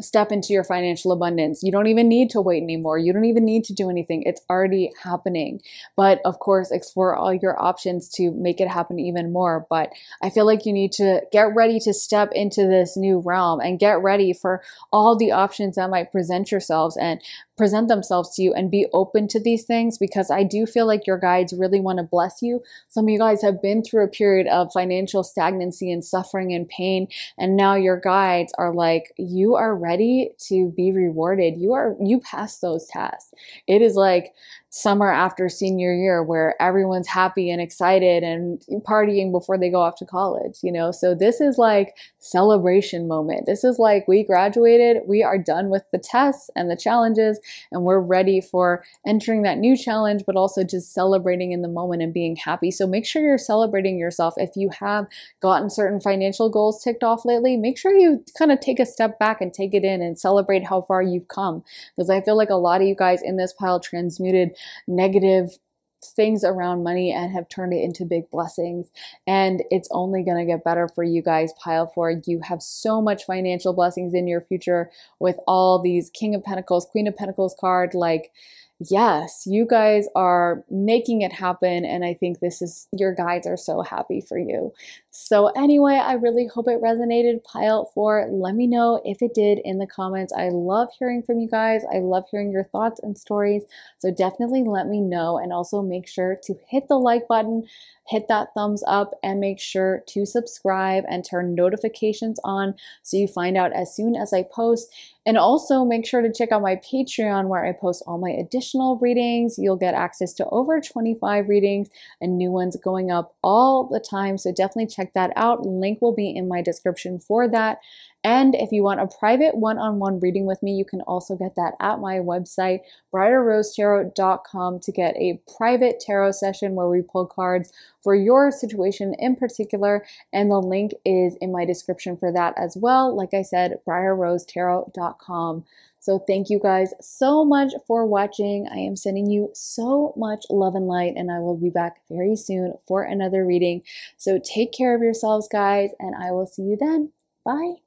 step into your financial abundance. You don't even need to wait anymore. You don't even need to do anything. It's already happening. But of course, explore all your options to make it happen even more. But I feel like you need to get ready to step into this new realm, and get ready for all the options that might present themselves to you, and be open to these things, because I do feel like your guides really want to bless you. Some of you guys have been through a period of financial stagnancy and suffering and pain, and now your guides are like, you are ready to be rewarded. You passed those tasks. It is like summer after senior year where everyone's happy and excited and partying before they go off to college, you know? So this is like celebration moment. This is like, we graduated, we are done with the tests and the challenges, and we're ready for entering that new challenge, but also just celebrating in the moment and being happy. So make sure you're celebrating yourself. If you have gotten certain financial goals ticked off lately, make sure you kind of take a step back and take it in and celebrate how far you've come. Because I feel like a lot of you guys in this pile transmuted negative things around money and have turned it into big blessings, and it's only going to get better for you guys. Pile forward. You have so much financial blessings in your future with all these King of Pentacles, Queen of Pentacles card. Like, yes, you guys are making it happen, and I think this is, your guides are so happy for you. So anyway, I really hope it resonated. Pile for. Let me know if it did in the comments. I love hearing from you guys. I love hearing your thoughts and stories. So definitely let me know, and also make sure to hit the like button, hit that thumbs up, and make sure to subscribe and turn notifications on so you find out as soon as I post. And also make sure to check out my Patreon, where I post all my additional readings. You'll get access to over 25 readings and new ones going up all the time. So definitely check that out. Link will be in my description for that. And if you want a private one-on-one reading with me, you can also get that at my website, briarrosetarot.com, to get a private tarot session where we pull cards for your situation in particular. And the link is in my description for that as well. Like I said, briarrosetarot.com. So thank you guys so much for watching. I am sending you so much love and light, and I will be back very soon for another reading. So take care of yourselves, guys, and I will see you then. Bye.